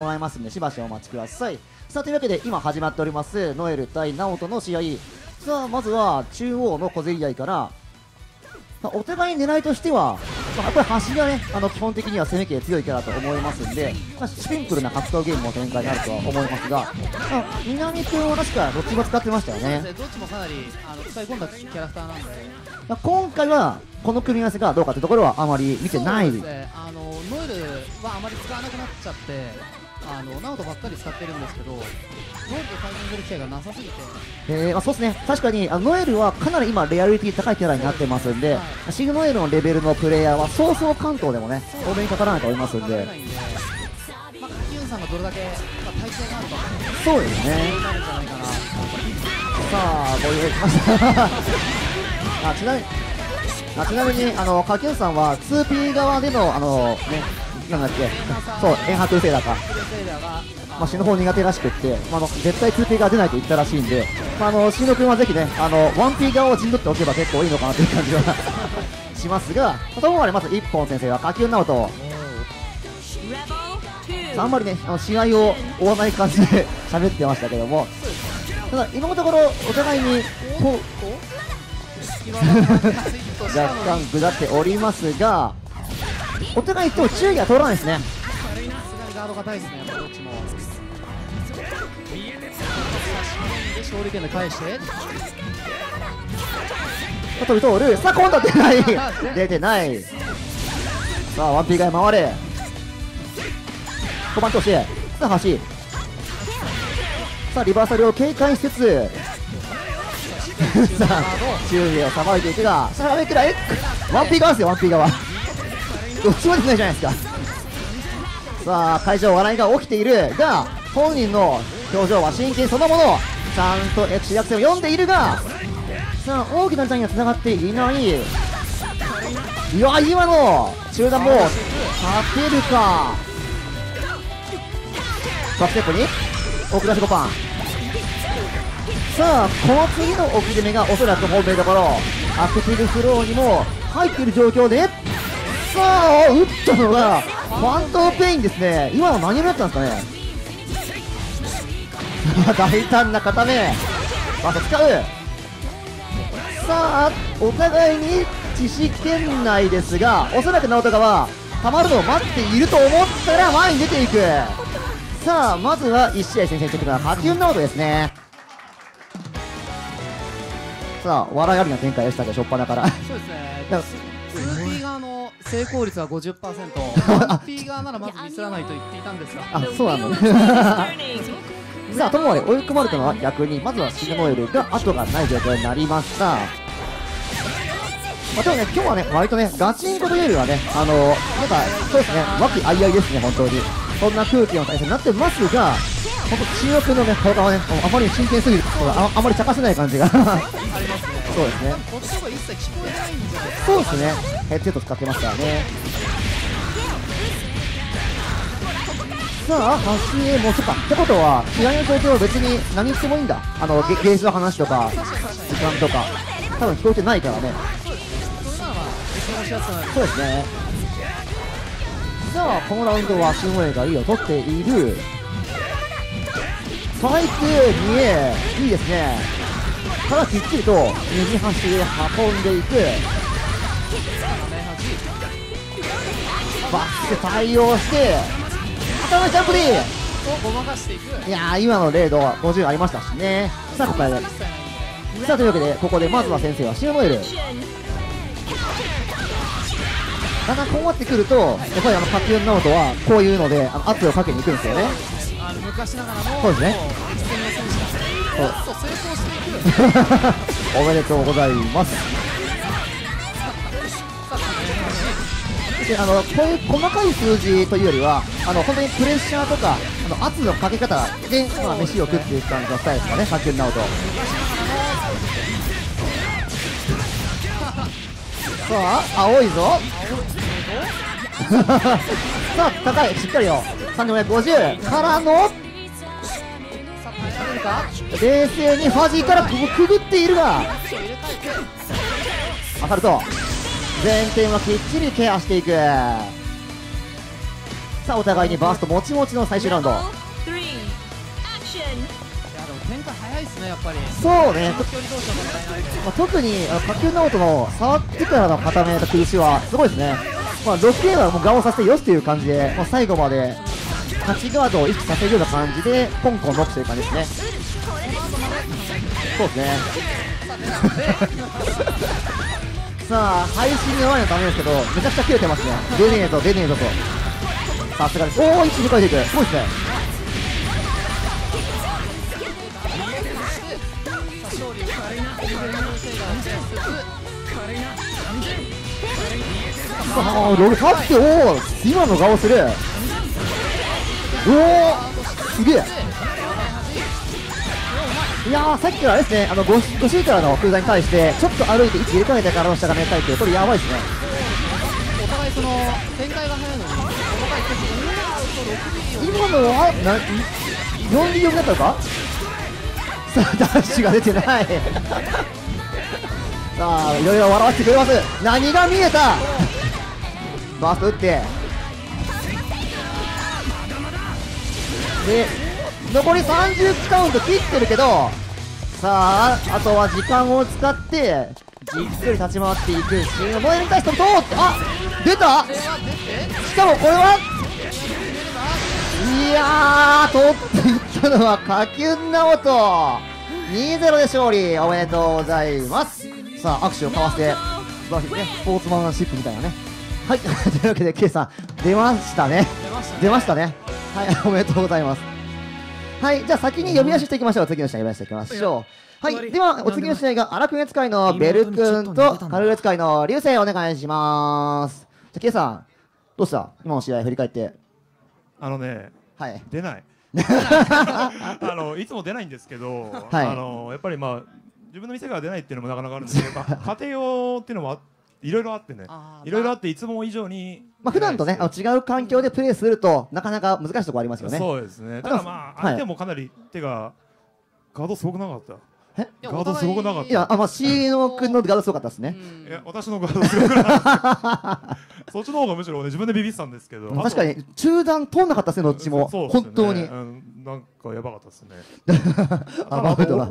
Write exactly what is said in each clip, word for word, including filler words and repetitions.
もらえますんで、しばしお待ちください。さあ、というわけで今始まっておりますノエル対ナオトの試合。さあ、まずは中央の小競り合いから、お互い狙いとしては、まあ、やっぱり端がね、あの基本的には攻め系強いキャラと思いますんで、まあ、シンプルな格闘ゲームの展開になるとは思いますが、南くんは確かどっちも使ってましたよね。どっちもかなりあの使い込んだキャラクターなんで、まあ、今回はこの組み合わせがどうかというところはあまり見てないですね。あのノエルはあまり使わなくなっちゃって、あのナオトばっかり使ってるんですけど、ノエルと対戦する機会がなさすぎて、えーまあ、そうですね、確かにあノエルはかなり今、レアリティ高いキャラになってますんで、はい、シグノエルのレベルのプレイヤーは、そうそう関東でもね、多めにかからないと思いますんで、まあ、キュンさんがどれだけ、まあ、体勢があるか、そうですね、さあ、ご用意しました。あ、ちなみに、あ、ちなみにあのカキュンさんは ツーピー 側での、あのね、なんだっけ、そう、エンハークルセイダーか、まあ、死ぬ方苦手らしくって、まあ、あの絶対 ツーピー が出ないと言ったらしいんで、まあ、あのしの君はぜひね、あの ワンピー 側を陣取っておけば結構いいのかなという感じはしますが、その方はまず一本先生は下級直人、あんまりね、あの試合を追わない感じで喋ってましたけども、ただ、今のところ、お互いにこう若干下っておりますが。お互いと注意が通らないですね。ガードが大事ですね。どっちも。勝利点で返して。トルトール。さあ今度は出ない。出てない。さあワンピーが回れ。小判通して。さあ橋。さあリバーサルを警戒しつつ。さあ注意をさばいていくが。さあ上からワンピー側ですよ。ワンピー側。どっちも出ないじゃないですか。さあ会場笑いが起きているが、本人の表情は真剣そのもの、ちゃんとエクシアクセルを読んでいるが、さあ大きなジャインがつながっていない。いや今の中段も立てるか、バックステップに奥出しごばん。さあこの次の奥攻めがおそらく本命どころ、アクティブフローにも入っている状況で、さあ打ったのがファントーペインですね。今の何色だったんですかね。大胆な固めまた使う。さあお互いに知識圏内ですが、おそらくナオトガはたまるのを待っていると思ったら前に出ていく。さあまずはいち試合先制してくるのはハキュンナオトですね。さあ笑いありな展開でしたけど、しょっぱなからそうですね。ツーピー 側の成功率は ごじゅっパーセント、ワンピー 側ならまずミスらないと言っていたんですが、あ、そうなのね。さあ、ともあれ追い込まれたのは逆に、まずはシグノエルが後がない状況になりました。まあ、でもね、今日はね、割とね、ガチンコというよりはね、あのー、なんか、そうですね、和気あいあいですね、本当に。そんな空気の対戦になってますが、本当、中央君のね、体はね、あまり真剣すぎる、あ, あまり茶化せない感じが。そうですね。そうですね。ヘッドセット使ってますからね。さあ、橋へ持つか。ってことは、試合の状況は別に何してもいいんだ。あの、ゲージの話とか、時間とか、多分聞こえてないからね。そうですね。さあ、このラウンドはシンウェイがリードを取っている。最低 にエー、いいですね。ただきっちりと右端へ運んでいく。バックで対応して頭のジャンプでごまかしていく。いやー今のレードはごじゅうありましたしね。さあここで、さあというわけでここでまずは先生はシグノエル。だんだんこうなってくるとやっぱりあのカキュンナオトはこういうのであの圧をかけにいくんですよね。昔ながらのそうですね。おめでとうございます。であのこういう細かい数字というよりは、あの本当にプレッシャーとかあの圧のかけ方で、まあ、飯を食っていく感じのスタイルですかね、カキュンナオト。さあ、青いぞ。さあ、高い、しっかりよ、さんよんごゼロからの。冷静にファジーからくぐっているが、当たると前転はきっちりケアしていく。さあお互いにバーストもちもちの最終ラウンド。展開早いですね、やっぱり。そうね、まあ、特に下級直人の触ってからの固めた崩しはすごいですね。まあ、ろくゲームはもう我慢させてよしという感じで、もう最後まで勝ちガードを意識させるような感じでポンコンノックという感じですね。そうですね。さあ配信に弱いのダメですけど、めちゃくちゃ切れてますね。出ねえぞ出ねえぞと、さすがです。おお、一気に変えていく、すごいですね。あーロール勝って、おお今の顔する。おおすげえ。いやー、さっきのあれですね、あの ご, ご周からの空間に対してちょっと歩いて位置入れ替えてからの下が狙いたいって、これやばいですね。お互いその展開が早いのに、今のはよんビーよんだったのか。さあダッシュが出てない。さあいろいろ笑わせてくれます。何が見えた。バースト打ってで残りさんじゅうカウント切ってるけど、さああとは時間を使ってじっくり立ち回っていくシーンをモデルに対しても通って、あ出た。しかもこれはいやー取っていったのは下級直人。にたいゼロで勝利、おめでとうございます。さあ握手を交わして、素晴らしいですね、スポーツマンシップみたいなね。はいというわけで K さん出ましたね、出ましたね、はい、おめでとうございます。はい、じゃあ先に呼び出ししていきましょう。次の試合呼び出していきましょう。はい、ではお次の試合が荒くん使いのベルくんとカルレ使いの流星、お願いします。じゃあ K さんどうした今の試合振り返って。あのね、はい、出ないあのいつも出ないんですけど、はい、あのやっぱりまあ自分の店から出ないっていうのもなかなかあるんですけど家庭用っていうのもいろいろあってね、いろいろあっていつも以上に、まあ普段とね違う環境でプレーするとなかなか難しいところありますよね。そうですね。ただまあ相手もかなり手がガードすごくなかった。え？ガードすごくなかった。いや、あまあCの君のガードすごかったですね。いや私のガードすごくなかった。そっちの方がむしろね自分でビビってたんですけど。確かに中断通んなかったですね、どっちも。本当に。なんかやばかったですね。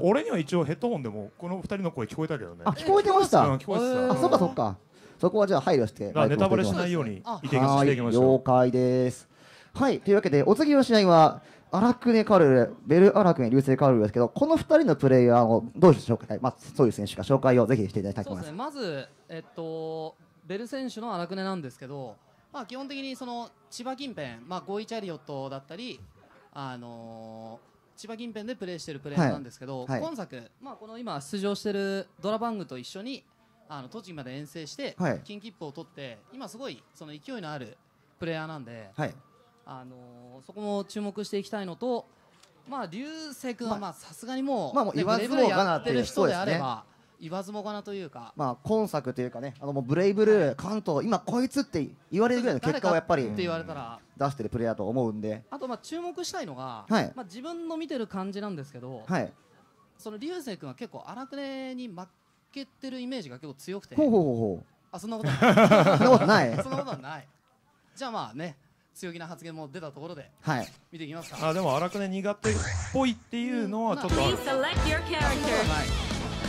俺には一応ヘッドホンでもこの二人の声聞こえたけどね。あ、聞こえてました。聞こえてた。あ、そっかそっか。そこはじゃあ配慮してネタバレしないように移転していきましょう。了解です。はい、というわけでお次の試合はアラクネカルル、ベルアラクネ流星カルルですけど、このふたりのプレイヤーをどうでしょうか。まあそういう選手が紹介をぜひしていただきたいと思います。まずえっとベル選手のアラクネなんですけど、まあ基本的にその千葉近辺、まあゴイチャリオットだったりあの千葉近辺でプレーしているプレイヤーなんですけど、今作まあこの今出場しているドラバングと一緒にあの栃木まで遠征して金切符を取って、今すごいその勢いのあるプレイヤーなんで、あのそこも注目していきたいのと、まあ流星君はまあさすがにもうブレイブルーやってる人であれば言わずもがなというか、まあ今作というかね、あのもうブレイブルー関東今こいつって言われるぐらいの結果をやっぱり出してるプレイヤーと思うんで、あとまあ注目したいのが、まあ自分の見てる感じなんですけど、その流星君は結構荒くねに負け受けてるイメージが結構強くて、ほうほうほう、あそんなことないそんなことはない。じゃあまあね、強気な発言も出たところで見ていきますか。あでも荒くね苦手っぽいっていうのはちょっとある。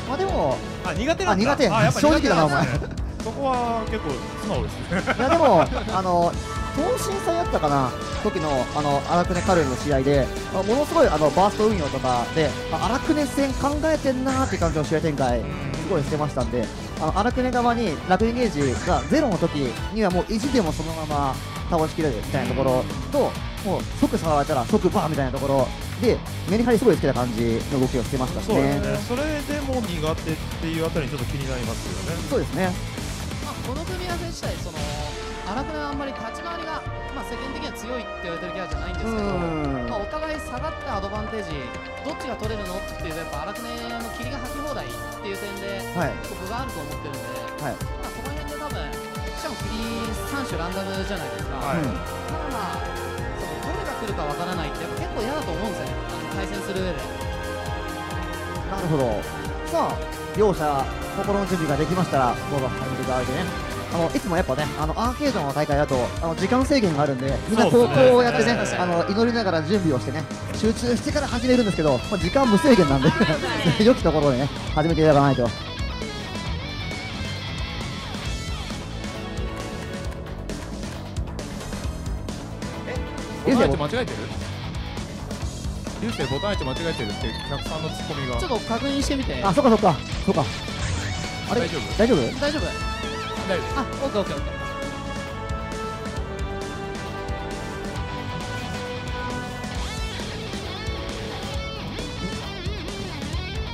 まあでもあ苦手なんだ、苦手正直だなお前。そこは結構素直ですね。いやでもあの東進祭やったかな時のあの荒くねカルルの試合で、ものすごいあのバースト運用とかで荒くね戦考えてんなーって感じの試合展開。すごいしてましたんで、荒くね側にラグエンゲージがゼロの時にはもう意地でもそのまま倒しきれるみたいなところと、もう即触られたら即バーみたいなところでメリハリすごいつけた感じの動きをしてましたしね。それでも苦手っていうあたりちょっと気になりますよね。そうですね。まあこの組み合わせ自体その荒くねはあんまり立ち回りがまあ世間的には強いって言われてるキャラじゃないんですけど、まあお互い下がったアドバンテージどっちが取れるのっていうと、やっぱ荒くねの霧が吐き放題っていう点で僕があると思ってるんで、まあこの辺で多分しかも霧さん種ランダムじゃないですか。ただまあどれが来るかわからないってやっぱ結構嫌だと思うんですよね、対戦する上で。なるほど。さあ両者心の準備ができましたらどうぞ始めていただいてね。あのいつもやっぱね、あのアーケードの大会だとあの時間制限があるんで、みんな投稿をやってね、あの祈りながら準備をしてね、集中してから始めるんですけど、まあ、時間無制限なんで良きところでね始めていただかないと。え、ボタン位置間違えてる？流星ボタン位置間違えてるって客さんのツッコミが。ちょっと確認してみて。あ、そっかそっかそっか。あれ大丈夫？大丈夫？大丈夫。大丈夫。あ、オッケーオッケーオッケ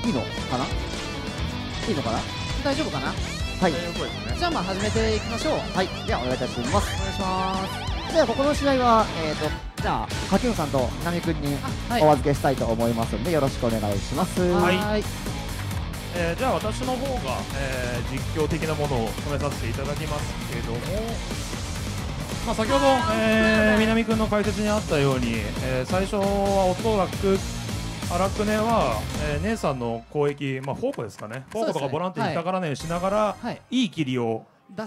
ー。いいのかな？いいのかな？大丈夫かな？はい。じゃあまあ始めていきましょう。はい。ではお願いいたします。お願いします。ではここの試合は、えー、とじゃあ柿野さんと南君にお預けしたいと思いますので、よろしくお願いします。はい、えー、じゃあ私の方が、えー、実況的なものを止めさせていただきますけども、まあ、先ほど、えー、南君の解説にあったように、えー、最初は音楽荒くねは、えー、姉さんの攻撃、まあ、フォークですかね、フォークとかボランティアにたからねしながら、はい、いい霧を入っ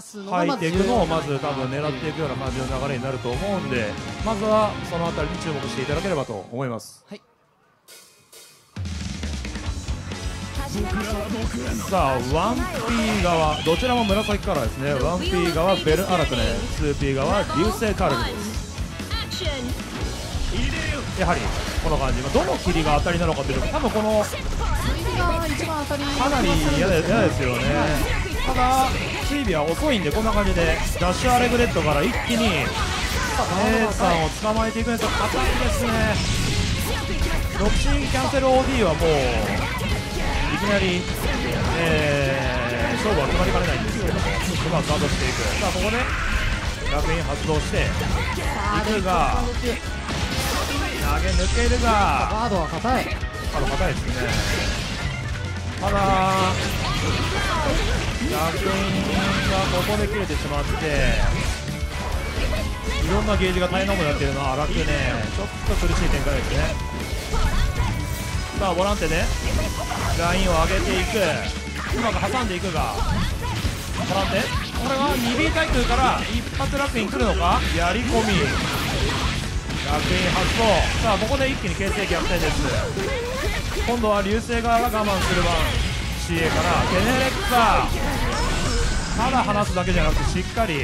ていくのをまず多分狙っていくような感じの流れになると思うんで、まずはその辺りに注目していただければと思います。はい、さあ ワンピー 側どちらも紫カラーですね。 ワンピー 側ベルアラクネ、 ツーピー 側流星カルグです。やはりこの感じ、どの霧が当たりなのかというと、多分このかなり嫌ですよね。ただ、水尾は遅いんで、こんな感じでダッシュアレグレットから一気に姉さんを捕まえていくんですが、硬いですね。独身キャンセル オーディー はもういきなり、えー、勝負は決まりかねないんですけど、うまくガードしていく。さあここで楽園発動していくが、投げ抜けるがガードは硬い、ガード硬いですね。ただ楽園がここで切れてしまって、いろんなゲージが大変なことになっているのは荒くね、ちょっと苦しい展開ですね。さあボランテでラインを上げていく、うまく挟んでいくが、ボランテこれは ツービー 対空から一発楽園来るのか、やり込み楽園発動。さあここで一気に形勢逆転です。今度は流星側が我慢する番、シーエー からゲネレッカー、ただ離すだけじゃなくてしっかり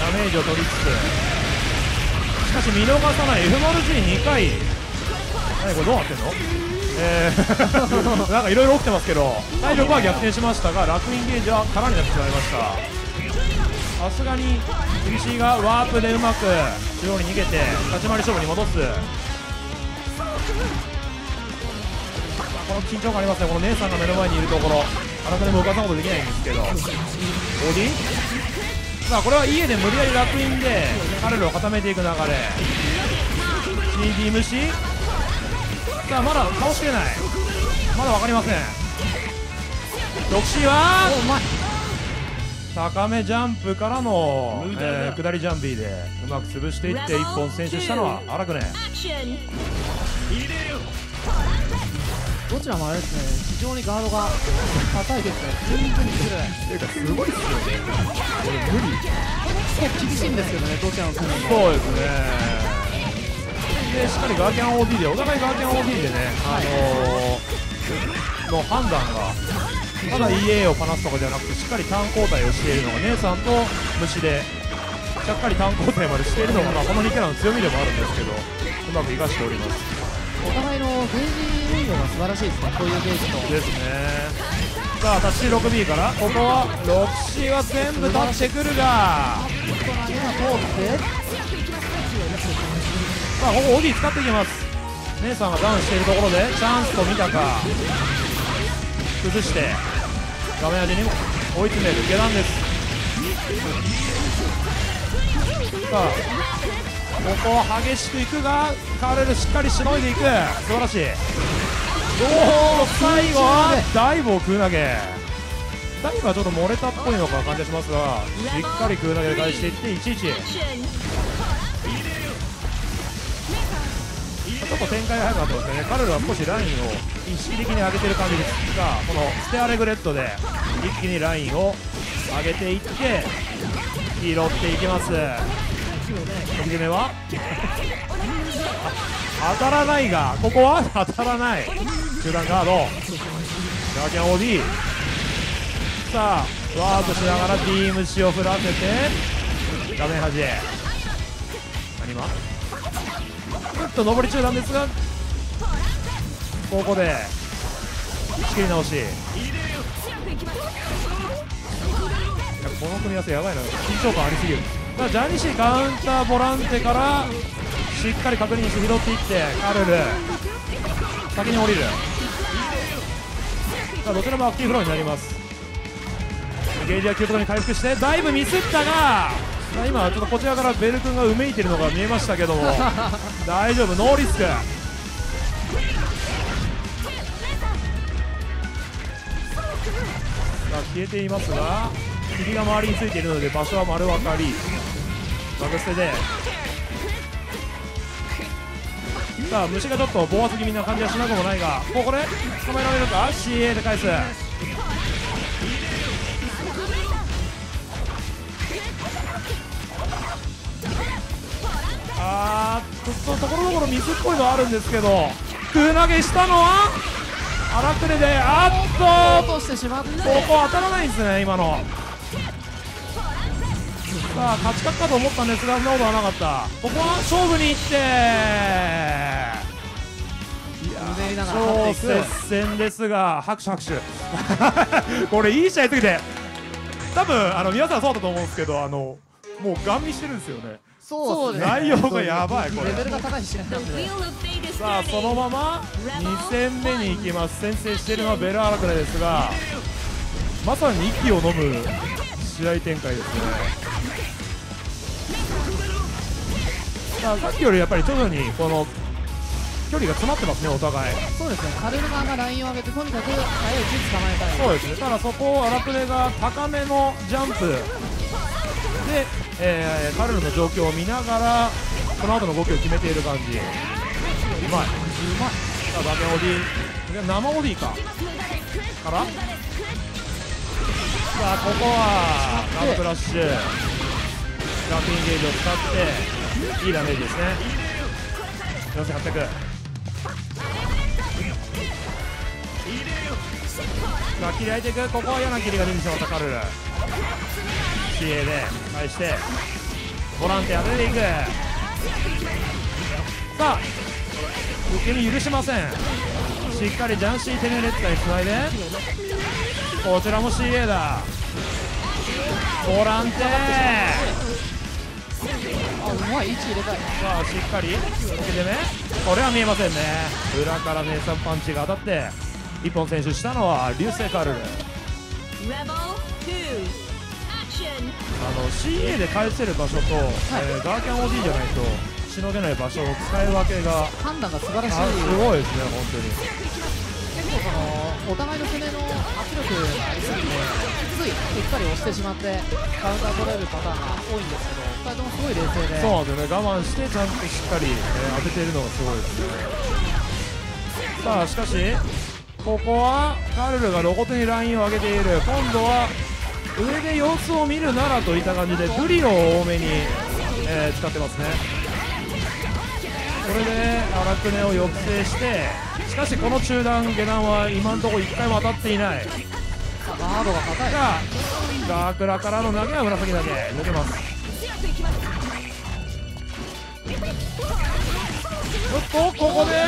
ダメージを取りつつ、しかし見逃さない エフ マル ジー に 回。何これどうなってんの、えー、なんかいろいろ起きてますけど、体力は逆転しましたが楽園ゲージは空になってしまいました。さすがに杉 C がワープでうまく中央に逃げて立ち回り勝負に戻す。この緊張感ありますね。この姉さんが目の前にいるところ、あなたでも浮かさんことできないんですけど、オーディさあこれは家で無理やり楽園で彼らを固めていく流れ、 シーディー 無視。さあまだ倒しきれない、まだ分かりません。 ろくシー は高めジャンプからの、えー、下りジャンビーでうまく潰していっていっぽん先取したのは荒くね。どちらもあれですね、非常にガードが硬いですね。全然崩れない。すごいっすよね。これ無理。結構厳しいんですけどね、どちらの組みも。そうですね。でしっかりガーキャン オーディー で、お互いガーキャン オーディー でね、あのー、の判断が、ただ イーエー をパナすとかじゃなくて、しっかりターン交代をしているのが姉さんと虫で、しっかりターン交代までしているのが、まあ、このにキャラの強みでもあるんですけど、うまく生かしております。お互いのゲージ運用が素晴らしいですね、こういうゲージと。ですね。さあ、タッチ ろくビー から、ここは ろくシー は全部タッチしてくるが、さあ、ここ、オディ使っていきます。姉さんがダウンしているところで、チャンスと見たか、崩して、画面上に追い詰める、下段です。さあここは激しくいくが、カーレルしっかりしのいでいく、素晴らしい。おお最後はダイブを空投げ、ダイブはちょっと漏れたっぽいのか感じしますが、しっかり空投げで返していっていちいち。ちょっと展開が早くなってますね。カーレルは少しラインを意識的に上げてる感じですが、このステアレグレットで一気にラインを上げていって拾っていきます。飛び攻めは当たらないが、ここは当たらない。中段ガードガーキャン オーディー。 さあワーッとしながらビームシを振らせて画面端へ。何今ちょっと上り中段ですが、ここで仕切り直し。この組み合わせやばいな、緊張感ありすぎる。だからジャニシーカウンターボランテからしっかり確認して拾っていって、カルル先に降りる。さあどちらもアクティブフローになります。ゲージは急速に回復してだいぶミスったが、今ちょっとこちらからベル君がうめいてるのが見えましたけども大丈夫、ノーリスク。消えていますが、霧が周りについているので場所は丸分かり。バグ捨てでさあ虫がちょっと暴発気味な感じはしなくもないが、もうこれ捕まえられるか。 シーエー で返す。あーっとそのところどころミスっぽいのあるんですけど、空投げしたのは荒くれで、あっと落としてしまって、ここ当たらないんですね今の。さあ勝ち確かと思ったんですが、そんなことはなかった。ここは勝負にいって、いや超接戦ですが拍手拍手これいい試合すぎて、多分あの皆さんそうだと思うんですけど、あのもうガン見してるんですよね。そうですね、内容がやばい、これレベルが高い試合なんで。さあそのままに戦目に行きます。先制しているのはベル・アラクレですが、まさに息を飲む試合展開ですね。さあさっきよりやっぱり徐々にこの距離が詰まってますね、お互い。そうですね、カルルマンがラインを上げてとにかく早い位置捕まえたい。そうですね、ただそこをアラクレが高めのジャンプで、えー、カルルの状況を見ながらこの後の動きを決めている感じ。うまいうまい。さあダメオディ生オディかからさあ、ここはガンプラッシュガンピンゲージを使っていいダメージですね。よんせんはっぴゃく。さあ切り開いていく。ここは嫌な切りが出てしまったカルル。 シーエー で返してボランティア当てていく。さあ受け身許しません。しっかりジャンシーテネレッツァにつないで、こちらも シーエー だ。ボランテあうまい、位置入れたい。さあしっかり受けてね、これは見えませんね。裏からネイサンパンチが当たって一本選手したのは流星カルル。あの シーエー で返せる場所と、はい、えー、ガーキャン オーディー じゃないとしのげない場所の使い分けが判断が素晴らしい。すごいですね本当に。結構そのお互いの攻めの圧力がありすぎて、ついしっかり押してしまってカウンター取れるパターンが多いんですけど、ふたりともすごい冷静で、そうですね、我慢してちゃんとしっかり、えー、当てているのがすごいですね。さあしかしここはカルルが露骨にラインを上げている。今度は上で様子を見るならといった感じでブリを多めに、えー、使ってますね。これで荒くねを抑制して、しかしこの中段下段は今のところいっかいも当たっていない。ガードが硬いが、ガークラからの投げは紫投げ抜けます。おっとここで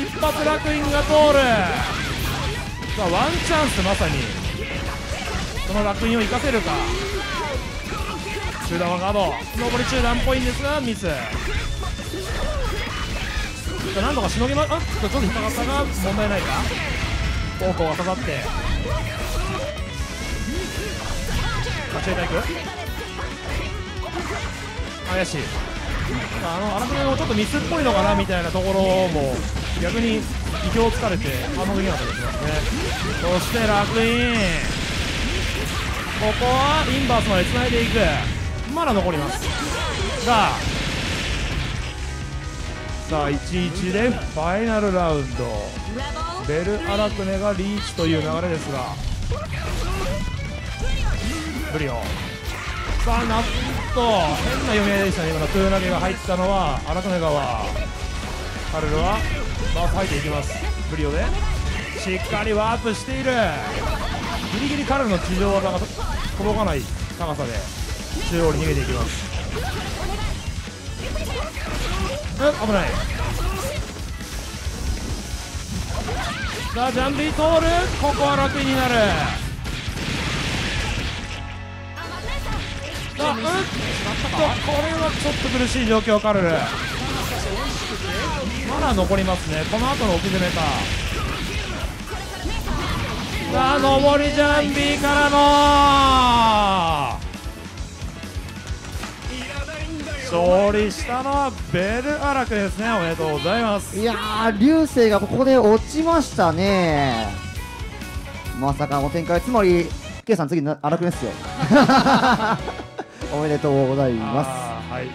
一発楽印が通る。さあワンチャンス、まさにこの楽印を生かせるか。中段はガード、上り中段っぽいんですがミス。何度かしのぎま、あっちょっと引っかかったが問題ないか。方向が刺さって立ち上げていく。怪しい、あの荒くれのちょっとミスっぽいのかなみたいなところも逆に意表をつかれて反応できなかったですね。そして楽イン、ここはインバースまでつないでいく。まだ残りますが、さあ いちたいいち でファイナルラウンド、ベル・アラクネがリーチという流れですが、ブリオさあ、なんと変な読み合いでしたね。今の豊投げが入ったのは荒金川、彼らはバース入っていきます。ブリオでしっかりワープしている。ギリギリ彼の地上技が届かない高さで中央に逃げていきます。うん、危ない。さあジャンビートール、ここは楽になる。さあ、うんとこれはちょっと苦しい状況。カルルまだ残りますね、この後の置き攻めか。さあ上りジャンビーからの勝利したのはベルアラクですね。おめでとうございます。いやー、流星がここで落ちましたね。まさかの展開、つまり K さん次アラクですよおめでとうございます。はい、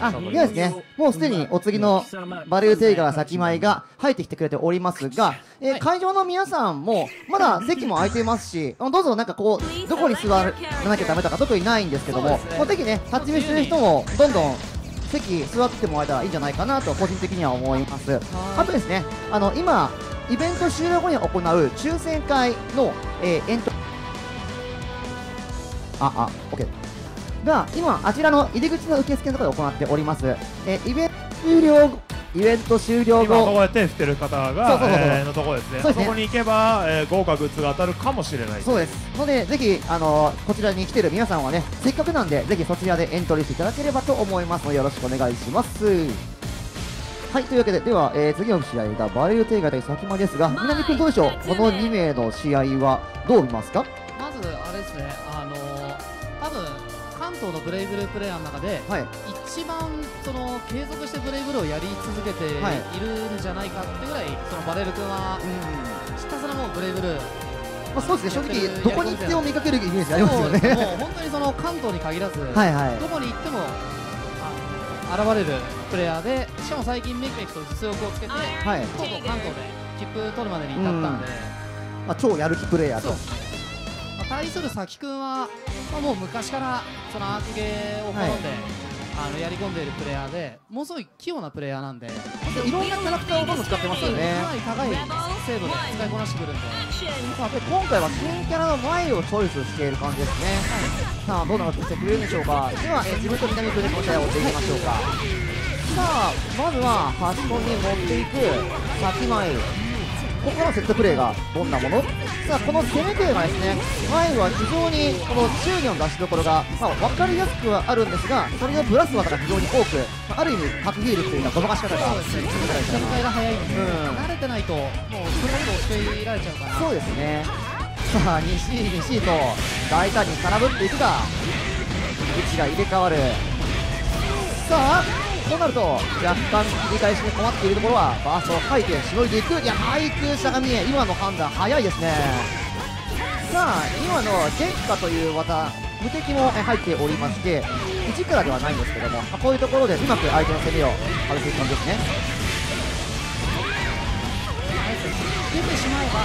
あ、いやですね、もうすでにお次のバリューテイガー先前が入ってきてくれておりますが、えー、会場の皆さんもまだ席も空いていますし、どうぞなんかこうどこに座らなきゃダメとか特にないんですけども、もうぜひね立ち見する人もどんどん席座ってもらえたらいいんじゃないかなと個人的には思います。あとですね、あの今イベント終了後に行う抽選会の、えー、エントああ OKが今、あちらの入り口の受付のところで行っております。えー、イベント終了、イベント終了後、今ここで手を振ってる方がのところですね。そこに行けば、えー、豪華グッズが当たるかもしれない。そうです。のでぜひあのー、こちらに来てる皆さんはね、せっかくなんでぜひそちらでエントリーしていただければと思いますのでよろしくお願いします。はい、というわけででは、えー、次の試合がバリューテイガー対先まですが、南君どうでしょう。このに名の試合はどう見ますか。まずあれですね、あのー、多分。関東のブレイブループレイヤーの中で、はい、一番その継続してブレイブルーをやり続けているんじゃないかってぐらい、そのバレル君はひたすらもうブレイブルー、まあそうですね、正直どこに行っても見かけるイメージありますよね。もう本当にその関東に限らずはい、はい、どこに行っても現れるプレイヤーで、しかも最近めきめきと実力をつけて、はい、とうとう関東で切符取るまでに至ったんで、まあ、超やる気プレイヤーと。対する咲君は、まあ、もう昔からそのアークゲーを好んで、はい、あのやり込んでいるプレイヤーで、もうすごい器用なプレイヤーなんで、いろんなキャラクターをどんどん使ってますよね。かなり高い精度で使いこなしてくるんで、さて今回は新キャラの前をチョイスしている感じですね。はい、さあどんなことしてくれるんでしょうか。では、えー、自分と南君で答えを追っていきましょうか。さあまずは端っこに持っていく咲前。ここのセットプレーがどんなもの。さあこの攻めプレーがですね、前は非常にこの注意の出しどころが、まあ、分かりやすくはあるんですが、それをブラス技が非常に多く、まあ、ある意味核ヒールというようなごまかし方が切り替えが早いんで、うん、慣れてないともうそれほどしていられちゃうから。そうですね。さあ にシーにシー と大胆に空振っていくが位置が入れ替わる。さあそうなると若干繰り返しに困っているところはバーストを背景しのいでいく。いや背景下が見え、今の判断早いですね。さあ今の変化という技無敵も入っておりまして、一からではないんですけども、こういうところでうまく相手の攻めを外していく感じですね。出てしまえば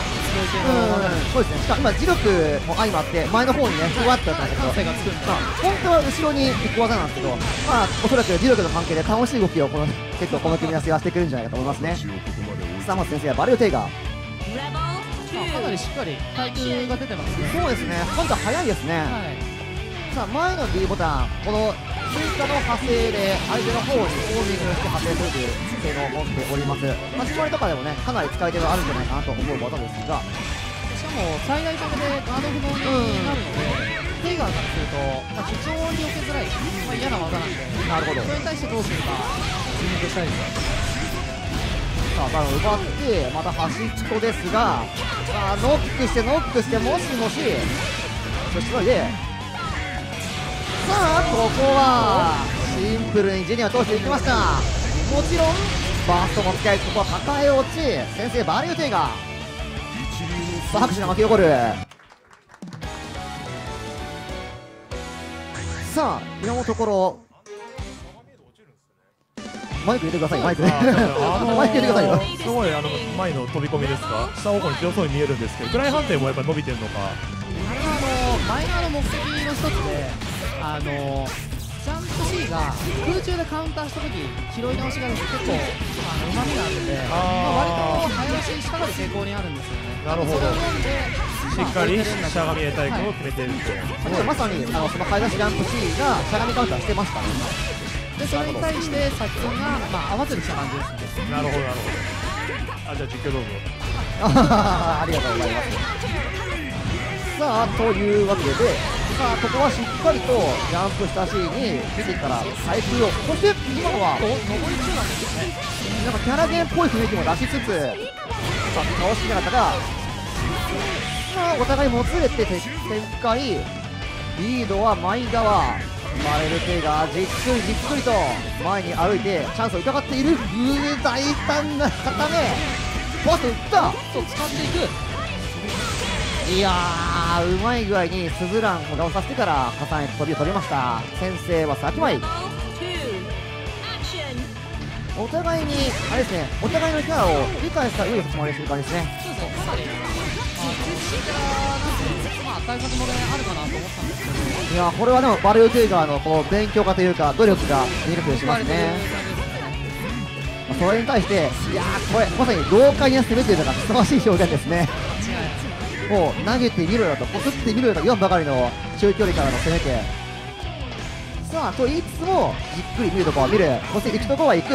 そうですね。しかも今磁力も相まって前の方にねふわっとやったんですけど、本当は後ろに行く技なんですけど、まあおそらく磁力の関係で楽しい動きをこの結構この組み合わせはしてくるんじゃないかと思いますね。久松先生はバリューテイガーかなりしっかり耐久が出てますね。そうですね、今度は速いですね。はい、さあ前の D ボタン、この追加の派生で相手の方にコーディングして派生するという性能を持っております。始まりとかでもねかなり使い手があるんじゃないかなと思う技ですが、しかも最大化でガード不能になるので、テイガーからすると、まあ、非常に避けづらい、まあ、嫌な技なんで、なるほど、それに対してどうするか注目したいです。さあバロン奪ってまた端っこですが、まあ、ノックしてノックしてもしもしそしてしのいで、さあここはシンプルにジュニアを通していきました。もちろんバーストも使い、ここは抱え落ち、先生バリューテイガー、さあ拍手が巻き起こる。さあ今のところマイク入れてください、マイクね、マイク入れてくださいよ。すごいあの前の飛び込みですか、下方向に強そうに見えるんですけど、フライ判定もやっぱり伸びてるのか、あのマイナーの目的の一つで、あのジャンプ C が空中でカウンターした時拾い直しが結構うまみがあるので、まあ、割と早押ししたがる傾向にあるんですよね。なるほど、しっかりしゃがみへ対抗を決めてるんですよ。まさにあのその早出しジャンプ C がしゃがみカウンターしてますからね。でそれに対して作戦が、まあ、合わずにしゃがんでるんです。なるほどなるほど。あ、じゃあ実況どうぞ。ありがとうございます。さあというわけで、さあここはしっかりとジャンプしたシーンに出てから回復を、そして今は上り中なんですよね。なんかキャラゲンっぽい雰囲気も出しつつ、さあ倒しながらがお互いもつれて展開。リードは前側、マレルケがじっくりじっくりと前に歩いてチャンスを伺っている。大胆な固めパス打った、そう使っていく。いやーうまい具合にスズランを倒させてから破産へ飛びを取りました。先制は先前。お互いにあれですね、お互いのキャラを理解した上で始まりする感じですね。まあ対策もねあるかなと思ったんですけど、いやこれはでもバレルテイガーのこの勉強家というか努力が見る気がしますね。それに対して、いやこれまさに豪快に攻めているのがふさわしい表現ですね。もう投げてみろよとこすってみろよと言わんばかりの中距離からの攻めて、さあと言いつつもじっくり見るとこは見る、そして行くとこは行く、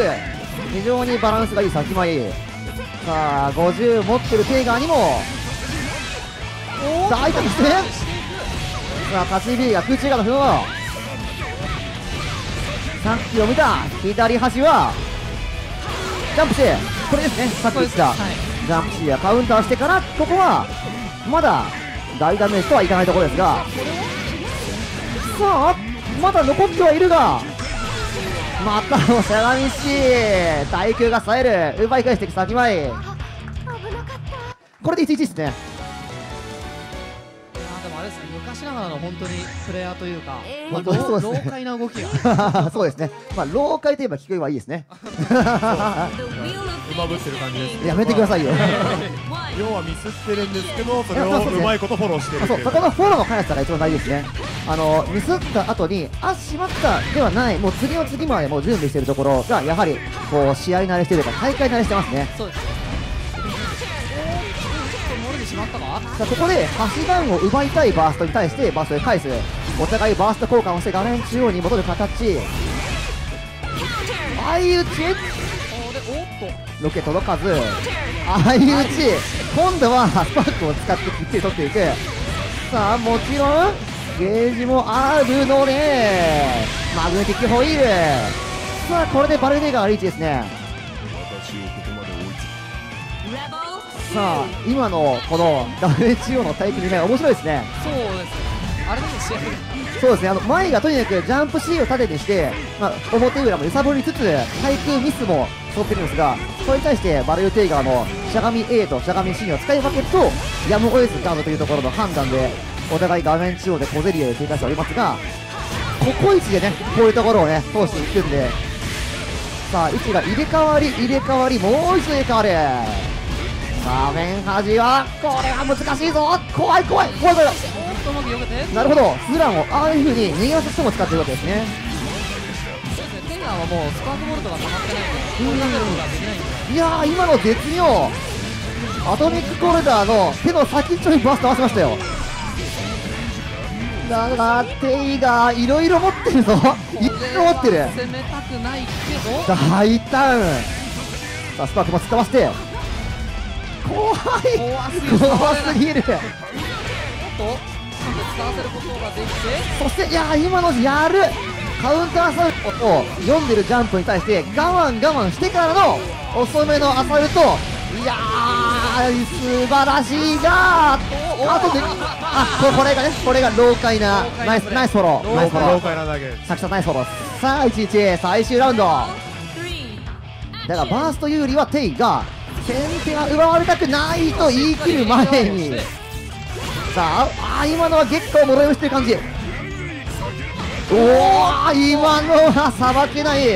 非常にバランスがいい先回り。さあごじゅう持ってるテイガーにも大胆ですね。さあ勝ち B が空中から踏むの、さっきを見た左端はジャンプしてこれですね、さっき言った、はい、ジャンプ C がカウンターしてから、ここはまだ大ダメージとはいかないところですが、さあまだ残ってはいるが、またのしゃがみ C、 対空が冴える、奪い返していく先前、これでいちたいいちですね。昔ながらの本当にプレイヤーというか、えーまあ、そうですね、老快な動きがそうですね、まあ、老快といえば聞こえはいいですね。うまぶってる感じです。やめてくださいよ。要はミスってるんですけど、それをうまいことフォローしてる。そう、そこのフォローの速さが一番大事ですね。あのミスった後に、あっしまったではない、もう次の次までもう準備しているところが、やはりこう試合慣れしてるというか大会慣れしてますね。そうですね。さあここで橋ダウンを奪いたいバーストに対してバーストで返す、お互いバースト交換をして画面中央に戻る形、相打ち、ロケ届かず、相打ち、今度はスパークを使ってきっちり取っていく。さあもちろんゲージもあるのでマグネティックホイール、さあこれでバルネガーリーチですね。さあ今のこの ダブリューエイチオー の対決に面白いですね。そうですあれですね。そうですね、あの前がとにかくジャンプ C を盾にして、まあ、表裏も揺さぶりつつ対空ミスも取ってるんですが、それに対してバレルテイガーのしゃがみ A としゃがみ C を使い分けるとやむを得ずガードというところの判断でお互い画面中央で小競り合いを展開しておりますが、ここいちでねこういうところをね通していくんで、さあ位置が入れ替わり入れ替わりもう一度入れ替わる。画面端はこれは難しいぞ、怖い怖い怖い怖い。なるほど、スズランをああいう風に逃げ出す人も使っているわけですね。テイラーはもうスパークボルトが溜まってないので、いやー今の絶妙、アトミックコルダーの手の先っちょにバスト合わせましたよ。だからテイガーいろいろ持ってるぞ、いろいろ持ってる、攻めたくないけど大胆。さあスパークも使わせて、怖い、怖すぎる。そしていやー今のやるカウンターアサルトを読んでるジャンプに対して我慢我慢してからの遅めのアサルト、いやー素晴らしいが、あとであこれがねこれが老快なナイスナイスフォロー、ナイスフォロー、さきさんナイスフォロー。さあ いちたいいち 最終ラウンドだから、バースト有利はテイが先手が奪われたくないと言い切る前に、さあ、あ今のは結構もろいをしてる感じ、おお今のはさばけない。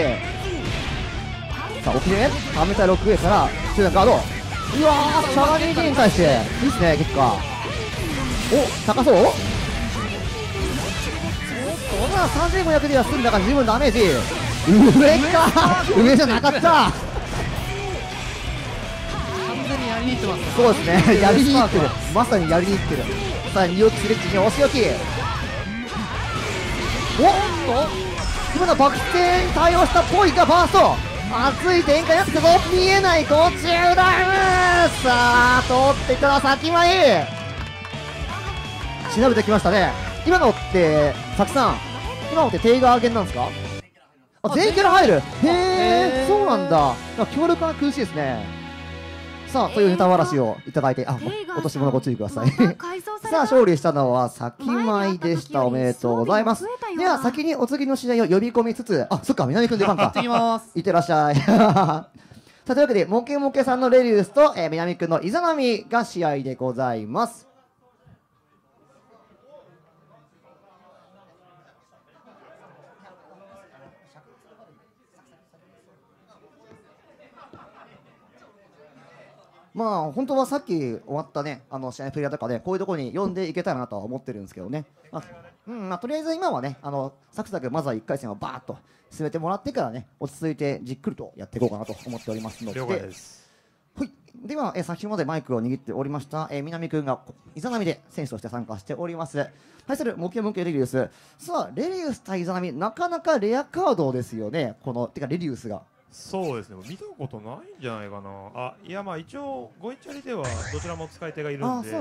さあ、おきれい、はめたろく a から中段ガード、うわー、しゃがみ D に対していいですね、結果お高そう、はさんぜんごひゃくでは済んだから十分ダメージ。上か上じゃなかった。完全にやりにいってます。そうですねやりにいってる、まさにやりにいってる。さあにをスレッジにお仕置き。おっと今のバク転に対応したっぽいがファースト、熱い展開になってくるぞ。見えないゴチュウダウン。さあ通っていたら先前しなべてきましたね。今のってサキさん、今のってテイガーゲンなんですか？あ、全キャラ入る。へえ、そうなんだ。強力な空襲ですね。さあというネタばらしをいただいて、あ、落とし物ご注意ください。さあ勝利したのは先舞でした。おめでとうございます。では先にお次の試合を呼び込みつつ、あ、そっか、南くん出番か。いってらっしゃい。さあというわけでモケモケさんのレリウスと、えー、南くんのイザナミが試合でございます。まあ本当はさっき終わったね、あの試合のプレイヤーとかで、ね、こういうところに読んでいけたらなとは思ってるんですけどね、まあうんまあ、とりあえず今はね、あのサクサクまずはいっかいせんをばーっと進めてもらってからね、落ち着いてじっくりとやっていこうかなと思っておりますので、はい、では、えー、先ほどまでマイクを握っておりました、えー、南くんがイザナミで選手として参加しております。対するモケモケレリウス、さあレリウス対イザナミ、なかなかレアカードですよね、このてかレリウスが。そうですね、見たことないんじゃないかなあ。いやまあ一応ゴイチャリではどちらも使い手がいるんで。あ、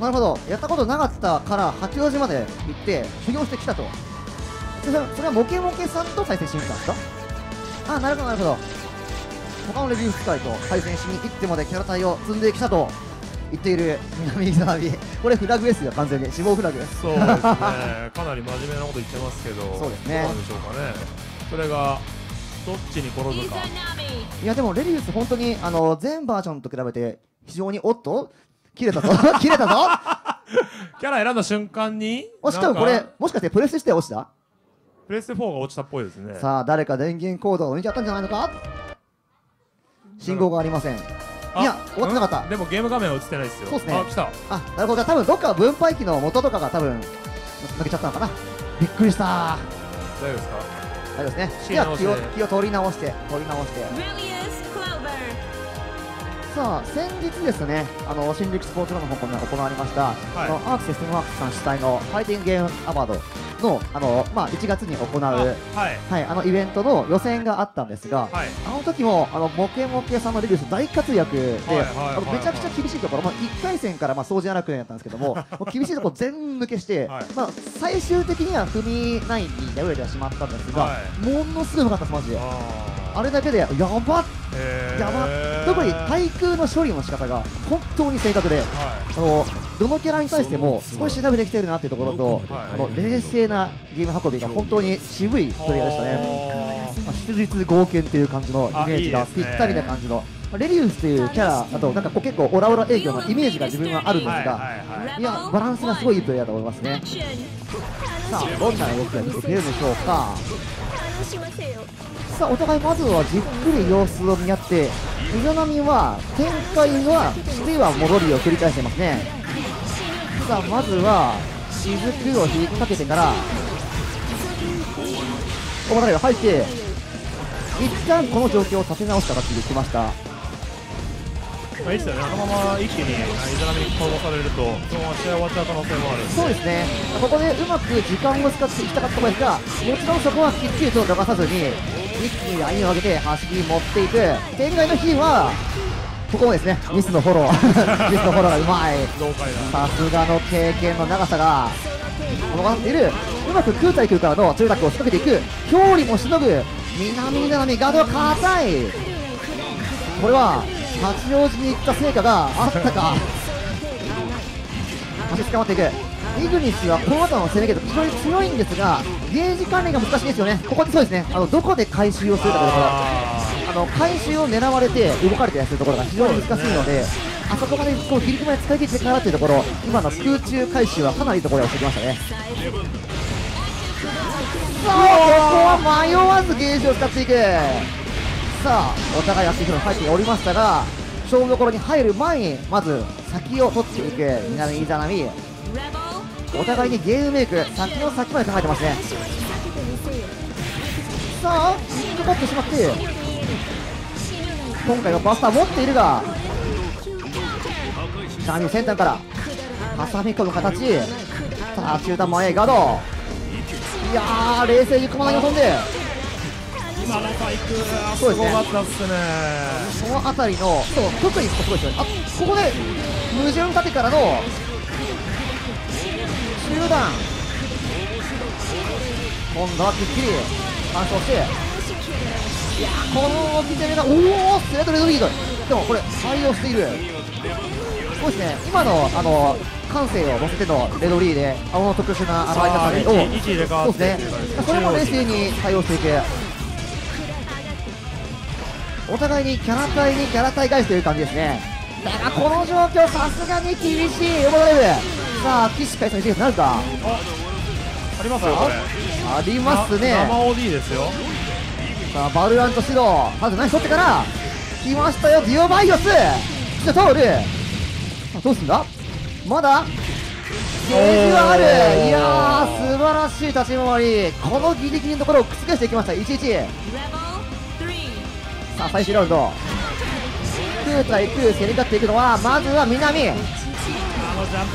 なるほど、やったことなかったから八王子まで行って修行してきたと。それはモケモケさんと対戦しに行ったんですか？あ、なるほどなるほど、他のレビュー機会と対戦しに行ってまでキャラ隊を積んできたと言っている南イザナミ、これフラグですよ、完全に死亡フラグ。そうですね、かなり真面目なこと言ってますけど、そうですね、どうなんでしょうかね、それがどっちに転ぶか。いやでもレリウス、本当にあの全バージョンと比べて、非常におっと、切れたぞ、切れたぞ、キャラ選んだ瞬間に、しかもこれ、もしかしてプレスして落ちた？プレスフォーが落ちたっぽいですね。さあ、誰か電源コードを抜いちゃったんじゃないのか、信号がありません。いや、終わってなかった。でもゲーム画面は映ってないですよ。そうですね。あ、来た。あ、なるほど。多分どっか分配器の元とかが多分負けちゃったのかな。びっくりした。大丈夫ですか？大丈夫ですね。じゃあ気を気を取り直して取り直して。さあ先日ですね、あの新宿スポーツラボの方向で行われました、はい、のアークシステムワークスさん主催のファイティングゲームアワード。のあのまあ、いちがつに行うあ,、はいはい、あのイベントの予選があったんですが、はい、あの時もあのモケモケさんのレビュース大活躍で、めちゃくちゃ厳しいところ、まあ、いっかいせんからまあ総じゃなくやったんですけど も, もう厳しいところ全抜けして、はい、まあ、最終的にはふみきゅうに敗れてはしまったんですが、はい、ものすごい良かったです、マジで。あ, あれだけでやばっ、やばっ、特に対空の処理の仕方が本当に正確で。はい、あのどのキャラに対しても少し調べてきているなというところと、あの冷静なゲーム運びが本当に渋いプレイヤーでしたね。まあ、質実剛健という感じのイメージがぴったりな感じの、まあ、レリウスというキャラだとなんかこう結構オラオラ営業のイメージが自分はあるんですが、いやバランスがすごいいいプレイヤーだと思いますね。さあどんな動きが出てくるでしょうか。さあお互いまずはじっくり様子を見合って、イザナミは展開は次は戻りを繰り返してますね。さあまずは雫を引っ掛けてからおもらいが入って一旦この状況を立て直した形できました。まあいいですよね、あのまま一気にイザナミに倒されるとそのまま試合終わっちゃう可能性もある。そうですね、ここでうまく時間を使っていきたかったですが、もちろんそこはきっちりと流さずに一気にラインを上げて走り持っていく展開の日はここもですね、ミスのフォロー、ミスのフォローがうまい、さすがの経験の長さが物語っている、うまく空対空からの中卓を仕掛けていく、表裏もしのぐ、南イザナミ、ガードが硬い、これは八王子に行った成果があったか、足捕まっていく、イグニスはこの後の攻めゲート、非常に強いんですが、ゲージ管理が難しいですよね、ここでそうですね、あのどこで回収をするかというところ。あの回収を狙われて動かれてするところが非常に難しいので、あそこまでこう切り込みを使い切ってからというところ、今の空中回収はかなりいいところをしてきましたね。さあここは迷わずゲージを使っていく。さあお互いやっていくのが入っておりましたが、勝負どころに入る前にまず先を取っていく南イザナミ。お互いにゲームメイク、先の先まで考えてますね。さあ、引っかかってしまって、今回はバスター持っているが、波先端から挟み込む形、さあ中段前ガード、いやー、冷静に駒投げ込んで、今のパイク、すごかったっすね、その辺りの、そう特にすごいですよね、あここで矛盾立てからの。中段今度はきっちり完走して、いやーこの見た目がおおストレートレドリードでもこれ対応しているすごいですね。今のあの感性を乗せてのレドリーで青の特殊な上がり方でそうですね、それも冷静に対応していく、お互いにキャラ対にキャラ対返している感じですね。だがこの状況さすがに厳しいオモレブ、さあ、起死回生になるか、 あ, ありますよ、これありますね、生 オーディー ですよ。さあ、バルアンとシドまずナイフ取ってから来ましたよ、ディオバイオスじゃ通る、あどうすんだまだゲージはある、いやー素晴らしい立ち回り、このギリギリのところを覆していきました。 いちたいいち さあ、最終ラウンドきゅう対きゅう競り勝っていくのはまずは南、ジャンプ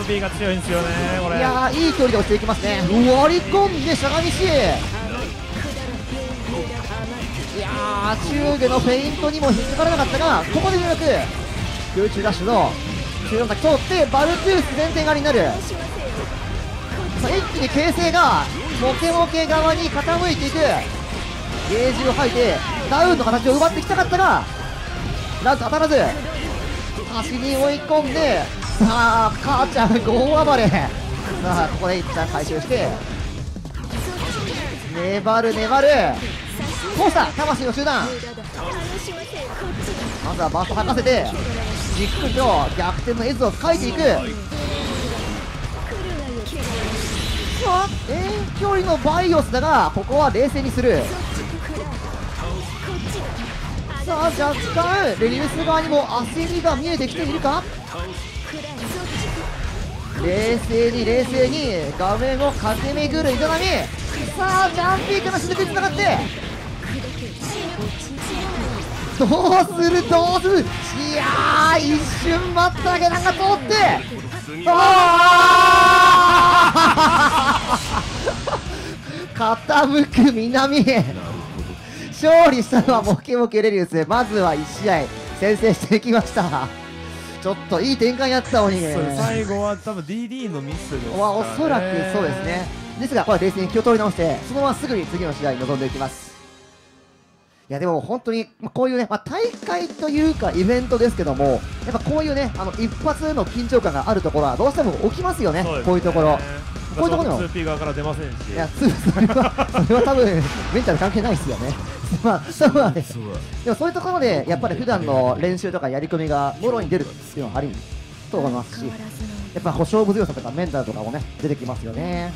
B が強いんですよね、これいやーいい距離で落ちていきますね、割り込んでしゃがみし、いやー中下のフェイントにも引っかからなかったが、ここでうまく空中ダッシュの中段先通ってバルトゥース前転側になる、さあ一気に形勢がモケモケ側に傾いていく、ゲージを吐いてダウンの形を奪ってきたかったがなんと当たらず端に追い込んで、さあ母ちゃん大暴れ、さあここで一旦回収して粘る粘る、こうした魂の集団、まずはバス吐かせてじっくりと逆転の絵図を描いていく、あ遠距離のバイオスだがここは冷静にする、さあ若干レディウス側にも焦りが見えてきているか、冷静に冷静に画面を駆け巡る営み、さあジャンピーから雫につながってどうするどうする、いやー一瞬待っただけなんか通ってあ傾く南、勝利したのはモケモケレディウス、まずはいち試合先制していきました。ちょっといい展開やってたのに、最後は多分 ディーディー のミスですからね、おそらくそうですね、ですがこれ冷静に気を取り直してそのまますぐに次の試合に臨んでいきます。いやでも本当にこういうね、まあ、大会というかイベントですけども、やっぱこういうねあの一発の緊張感があるところはどうしても起きますよね、そうですねこういうところ、こういうところの ツーピー 側から出ませんし、いやそれはそれは多分メンタル関係ないですよねまあそうなんです。でもそういうところでやっぱり普段の練習とかやり込みがボロに出るっていうのはありと思いますし、やっぱ勝負強さとかメンタルとかもね出てきますよね。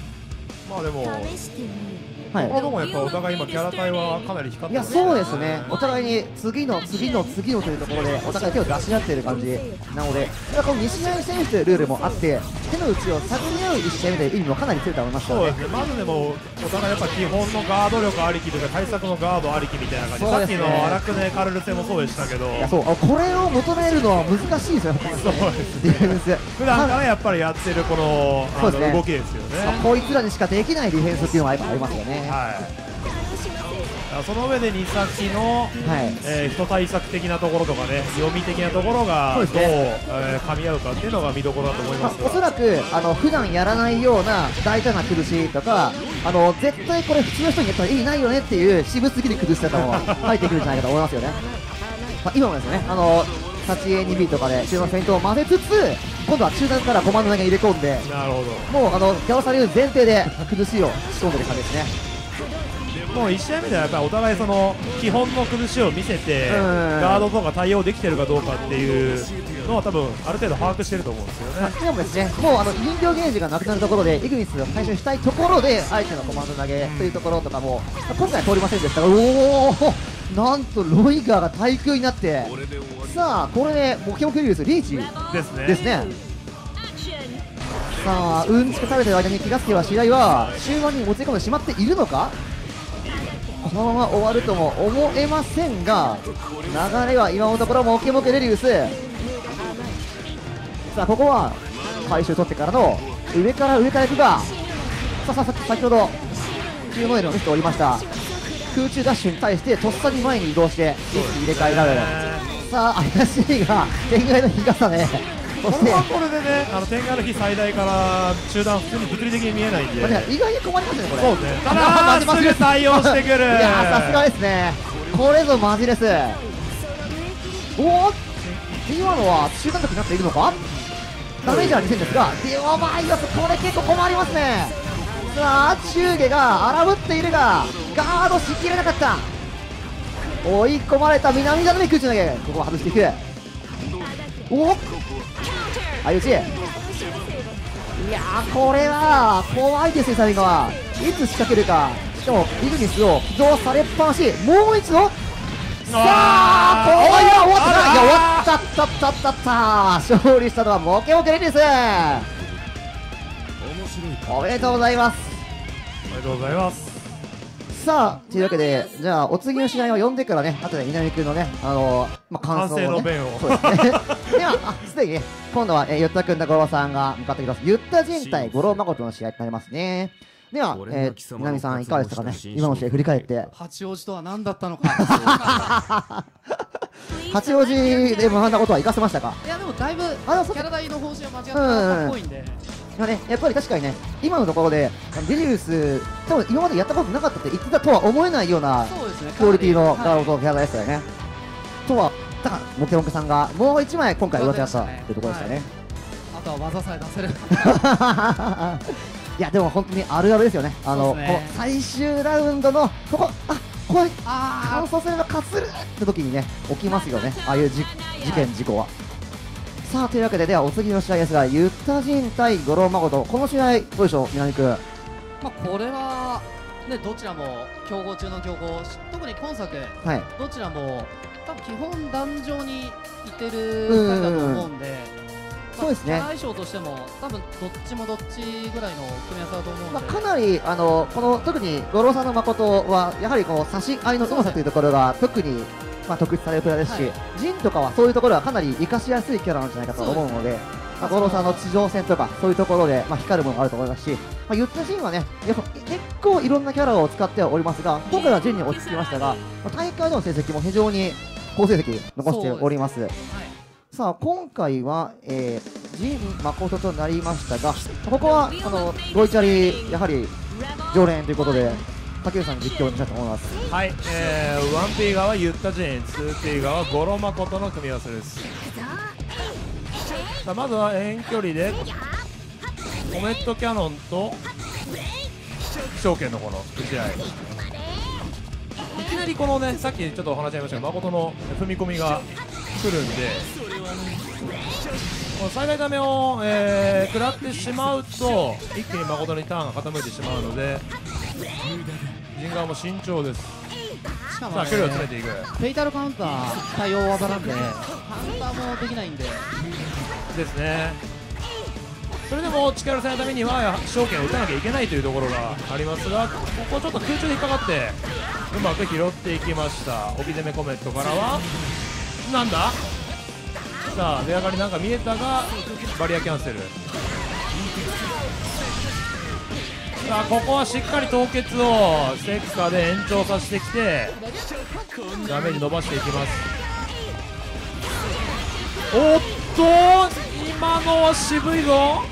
まあでもはい、ここもやっぱお互い今キャラ対はかなり光ってますね。いやそうですね、お互いに次の次の次のというところでお互い手を出し合っている感じなので、このに試合選手というルールもあって手の内を探り合ういち試合目で意味もかなり強いと思いますからね。そうですね、まずでもお互いやっぱ基本のガード力ありきというか対策のガードありきみたいな感じ、ね、さっきの荒くねカルル戦もそうでしたけど、いやそうこれを求めるのは難しいですよね。そうですね、ディフェンス普段からやっぱりやってるこのあの動きですよね。こいつらにしかできないディフェンスっていうのはやっぱありますよね。はい、その上でに先の、はいえー、人対策的なところとかね、読み的なところがどう、ねえー、噛み合うかっていうのが見どころだと思います。まあ、おそらくあの普段やらないような大胆な崩しとか、あの絶対これ普通の人にやったら意味ないよねっていう渋すぎる崩し方も入ってくるんじゃないかと思いますよね。まあ今もですね、あの立ち エーツービー とかで中盤戦闘を混ぜつつ、今度は中段からごまんの投げ入れ込んで、なるほどもうあのギャオされる前提で崩しを仕込んでる感じですね。もういち試合目ではやっぱりお互いその基本の崩しを見せてガードとか対応できてるかどうかっていうのは多分ある程度把握してると思うんですよね。でもですね、もうあの人形ゲージがなくなるところでイグニスを回収したいところで相手のコマンド投げというところとかも今回は通りませんでしたが、おーなんとロイガーが対空になって、さあこれでモケモケリュウスリーチですね。さあうんちく食べてる間に気がつけば試合は終盤にもつれ込んでしまっているのか。このまま終わるとも思えませんが、流れは今のところモケモケレリウス。さあここは回収取ってからの上から上から行くが、さあさあ先ほど中ノエルのミスを降りました。空中ダッシュに対してとっさに前に移動して一気に入れ替えられる。さあ怪しいが天外の日傘ね。これはこれでね、あの天外の日最大から中断普通に物理的に見えないんで、意外に困りますねこれ。そうね、ただすぐ対応してくる。いやさすがですね、これぞマジレス。おっ今のは中間角になっているのか。ダメージはにせんですが、デオマイオスこれ結構困りますね。さあ中下が荒ぶっているがガードしきれなかった。追い込まれた南田の空中投げ、ここは外していく。おっ相打ち。いやーこれは怖いですね。最後はいつ仕掛けるか。しかもビジネスを起動されっぱなし。もう一度さあこれは終わったな。いや終わったったったったった勝利したのはモケモケレディス。おめでとうございます。おめでとうございます。さあというわけで、じゃあお次の試合を呼んでからね、あとで南君のね、あのーまあ、感想をね、反省の弁をそうですねではすでにね、今度はゆったくんと五郎さんが向かってきます。ゆったじん対五郎誠の試合になりますね。では、えー、南さんいかがでしたかね、今の試合振り返って。八王子とは何だったのか八王子で学んだことは生かせましたか。いやでもだいぶキャラ大の方針は間違ってたっぽいんで、まあね、やっぱり確かにね、今のところでレリウス、多分今までやったことなかったって言ってたとは思えないようなクオリティのガードとキャラでしたよね。はい、とは、だからモケモケさんがもういちまい今回上手やったっていうところでしたね。はい、あとは技さえ出せるいやでも本当にあるあるですよね。あのねこ最終ラウンドのここ、あこれ乾燥戦のかするって時にね起きますよね、ああいうじ事件事故は。さあというわけで、ではお次の試合ですが、ゆったじん対五郎誠、この試合どうでしょう南君。まあこれはね、どちらも強豪中の強豪、特に今作、はい、どちらも多分基本壇上にいてるふたりだと思うんで、そうですね、まあ、相性としても多分どっちもどっちぐらいの組み合わせだと思うんで、まあかなりあのこの特に五郎さんの誠はやはりこの差し合いのうまさというところが特にまあ特筆されるプレーですし、はい、ジンとかはそういうところはかなり生かしやすいキャラなんじゃないかと思うので、まあ、五郎さんの地上戦とかそういうところでまあ光るものがあると思いますし、まあ、言ったシーンはねやっぱ結構いろんなキャラを使ってはおりますが、今回はジンに落ち着きましたが、まあ、大会での成績も非常に好成績残しております。す、はい、さあ今回は、えー、ジン誠となりましたが、ここはあのゴイチャリやはり常連ということで、竹内さん実況にしたいと思います。はい、えー、ワンピー 側ゆったじん、 ツーピー 側五郎誠の組み合わせです。さあまずは遠距離でコメットキャノンと証券のこの打ち合い、いきなりこのねさっきちょっとお話しありましたが誠の踏み込みが来るんで、この最大ダメを、えー、食らってしまうと一気に誠にターンが傾いてしまうので、ジン側も慎重です。しかも、ね、さあ距離を詰めていく。フェイタルカウンター対応技なんで、カウンターもできないんでですね。それでも力を使うためには証券を打たなきゃいけないというところがありますが、ここちょっと空中で引っかかってうまく拾っていきました。帯攻めコメットからはなんだ、さあ出上がりなんか見えたがバリアキャンセル。さあここはしっかり凍結をセクサーで延長させてきてダメージ伸ばしていきます。おっと今のは渋いぞ。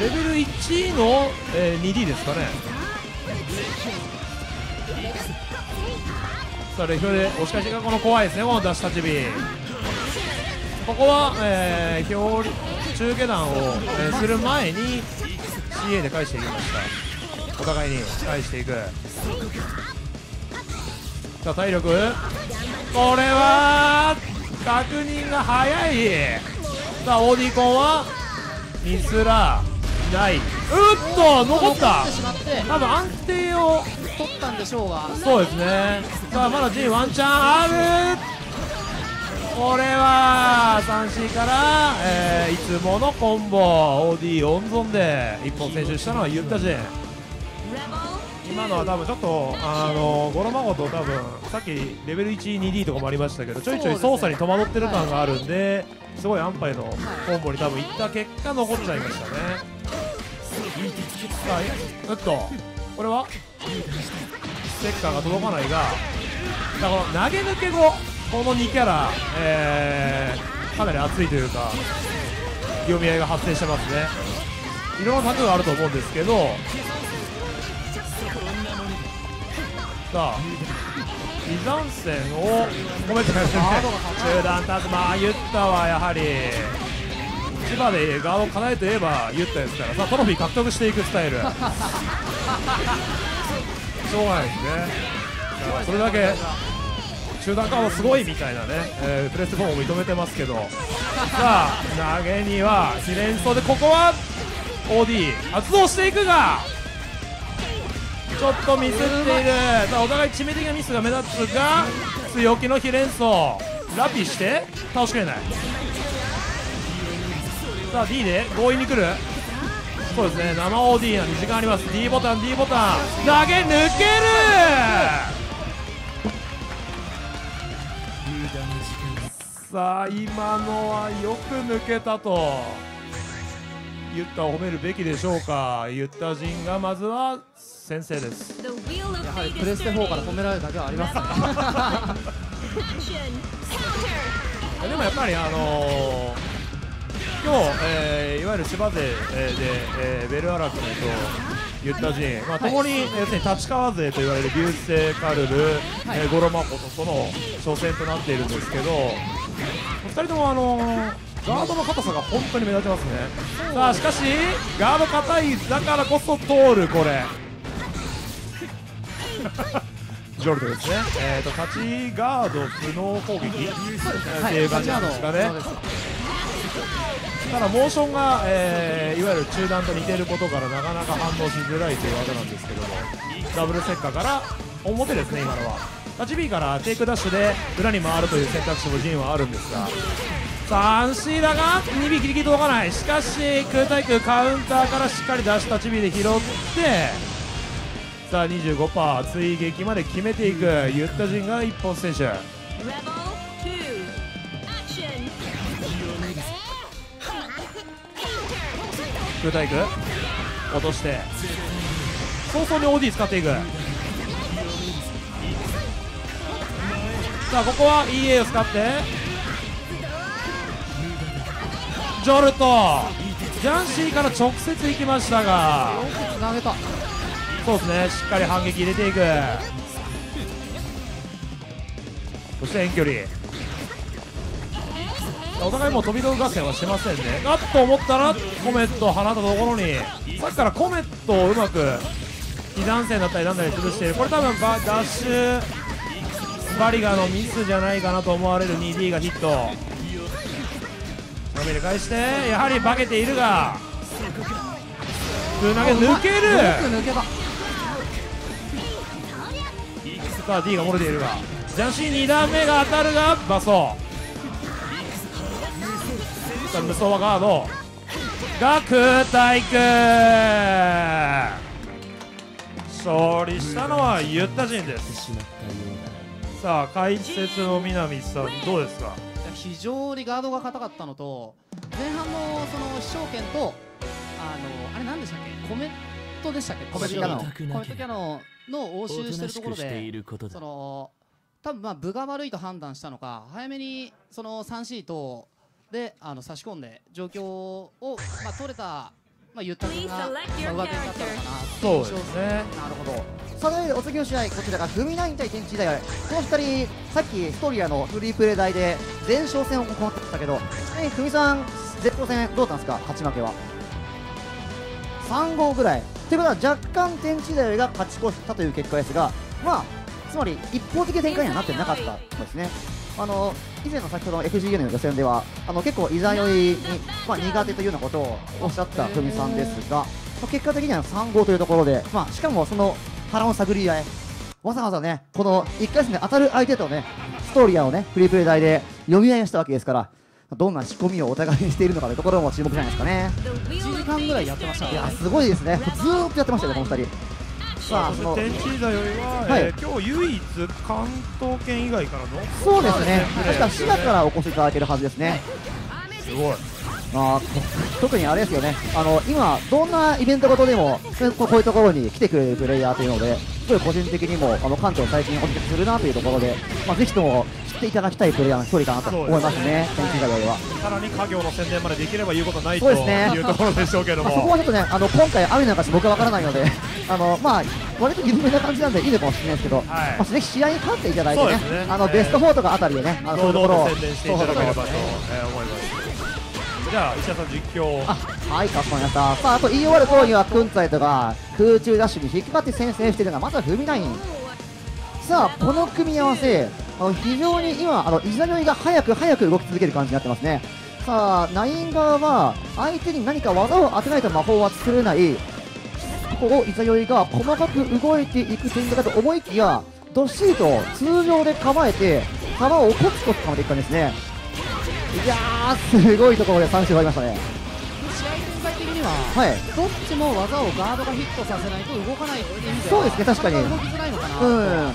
レベルいちの、えー、ツーディー ですかね。さあレフトで押し返しがこの怖いですね、この出し立ち火。ここは、えー、表中下段を、えー、する前にシーエー で返していきました。お互いに返していく。さあ体力、これは確認が早い。さあオーディコンはミスらない。うっと残った、多分安定を取ったんでしょうが、そうですね。さあまだ ジンワンチャンある。これは スリーシー から、えー、いつものコンボ オーディー 温存で一本先取したのはユッタジン。今のは多分ちょっとあのゴロマゴと多分さっきレベル いち、にディー とかもありましたけどちょいちょい操作に戸惑ってる感があるんで、すごい安牌のコンボに多分いった結果残っちゃいましたね。はい、うっとこれはステッカーが届かないが、だからこの投げ抜け後このにキャラ、えー、かなり熱いというか読み合いが発生してますね。いろんなタグがあると思うんですけど、さあ離山線を込めてますね。中断タグマユッタはやはり千葉でガードを叶えといえばユッタですから、さあトロフィー獲得していくスタイルしょうがないですね。だからそれだけ中段間はすごいみたいなね、えー、プレスフォームを認めてますけど、さあ投げには記念層でここは オーディー 発動していくがちょっとミスっている。さあお互い致命的なミスが目立つが、強気の非連想ラピして倒しきれない。さあ ディー で強引に来る、そうですね、生 オーディー なに時間あります。 ディー ボタン ディー ボタン投げ抜ける。さあ今のはよく抜けたとユッタを褒めるべきでしょうか。ユッタ陣がまずは先制です。やはりプレステフォーから褒められるだけはありますねでもやっぱりあのー、今日、えー、いわゆる千葉勢で、えー、ベルアラクムとユッタ陣、まあ、共に、はい、要するに立川勢と言われる流星カルル、はい、えー、ゴロマコとその初戦となっているんですけど、ふたりともあのー、ガードの硬さが本当に目立ちますね。さあしかしガード硬いだからこそ通るこれジョルトですね、えーと立ちガード不能攻撃っていう感じなんですかね、はい、ただモーションが、えー、いわゆる中段と似てることからなかなか反応しづらいという技なんですけども、ダブルセッカーから表ですね。今のは立ち B からテイクダッシュで裏に回るという選択肢も陣はあるんですが、スリーシー だが にビー ギリギリ届かない。しかし空対空カウンターからしっかり出し立ち B で拾って、さあ にじゅうごパーセント 追撃まで決めていくユッタ陣が一本選手。空対空落として早々に オーディー 使っていく。さあここは イーエー を使ってジョルトジャンシーから直接いきましたが、そうですね、しっかり反撃入れていく。そして遠距離お互いもう飛び道具合戦はしてませんね。あっと思ったらコメットを放ったところに、さっきからコメットをうまく二段線だったりなんだり潰している。これ多分ダッシュバリガーのミスじゃないかなと思われる にディー がヒット伸びで返して、やはり化けているが普通投げ抜ける。さあ ディー が漏れているがジャンシーに段目が当たるがバソー。さあ無双はガードが空対空勝利したのはユッタ陣です。さあ解説の南さんどうですか？非常にガードが硬かったのと、前半のその飛翔剣とあのあれなんでしたっけ、コメントでしたっけ、コメントキャノン、コメントキャノンの応酬してるところで、その多分まあ分が悪いと判断したのか、早めにその スリーシー とであの差し込んで状況をまあ取れた。まあユッタ君が上手になったのかな。そうですね。なるほど。さてお次の試合こちらがフミナイン対天智大。このふたりさっきストーリーのフリープレー台で前哨戦を行ってたけど、えフミさん前哨戦どうだったんですか？勝ち負けはさんごうぐらい。ということは若干天智大が勝ち越したという結果ですが、まあつまり一方的な展開にはなってなかったですね。あの以前の先ほどの エフジーユー の予選ではあの結構、いざ酔いに、まあ、苦手というようなことをおっしゃったふみさんですが、まあ、結果的にはさんごうというところで、まあ、しかもその腹の探り合い、わざわざねこのいっかい戦で当たる相手とねストーリアをねフリープレー台で呼び合いをしたわけですから、どんな仕込みをお互いにしているのかというところも注目じゃないですかね。いちじかんぐらいやってましたね。いやすごいですね、ずーっとやってましたよね、このふたり。さあ、その天神座よりは、はい、えー、今日唯一関東圏以外からの、そうですね、確か滋賀からお越しいただけるはずですね。すごい。あ、特にあれですよね、あの今どんなイベントごとでもこういうところに来てくれるプレイヤーというので、すごい個人的にもあの関東最近お聞きするなというところで、まあ、ぜひとも知っていただきたいプレイヤーの一人かなと思いますね。天神座よりはさらに家業の宣伝までできれば言うことないというところでしょうけども、そこはちょっとね、あの今回雨なんかし僕はわからないのであのまあ割と有名な感じなんでいいのかもしれないですけど、はい、まあ、ぜひ試合に勝っていただいてね、ね、あのベストよんとかあたりでね、あのそういうところを宣伝していただければと思います。じゃあ石田さん実況。あ、はい、かしこまりました。さあ、あと言い終わる頃にはクンツァイトが空中ダッシュに引っかかって先制しているのがまたフミナイン。さあ、この組み合わせ、あの非常に今あの石田よりが早く早く動き続ける感じになってますね。さあ、ナイン側は相手に何か技を当てないと魔法は作れない。ここを伊佐よいが細かく動いていく展開だと思いきや、どっしりと通常で構えて球をコツコツ構えていったんですね。いやー、すごいところでさんしゅうありましたね。試合全体的には、はい、どっちも技をガードがヒットさせないと動かないっていう意味では、そうですね、確かに動きづらいのかなと、うん、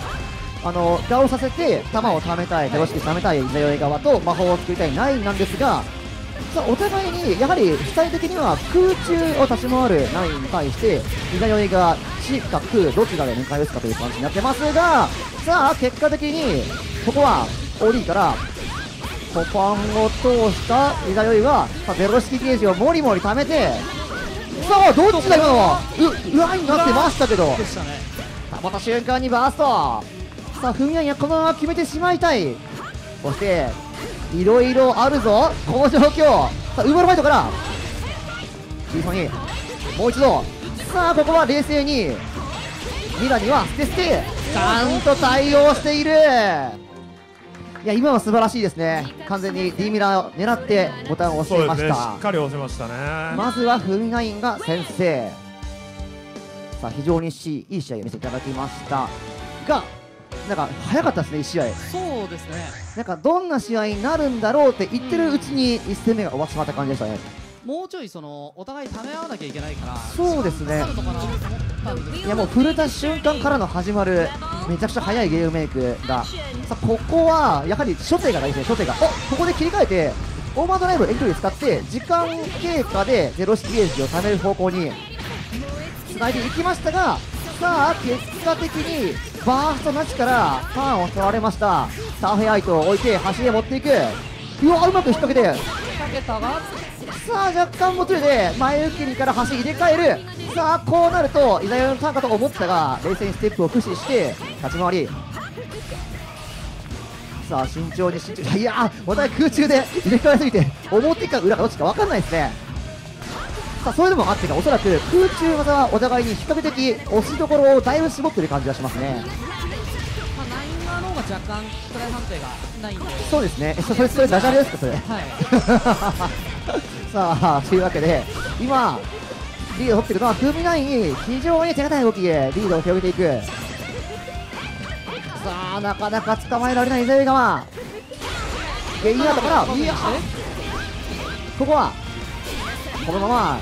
あのダウンさせて球を貯めたい、楽しく貯めたい伊佐よい側と魔法を作りたいナインなんですが、さあお互いにやはり主体的には空中を立ち回るナインに対して伊賀よいが地か空どちらで迎え撃つかという感じになってますが、さあ結果的にここはオリーからコパンを通した伊賀よいはゼロ式ゲージをもりもり貯めて、さあどっちだ今のは裏になってましたけど、たまった瞬間にバースト、さあフミヤにはこのまま決めてしまいたい。そしていろいろあるぞ、この状況。さあウーバルファイトから小さにもう一度、さあここは冷静にミラには捨て捨てちゃんと対応している。いや今は素晴らしいですね、完全に D ミラを狙ってボタンを押していました、ね、しっかり押せましたね。まずはフミナインが先制、さあ非常にいい試合を見せていただきましたが、なんか早かったですね、いち試合。そうですね、なんかどんな試合になるんだろうって言ってるうちにいち戦目が終わってしまった感じでしたね。もうちょいそのお互いため合わなきゃいけないから、そうですね、いやもう振れた瞬間からの始まるめちゃくちゃ早いゲームメイクが、さあここはやはり初手が大事ですね、初手が、おここで切り替えてオーバードライブをエントリー使って時間経過でゼロ式ゲージをためる方向につないでいきましたが、さあ結果的にバーストなしからターンを取られました。サーフェアイトを置いて端へ持っていく、うわうまく引っ掛けて、さあ若干もつれて前受け身から端入れ替える。さあこうなると伊沢のターンかと思ったが、冷静にステップを駆使して立ち回り、さあ慎重に慎重に、いやお互い空中で入れ替えすぎて表か裏かどっちか分かんないですね。さあそれでもあってか、おそらく空中技はお互いに比較的押しどころをだいぶ絞っている感じがしますね。まあ、ナイン側の方が若干ストライ判定がないんで、そうですね、それそれダジャレですかそれ、はい、さあというわけで今リードを取っているのはフミナイン、非常に手堅い動きでリードを広げていく。さあなかなか捕まえられないゼル側ゲイナートから、いやここはこのまま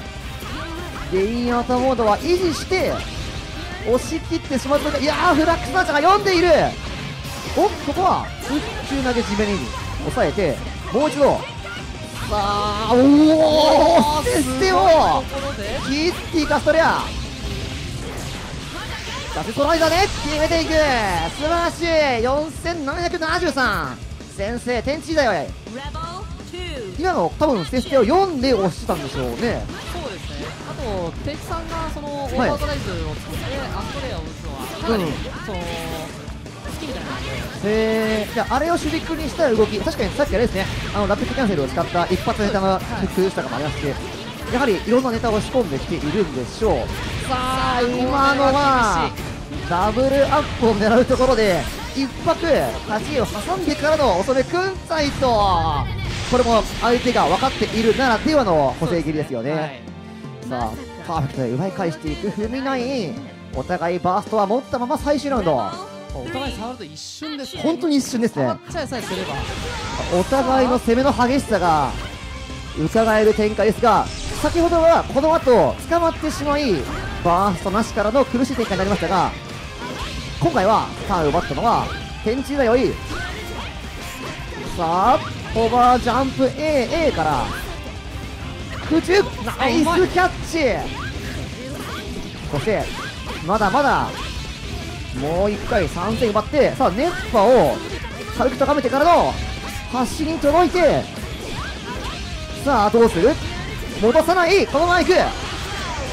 ゲインアウトモードは維持して押し切ってしまったが、いやーフラックスマーチャーが読んでいる。おっここは空中投げ地面に押さえてもう一度、さあおおステステを切っていかストレアダブルトライダーで決めていく、素晴らしい。よんなななさん先生天地だよ。今の多分ステステを読んで押してたんでしょうね。そうですね、あとテイチさんがそのオーバードライズを作って、はい、アストレアを打つのはかなり、うん、その好きみたいな感じで、へえ、じゃああれを主軸にした動き、確かにさっきあれですね、あのラピッドキャンセルを使った一発ネタが工夫したかもありまして、はい、やはりいろんなネタを仕込んできているんでしょう。さあ今のはダブルアップを狙うところで一拍立ちを挟んでからの恐れくんさいと、これも相手が分かっているならではの補正切りですよね。はい、さあパーフェクトで奪い返していくフミナイン、お互いバーストは持ったまま最終ラウンド。お互い触ると一瞬ですね。本当に一瞬ですね。触っちゃいさえすればお互いの攻めの激しさが伺える展開ですが、先ほどはこの後捕まってしまいバーストなしからの苦しい展開になりましたが、今回はターンを奪ったのは天地だよい。さあオーバージャンプ エーエー から空中ナイスキャッチ。そしてまだまだもういっかいさんてん奪って、さあ熱波を軽く高めてからの端に届いて、さあどうする、戻さない、このままいく、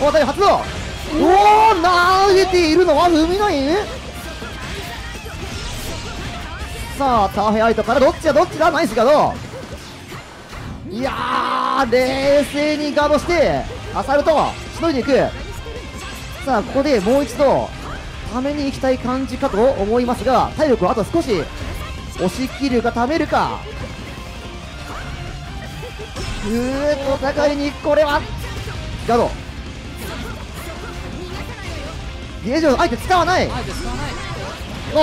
大谷発動、おお投げているのは踏みない。さあターフェアイトからどっちだどっちだ、ナイスガード、いやー冷静にガードしてアサルトしのいでいく。さあここでもう一度ために行きたい感じかと思いますが、体力はあと少し、押し切るかためるか、うーっと互いにこれはガードゲージを相手使わない。こ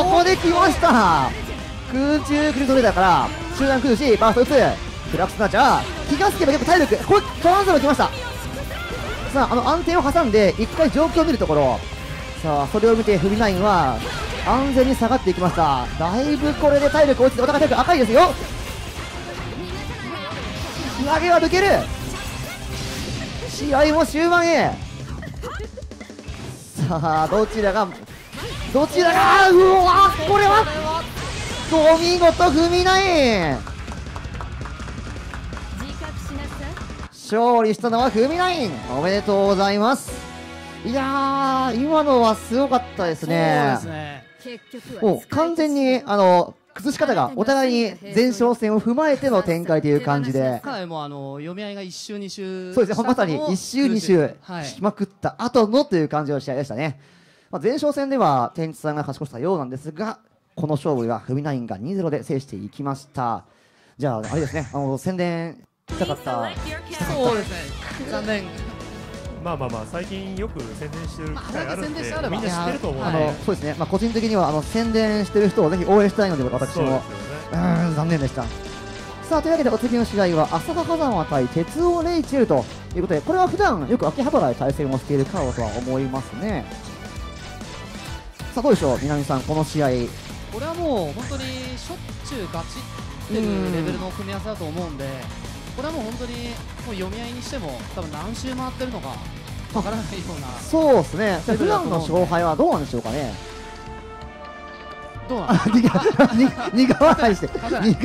こで来ました、空中クリストレーダーから集団崩しバースト打つ、クラクスナーチャー気がつけば結構体力、これトランザム来ました。さあ、あの安定を挟んでいっかい状況を見るところ、さあそれを見てフビナインは安全に下がっていきました。だいぶこれで体力落ちて、お互い体力赤いですよ。投げは抜ける、試合も終盤へ。さあどちらがどちらがうわこれはお見事フビナイン、勝利したのはフミナイン、おめでとうございます。いやー今のはすごかったですね。そうですね、もう完全にあの崩し方がお互いに前哨戦を踏まえての展開という感じで、今回もあの読み合いがいち周に周、そうですね、まさにいち周に周しまくった後のという感じの試合でしたね。まあ、前哨戦では天智さんが勝ち越したようなんですが、この勝負はフミナインが にたいゼロ で制していきました。じゃああれですね、あの宣伝したかった。そうですね。残念。まあまあまあ最近よく宣伝してる機会あるんで、みんな知ってると思うので。そうですね。まあ個人的にはあの宣伝してる人をぜひ応援したいので私も。うーん残念でした。さあというわけでお次の試合は浅田風間対鉄尾レイチェルということで、これは普段よく秋葉原で対戦をしているカオとは思いますね。さあどうでしょう南さん、この試合。これはもう本当にしょっちゅうガチっていうレベルの組み合わせだと思うんで。これはもう本当にもう読み合いにしても多分何周回ってるのかわからないような。そうですね。普段の勝敗はどうなんでしょうかね。どうなんですか。苦笑いして苦笑い。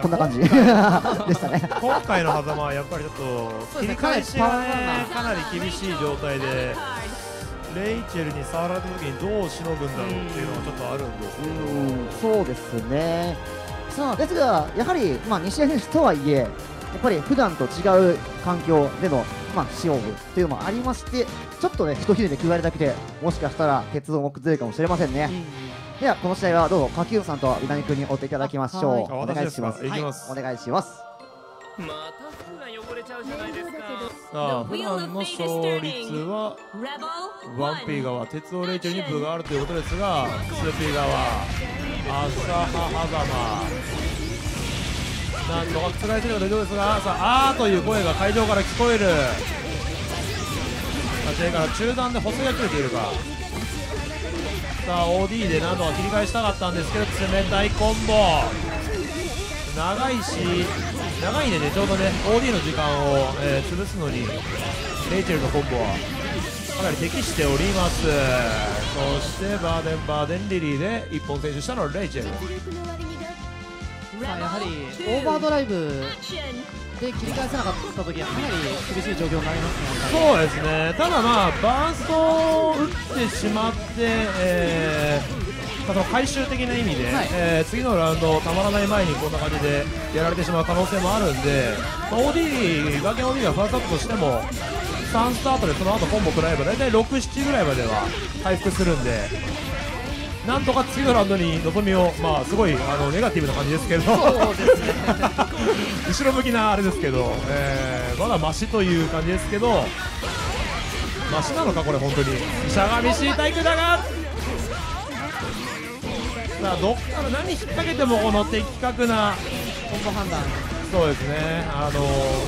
こんな感じでしたね。今回の狭間はやっぱりちょっと切り返しがねかなり厳しい状態で。レイチェルに触られたときにどうしのぐんだろうっていうのはちょっとあるんですけど、うんそうですね。さあですがやはり、まあ、西谷選手とはいえやっぱり普段と違う環境での、まあ、使用というのもありまして、ちょっとねひとひねり加えるだけでもしかしたら鉄道も崩れるかもしれませんね。うん、ではこの試合はどうぞ柿生さんと南君に追っていただきましょう。お願いします。お願いします。また普段汚れちゃうじゃないですか。さあ普段の勝率は ワンピー 側、鉄尾レイチェルに分があるということですが、 ツーピー 側浅羽狭間なんとか覆しているのが大丈夫ですが、さああーという声が会場から聞こえる。J から中段で補正が切れているか。さあ オーディー で何度か切り返したかったんですけど、冷たいコンボ長いし長いね、ちょうどね オーディー の時間を、えー、潰すのにレイチェルのコンボはかなり適しております。そしてバーデンバーデンリリーで一本選手したのはレイチェル。さあやはりオーバードライブで切り返せなかった時はかなり厳しい状況になりますね。そうですね。ただまあバーストを打ってしまって、えー回収的な意味で、はいえー、次のラウンドたまらない前にこんな感じでやられてしまう可能性もあるんで、まあ、オーディー ガーデン オーディー がファーストアップとしてもさんスタートでその後コンボ食らえば大体ろく、ななぐらいまでは回復するんで、なんとか次のラウンドに望みを、まあ、すごいあのネガティブな感じですけど後ろ向きなあれですけど、えー、まだマシという感じですけど。マシなのかこれ本当に。しゃがみシータイクだが、さあどっから何引っ掛けてもこの的確なコンボ判断。そうですね、あの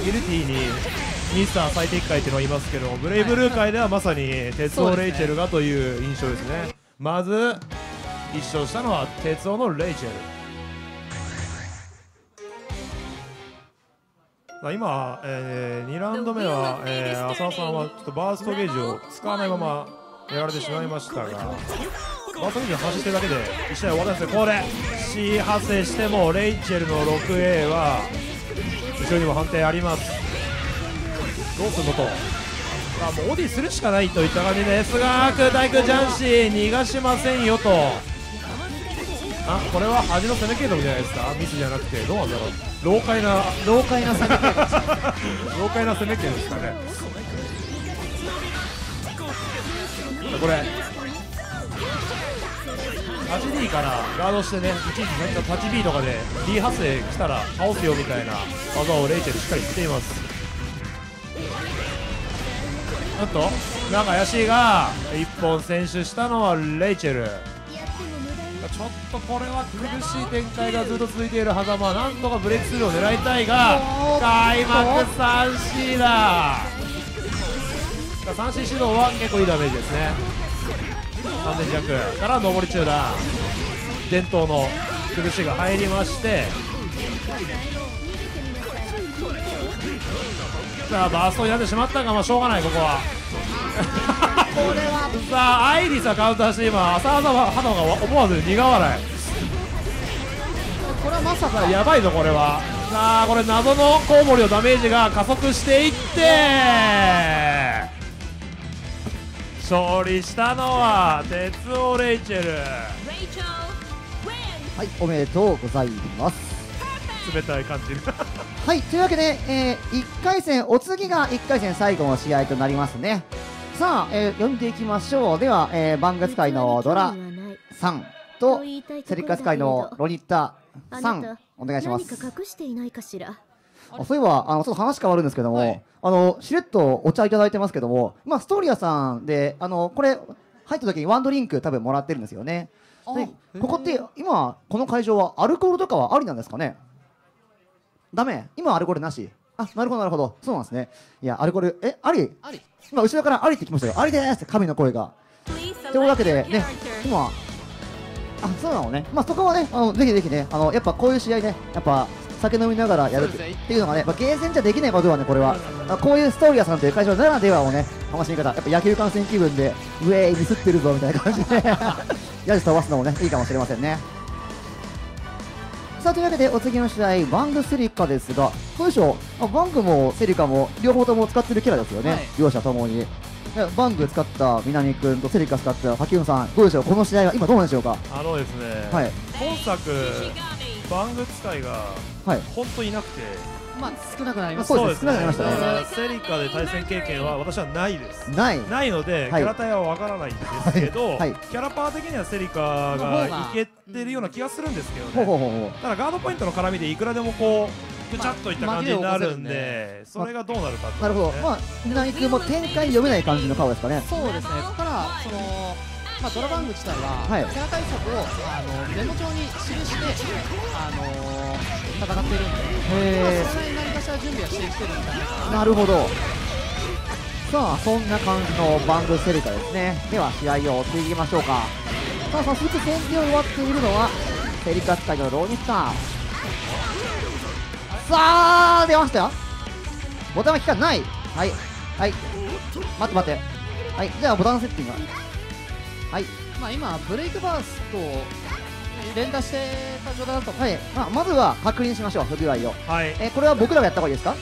ギルティにミスター最適解っていうのはいますけど、ブレイブルー界ではまさに鉄尾レイチェルがという印象ですね。ですね、まずいっ勝したのは鉄尾のレイチェル。今、えー、にラウンド目は、えー、浅田さんはちょっとバーストゲージを使わないままやられてしまいましたが、バーストゲージを走ってるだけでいち試合終わったんですよ。これ C 発生してもレイチェルの ろくエー は後ろにも判定あります。どうするのと、あもうオディするしかないといった感じですが、空対空ジャンシー逃がしませんよと。あ、これは端の攻め系統じゃないですか、ミスじゃなくて、どうなんだろう、老快な老快な攻め系ですか老快な攻め系ですかねこれ。 はちディー からガードしてね、一時何か はちビー とかで D 発生来たら倒すよみたいな技をレイチェルしっかりしています。おっと中怪しいがいっぽん先取したのはレイチェル。ちょっとこれは苦しい展開がずっと続いている狭間、なんとかブレイクスルーを狙いたいが開幕 スリーシー だ。 スリーシー 指導は結構いいダメージですね。さんぜん弱から上り中だ、伝統の苦しいが入りまして、さあバーストになってしまったが、まあしょうがないここはこれはさあアイリスはカウンターして今浅田は肌が思わず苦笑い。これはまさかやばいぞこれは。さあこれ謎のコウモリのダメージが加速していって勝利したのは鉄尾レイチェル。はい、おめでとうございます。冷たい感じはいというわけで、えー、いっかい戦お次がいっかい戦最後の試合となりますね。さあ、えー、読んでいきましょう。では、えー、バンガス界のドラさんとセリカス界のロニッタさん、お願いします。何か隠していないかしら。あ、そういえばあのちょっと話変わるんですけども、はい、あのしれっとお茶いただいてますけども、まあ、ストーリアさんであのこれ入った時にワンドリンク多分もらってるんですよね。でここって今この会場はアルコールとかはありなんですかね。ダメ、今アルコールなし。あ、なるほどなるほど、そうなんですね。いやアルコールえありあり、今後ろからありってきましたよ。ありですって神の声が。というわけでね、今あそうなのね、まあそこはねあのぜひぜひねあのやっぱこういう試合ねやっぱ酒飲みながらやるっていうのがね、まあ、ゲーセンじゃできないことはねこれはこういうストーリアさんという会場ならではをね楽しみ方、やっぱ野球観戦気分でウェーミスってるぞみたいな感じでやじ飛ばすのもねいいかもしれませんね。さあというわけでお次の試合バングセリカですが、どうでしょう、バングもセリカも両方とも使ってるキャラですよね、はい、両者ともに。バング使った南君とセリカ使ったハキウンさん、どうでしょうこの試合は今どうなんでしょうか。あのですね、はい、今作バング使いが本当いなくて、はい、まあ少なくなりました。そうですね、少なくなりましたね。セリカで対戦経験は私はないです。ないないので、はい、キャラ対はわからないんですけど、はいはい、キャラパー的にはセリカがいけてるような気がするんですけどね。ただガードポイントの絡みでいくらでもこうぐちゃっといった感じになるんで、それがどうなるかっていうのはね。なるほど、まあ南君も展開読めない感じの顔ですかね。そうですね、ここからその、まあ、ドラバング自体は、はい、キャラ対策をあのメモ帳に記してあの戦っているんで、まあ、それに何かしら準備はしてきてるんだ。なるほど、さあそんな感じのバングセリカですね。では試合を追っていきましょうか。さあ早速先手を奪っているのはセリカス界のロニッタ。さあ出ましたよ、ボタンは効かない。はいはい、待って待って、はい、じゃあボタンセッティングは、はい、まあ今ブレイクバースト連打してた状態だと思う、はい、まあ、まずは確認しましょう不具合を、はい、えこれは僕らがやった方がいいですか、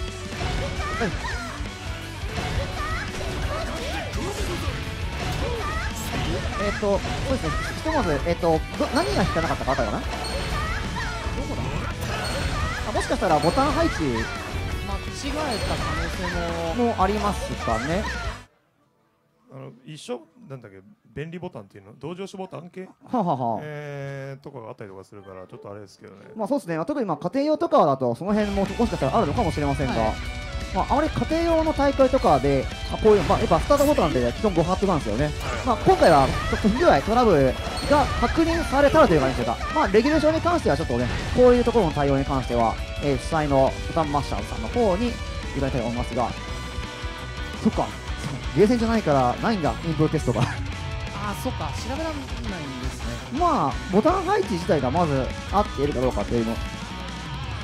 うん、えっと、そうですね、ひとまず、えっと、ど何が引かなかったかあったかな。どこだ、あもしかしたらボタン配置間違えた可能性ももありますかね。あの一緒なんだっけ、便利ボタンっていうの同乗子ボタン系、はあはあ、えー、とかがあったりとかするからちょっとあれですけどね。まあそうですね、特にまあ家庭用とかだとその辺ももしかしたらあるのかもしれませんが、はい、まあ、あまり家庭用の大会とかで、まあ、こういう、まあ、やっぱスタートボートなんで基本ご発表なんですよね。まあ、今回はちょっと不具合トラブルが確認されたらという感じでしょうか。まあ、レギュレーションに関してはちょっとね、こういうところの対応に関しては、えー、主催のボタンマッシャーさんの方に言われたいと思いますが、そっか、ゲーセンじゃないからないんだ、インプロテストが。あ、そっか、調べられないんですね。まあ、ボタン配置自体がまず合っているかどうかっていうの。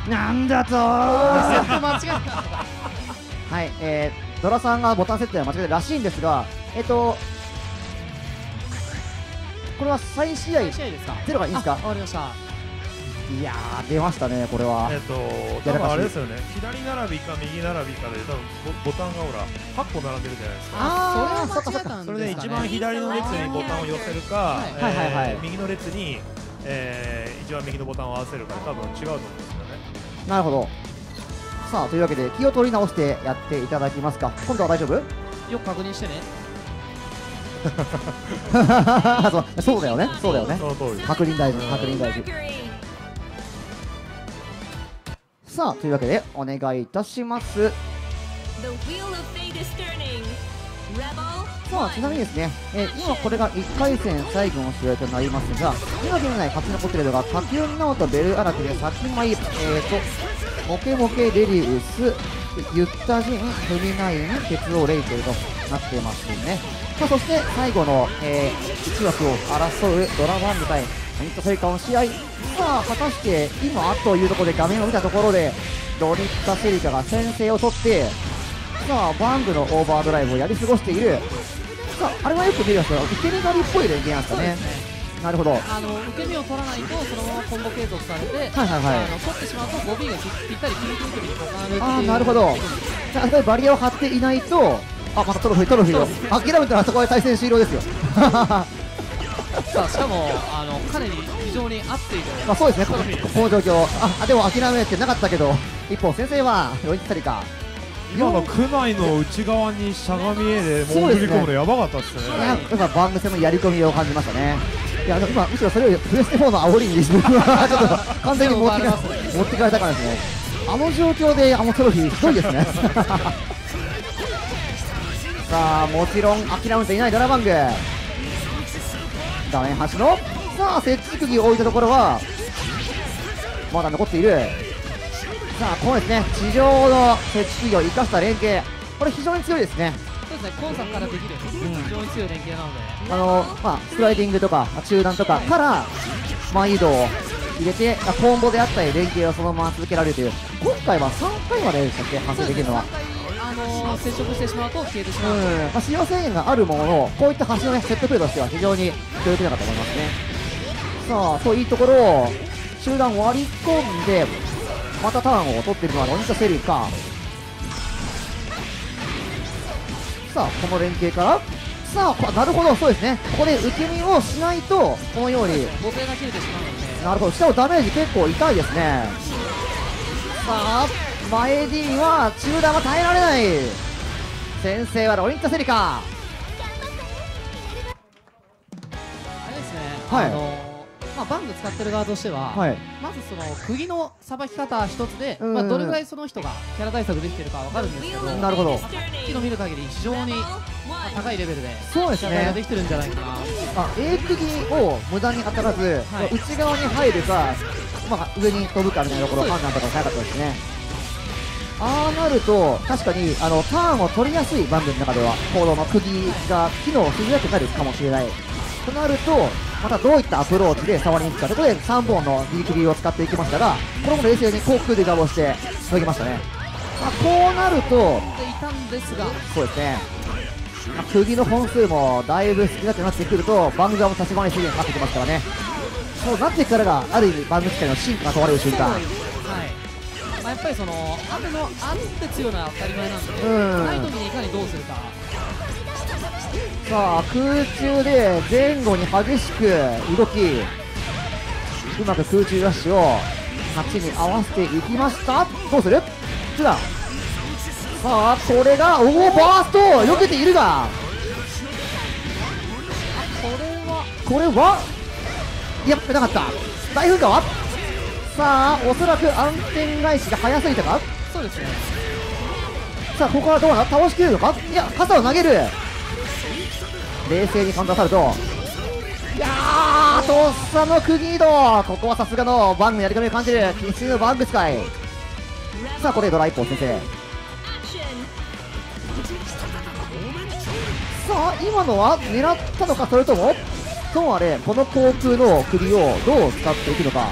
なんだとー、設定間違えた。はい、えー、ドラさんがボタン設定は間違えたらしいんですが、えっと、これは再試合ゼロがいいですか。わかりました。いやー、出ましたね、これは。えっと、多分あれですよね、左並びか右並びかで、多分ボタンがほら、はっこ並んでるじゃないですか。あー、それは間違えたんですかね。それで一番左の列にボタンを寄せるか、右の列に一番右のボタンを合わせるかで、多分違うと思うんですよね。なるほど。さあ、というわけで気を取り直してやっていただきますか。今度は大丈夫よく確認してね。そう、そうだよね、そうだよね。確認大事、確認大事。さあ、というわけでお願いいたします。まあ、ちなみにですね、えー、今これがいっかい戦最後の試合となりますが、今現在勝ち残っているのがタキュンナオとベルアラクで、サキマイ、えーとモケモケレリウス、ユッタジン、フミナイン、鉄王レイテルとなっていますね。まあ、そして最後の、えー、いち枠を争うドラワンズ対ミッドセイカーの試合、さあ果たして今というところで画面を見たところでドリッタ・シェリカが先制を取って、さあバングのオーバードライブをやり過ごしている。さあ、あれはよく見るやつは受け身狩りっぽい連携なんですかね。なるほど。あの受け身を取らないとそのままコンボ継続されて、はいはいはい、あの取ってしまうと ごビー がぴったりキルキルキルに重なるっていう。あー、なるほど。やっぱりバリアを張っていないと、あ、またトロフィートロフィーを諦めたらそこで対戦終了ですよ。さあ、しかもあの彼に非常に合っている、まあ、そうですね、この状況。あ、でも諦めてなかったけど一本先生はロイッタリカ、今の区内の内側にしゃがみ絵で潜り込むのやばかったっすね。今バング戦のやり込みを感じましたね。いや、今むしろそれをプレステフォーの煽りに自分はちょっと完全に持ってかれたからですね。あの状況であのトロフィーひどいですね。さあ、もちろん諦めていないドラバング、画面端のさあ設置釘を置いたところはまだ残っている。さあ、このですね、地上の設置を生かした連携、これ非常に強いですね。そうですね、今作からできる、うん、非常に強い連携なので、あのまあ、スライディングとか中段とかから前移動を入れて、コンボであったり連携をそのまま続けられるという。今回はさんかいまででしたっけ、発生できるのは。あのー、接触してしまうと消えてしまう、うん、まあ、使用制限があるものの、こういった端の、ね、セットプレーとしては非常に強力だと思いますね。さあ、そういうところを中段割り込んで、またターンを取っているのはロニタ・セリカ。さあ、この連携から、さあ、なるほど、そうですね、ここで受け身をしないと、このようにボテが切れてしまうので、なるほど、下のダメージ結構痛いですね。さあ、前 D は中段は耐えられない。先生はロニタ・セリカ。あれですね、はい、あのーまあ、バング使ってる側としては、はい、まずその釘のさばき方一つで、まあ、どれぐらいその人がキャラ対策できてるかわかるんですけど、なるほど、さっきの見る限り非常に高いレベルでキャラができてるんじゃないかな。 A 釘を無駄に当たらず、はい、内側に入るか、まあ、上に飛ぶかみたいなところ判断とかなかったですね。ああ、なると確かにあのターンを取りやすいバングの中では行動の釘が機能しづらくなるかもしれないとなると、またどういったアプローチで触りに行くかということでさんぼんのギリギリを使っていきましたが、これも冷静に航空でガボしてしのぎましたね。まあ、こうなるとそうですね、まあ、釘の本数もだいぶ少なくなってくるとバング側も差し回り制限になってきますからね。そうなってからがある意味バング機械の進化が問われる瞬間、はい、まあ、やっぱりその雨の雨って強いのは当たり前なんで、ない時にいかにどうするか。さあ、空中で前後に激しく動き、うまく空中ラッシュをはちに合わせていきました。どうする普段。さあ、これがおお、バースト避けているが、これはこれはいやなかった。大噴火はさあ、おそらく暗転返しが早すぎたか。そうですね、さあここはどうな、倒しきれるのか。いや傘を投げる、冷静にカウンターされると、いやーとっさのクギード、ここはさすがのバングやり込みを感じる必死のバング使い。さあこれドライポー先生、さあ今のは狙ったのか、それともともあれこの航空の首をどう使っていくのか。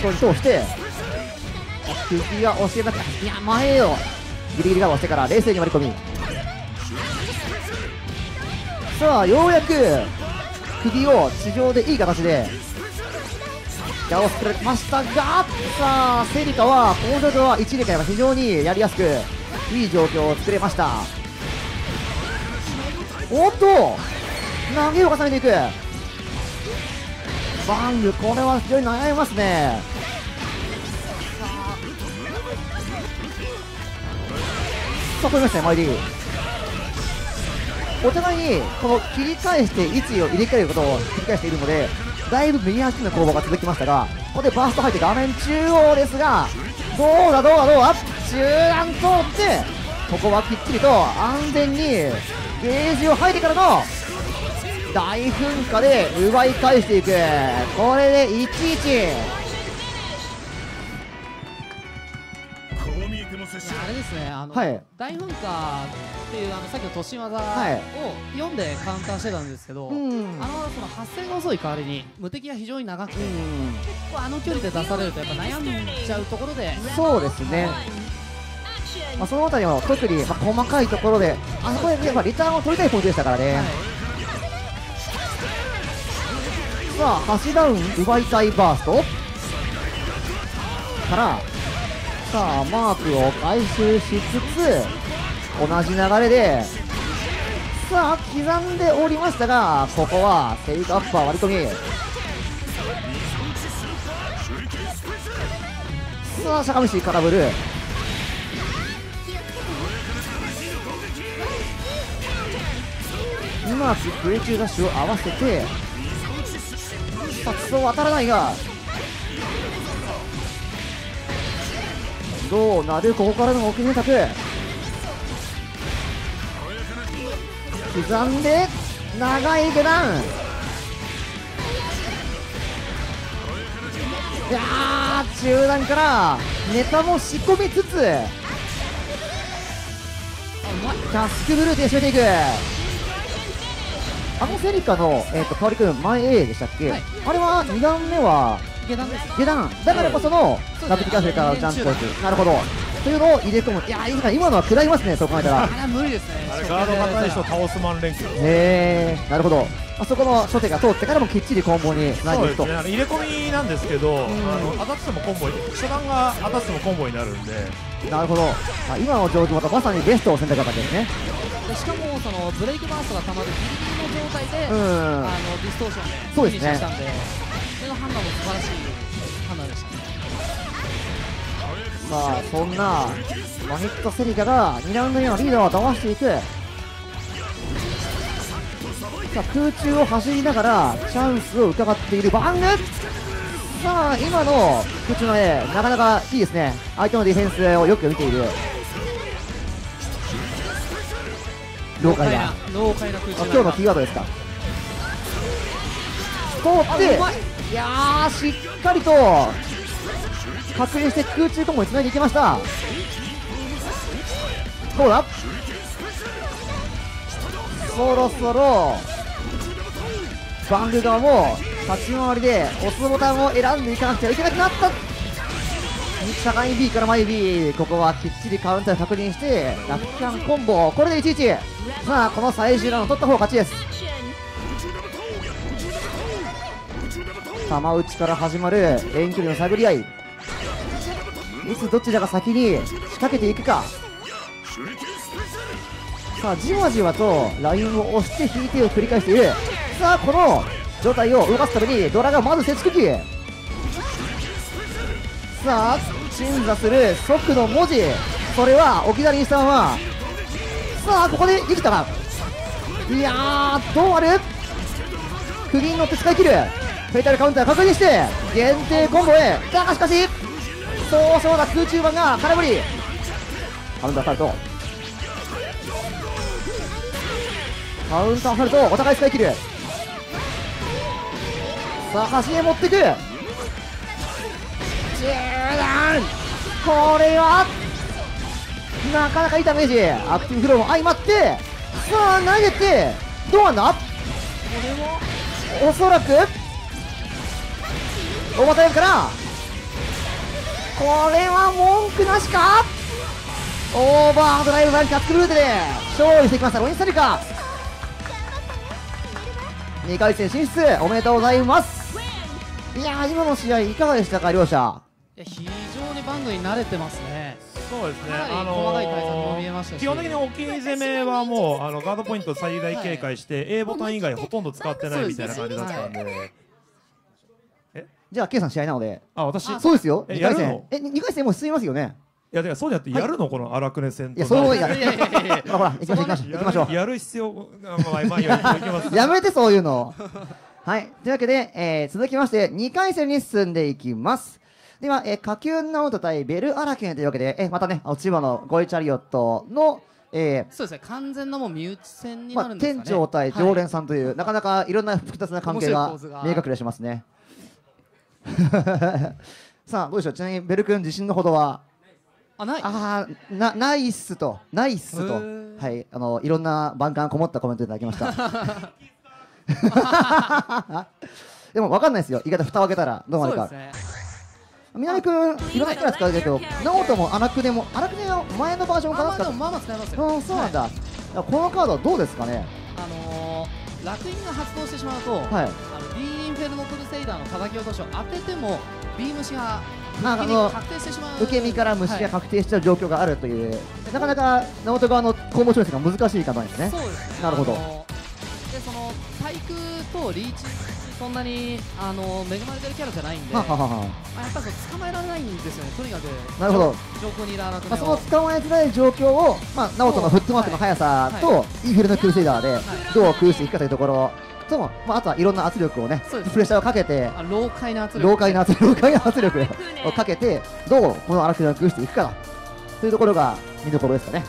後ろに通して首は教えなくて、いや前をギリギリ我慢してから冷静に割り込み、さあようやく首を地上でいい形で矢を作られましたが、さあセリカはこの状況はいち入れ替えは非常にやりやすくいい状況を作れました。おっと投げを重ねていくバング、これは非常に悩みますね。さあ取りましたねマイリー、お互いにこの切り返して位置を入れ替えることを繰り返しているので、だいぶ右端の攻防が続きましたが、ここでバースト入って画面中央ですが、どうだどうだどうだ、中段通ってここはきっちりと安全にゲージを入ってからの大噴火で奪い返していく、これでいちたいいち。あれですね、あの、はい、大噴火っていうあのさっきの突進技を読んでカウンターしてたんですけど、はい、あのその発生が遅い代わりに無敵が非常に長くて、結構あの距離で出されるとやっぱ悩んじゃうところで、そうですね、まあ、その辺りも特にまあ細かいところで、あそこでやっぱリターンを取りたいポイントでしたからね。はい、さあはちダウン奪いたいバーストからさあマークを回収しつつ同じ流れでさあ刻んでおりましたが、ここはセイクアッパー割り込み、さあしゃがみし空振る、うまく空中ダッシュを合わせてそう当たらないが、どうなる、ここからの奥にたく刻んで長い下段、いやー中段からネタも仕込みつつキャスクブルーで締めていく。あのセリカの、えー、と変わり君前 A でしたっけ、はい、あれはに段目は下段です、下段だからこそのダブルキャンセルからジャンプコース、なるほどというのを入れ込む。いやー、いいか今のは食らいますね、そう考えたら無理ですね、ガード高い人倒すマン連携、えー、なるほど、あそこの初手が通ってからもきっちりコンボにつなげると、ね、入れ込みなんですけど、あの当たってもコンボ、初段が当たってもコンボになるんで、なるほど、あ今の状況はまさにベストを選択だったんですね。しかもそのブレイクバーストがたまるギリギリの状態で、あのディストーションでフィニッシュしたんで、それの判断も素晴らしい判断でしたね。さあそんなマヒットセリカがにラウンド目のリードを伸ばしていく。さあ空中を走りながらチャンスを伺っているバング。さあ今の空中の絵なかなかいいですね、相手のディフェンスをよく見ている。老快な今日のキーワードですか。通っていやーしっかりと確認して空中コンボにつないでいきました。どうだ、そろそろバング側も立ち回りで押すボタンを選んでいかなくてはいけなくなった。高い B から前 B、 ここはきっちりカウンター確認してラフキャンコンボ、これでいちたいいち。まあこの最終ラウンド取った方が勝ちです。玉打ちから始まる遠距離の探り合い、いつどちらが先に仕掛けていくか。さあじわじわとラインを押して引いてを繰り返している。さあこの状態を動かすためにドラがまず接触機、さあ鎮座する即の文字、それは沖田さんはさあここで生きたか。いやーどうある、釘に乗って使い切るフェイタルカウンター確認して限定コンボへ。だがしかしそうそうな空中盤が空振り、カウンターされるとカウンターされるとお互い使い切る。さあ端へ持ってく中段、これはなかなかいいダメージ。アクティブフローも相まって、さあ投げてどうなんだ。これはおそらくオーバータイムから、これは文句なしか。オーバードライブランキャッツルーテで勝利してきましたロイン・サリカ。にかい戦進出おめでとうございます。いやー今の試合いかがでしたか両者。いや非常にバンドに慣れてますね。そうですね、あのー、基本的に大きい攻めはもうあのガードポイント最大警戒して、はい、A ボタン以外ほとんど使ってないみたいな感じだったんで、はい、じゃあ K さん試合なので、あ、私そうですよ。にかい戦、え、にかい戦もう進みますよね。いや、だからそうじゃなくてやるのこの荒くね戦と。いや、そうやる。いやいやいや、ほら行きましょう行きましょう行きましょう。やる必要やめてそういうの。はい。というわけで、えー、続きましてにかい戦に進んでいきます。では、えー、カキュンナウト対ベルアラキュンというわけで、えー、またね千葉のゴイチャリオットの。えー、そうですね、完全なもう身内戦になるんですかね。まあ、店長対常連さんという、はい、なかなかいろんな複雑な関係が明確にしますね。さあどうでしょう、ちなみにベル君自信のほどは。あ、ない、あーなないっすとないっすと、はい、あのいろんな万感こもったコメントいただきました。でも分かんないですよ、意外と蓋を開けたらどうなるか。南君いろんなキャラ使うけど、ナオトも荒くねも、荒くねの前のバージョンかなと。まあまあ使えますよ。そうなんだ。このカードはどうですかね。あの楽園が発動してしまうと、はい、インフェルノ・クルセイダーの叩き落としを当ててもビームシが確定してしまう、受け身から虫が確定しちゃう状況があるという、はい、なかなか直人側の攻防調整が難しい方ですね。そうですね、なるほど。でその対空とリーチ、そんなにあの恵まれてるキャラじゃないんで、はははは、やっぱり捕まえられないんですよね、とにかく。なるほど、上空にいらなくて、まあ、その捕まえづらい状況を、まあ、直人のフットマークの速さと、はいはい、インフェルノ・クルセイダーでどう工夫していくかというところ。でも、まあ、あとはいろんな圧力をね、プレッシャーをかけて、老快な圧力、老快な圧力、老快な圧力をかけて、どうこの荒くねを崩していくかというところが見どころですかね。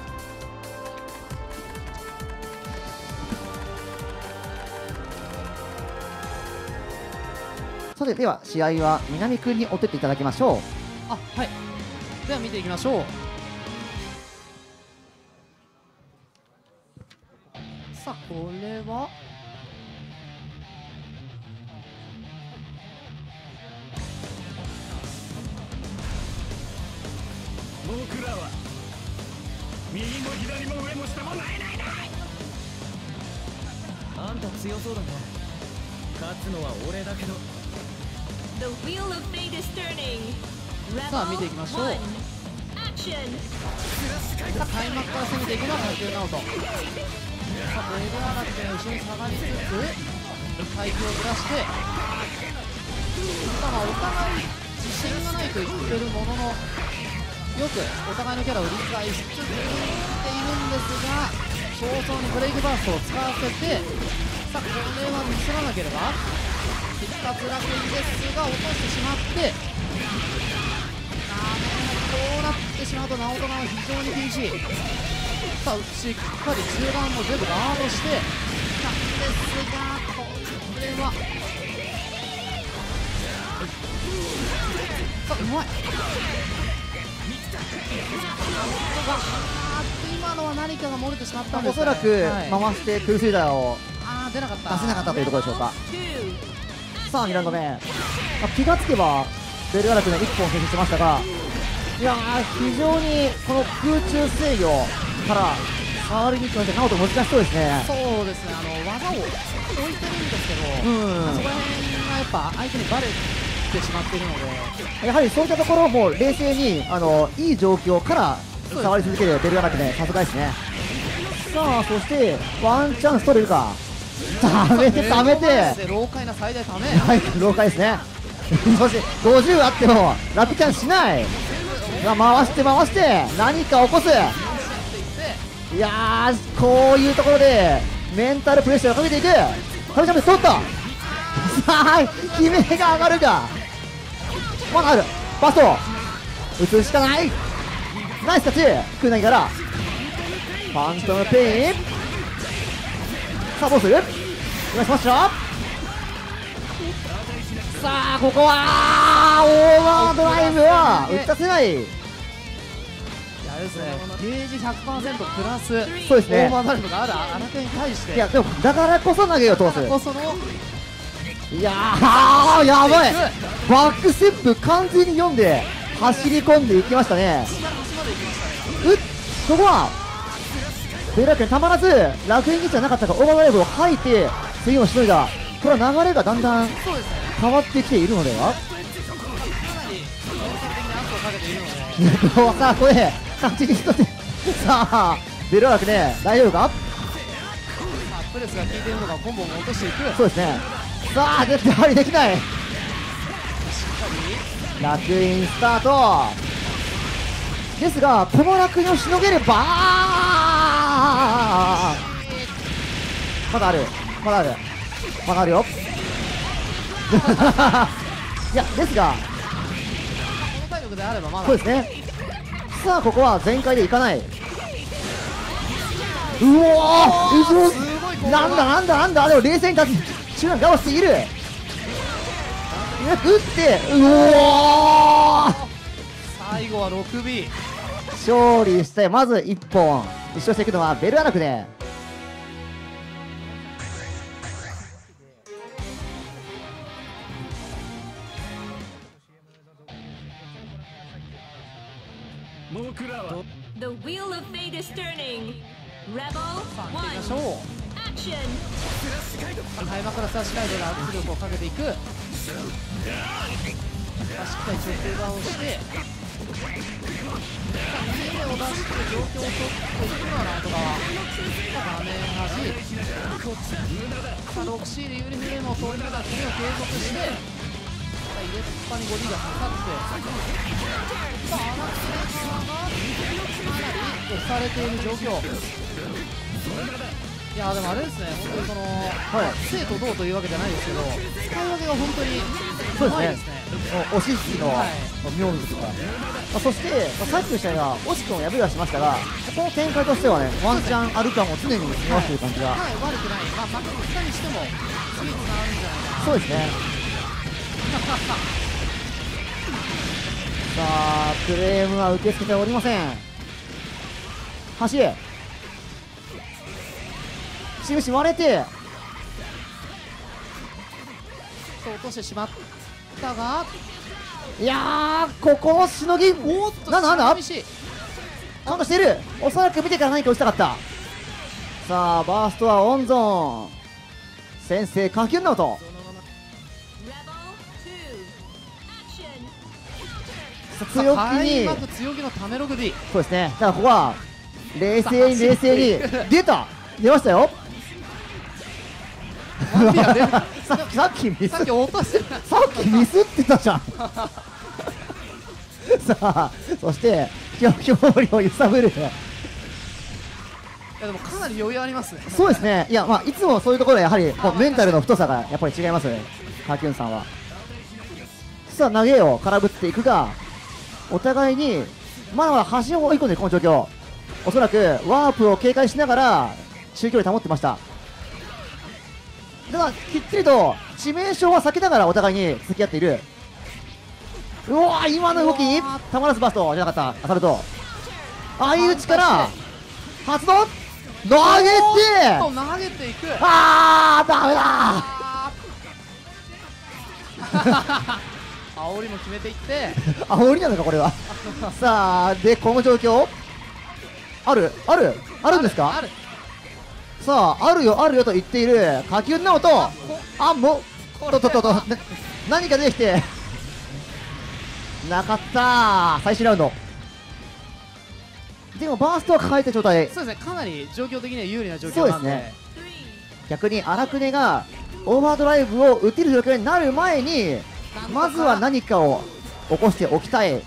さて、では試合は南君に追っていただきましょう。あ、はい、では見ていきましょう。さあ、これは。僕らは右も左も上も下もないないない。あんた強そうだな。勝つのは俺だけど。さあ見ていきましょう。開幕から攻めていくのはカキュンナウト。さあベルアラキュンが後ろに下がりつつ対空をずらして、ただお互い自信がないと言ってるものの、よくお互いのキャラを理解しつつっているんですが、早々にブレイクバーストを使わせて、さあこれはミスらなければ必殺楽園ですが落としてしまって、あーこうなってしまうと直人が非常に厳しい。さあしっかり中盤も全部ガードしてなんですが、これはさあうまい。今のは何かが漏れてしまったんですね。おそらく回してクルセイダーを出せなかったというところでしょうか。さあにラウンド目、気がつけばベルアラクのいっぽん選手してましたが、いや非常にこの空中制御から触りにくくなってなおと難しそうですね。そうですね、あの技を置いてるんですけど、うん、そこら辺がやっぱ相手にバレてしまっているので、やはりそういったところも冷静にあのいい状況から触り続けるベルアラクね、さすがですね。さあそしてワンチャンス取れるか。ためてためて老快な最大ため、はい、老快ですね。そしてごじゅうあってもラピキャンしない。回して回して何か起こす。いやーこういうところでメンタルプレッシャーをかけていく。壁ジャンプ取った。さあ悲鳴が上がるか。まだあるバスト打つしかない。ナイスタッチ、空投げからファントムペイン、さあどうする、今スマッシュだ、さあここはオーバードライブは打ち出せない、ですね、ゲージ ひゃくパーセント プラス、そうですね、オーバードライブがあるあなたに対して、いやでもだからこそ投げを通す、こそのいやー、やばい、バックステップ完全に読んで走り込んでいきましたね、うっ、ここはベラ君、たまらず楽園技じゃなかったか、オーバードライブを吐いて、次をしのいだ、これは流れがだんだん変わってきているのでは。さあこれさあベルワークね、大丈夫か、プレスが効いているのか、コンボも落としていく、そうですね、さあ絶対できない、楽園スタートですが、この楽園をしのげればまだある、まだある、まだあるよいやですがこの体力であればまだそうですね、さあここは全開でいかない、うおー、なんだなんだなんだ、でも冷静に立つ中段我慢している、打ってうおー、最後は ろくビー 勝利して、まずいっぽん一勝していくのはベルアナクで、The wheel of fate is turning. Rebel one. Action. 開幕からスラッシュガイドが圧力をかけていく。しっかり決定打をして、ヒールを出して状況を取っていくのはなんとか画面端。ろくシー で有利フレームを取りながら次を継続して。入れっぱにごディーがかかって、さあ、押されている状況、いやーでもあれですね、本当にその、はい、正と銅というわけじゃないですけど、使い分けが本当にうまいですね、押し引きの妙技とか、はい、まあ、そして、まあ、さっきの試合は惜しくも敗れはしましたが、この展開としてはね、ワンチャンある感を常に見ますという感じが、はい、はい、悪くない、まあ、負けたにしても、次につながるんじゃないかな。そうですね、さあクレームは受け付けておりません、走れ印割れて落としてしまったが、いやーここをしのぎ、おっとなんだなんだなんかしてる、おそらく見てから何か打ちたかった、さあバーストはオンゾーン、先制かけんなおと、強気に強気のためろく D、 そうですね、だからここは冷静に冷静に出た出ましたよさっきさっきミスさっきミスってたじゃんさあそして表裏を揺さぶる、いやでもかなり余裕ありますね、そうですね、いやまあいつもそういうところでやはりメンタルの太さがやっぱり違いますね、カキュンさんは。さあ投げを空振っていくが、お互いにまだまだ端を追い込んでいるこの状況、おそらくワープを警戒しながら中距離保ってました、ただきっちりと致命傷は避けながらお互いに付き合っている、うわー今の動きたまらずバーストじゃなかった、アサルト相打ちから発動、投げて投げていく、あーダメだー煽りも決めていって煽りなのかこれはさあでこの状況あるあるあるんですか、あるさああるよあるよと言っている下級直人、あもうとととと何か出てきてなかった、最終ラウンドでもバーストは抱えた状態、そうですね、かなり状況的には有利な状況なんで、そうですね、逆に荒くねがオーバードライブを打てる状況になる前にまずは何かを起こしておきたい、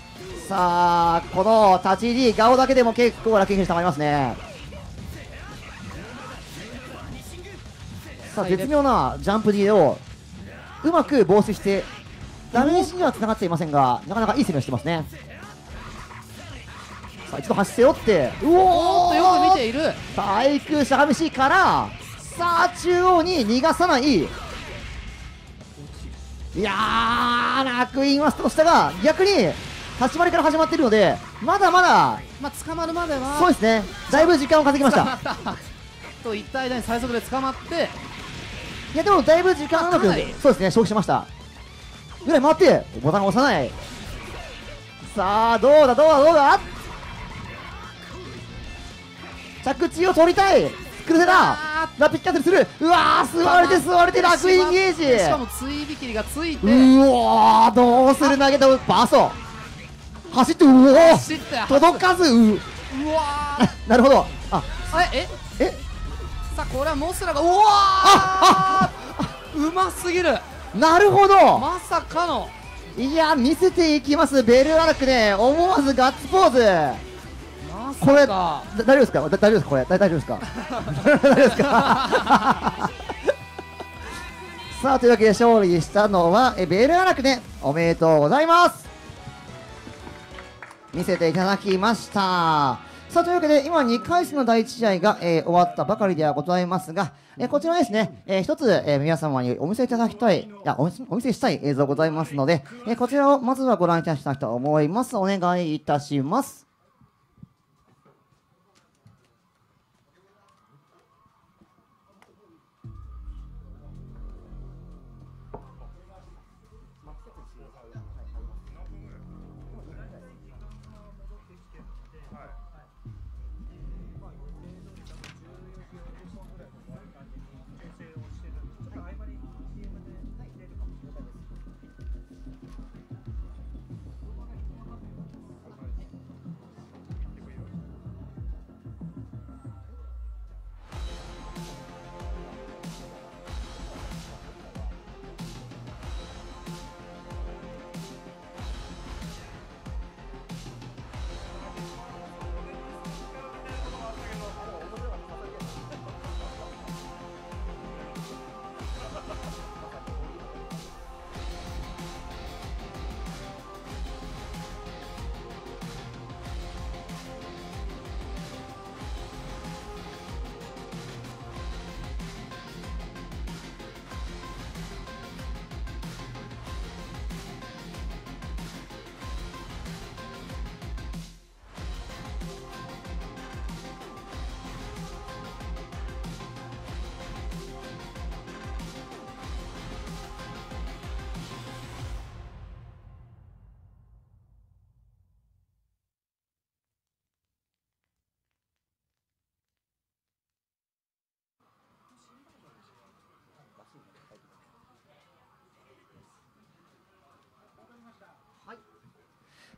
さあこの立ち入り顔だけでも結構楽園選手たまりますね、さあ絶妙なジャンプ D をうまく防止してダメージにはつながっていませんが、なかなかいい攻めをしてますね、さあ一度走ってよってうおーっとよく見ている対空しゃがみしからさあ中央に逃がさない。いやー楽インはストとしたが逆に立ち回りから始まっているのでまだまだまあ捕まるまではそうですねだいぶ時間を稼ぎましたといった間に最速で捕まっていやでもだいぶ時間がかかるそうですね消費しましたぐらい回ってボタンを押さない。さあどうだどうだどうだ着地を取りたいクルセダーラピッキャンセルする。うわー吸われて吸われてラクインゲージしかも追尾切りがついてうわーどうする投げたバーソ走ってうおー届かずううわーなるほどあえええさあこれはモスラがうわーあうますぎるなるほどまさかのいや見せていきますベルアラクね思わずガッツポーズまさかこれだ大丈夫ですかだ大丈夫ですかこれだ大丈夫ですか大丈夫ですかさあというわけで勝利したのはえベルアラクねおめでとうございます見せていただきました。さあというわけで今にかい戦のだいいち試合が、えー、終わったばかりではございますが、えー、こちらですね、えー、一つ、えー、皆様にお見せいただきたいいや お, お見せしたい映像ございますので、えー、こちらをまずはご覧いただきたいと思います。お願いいたします。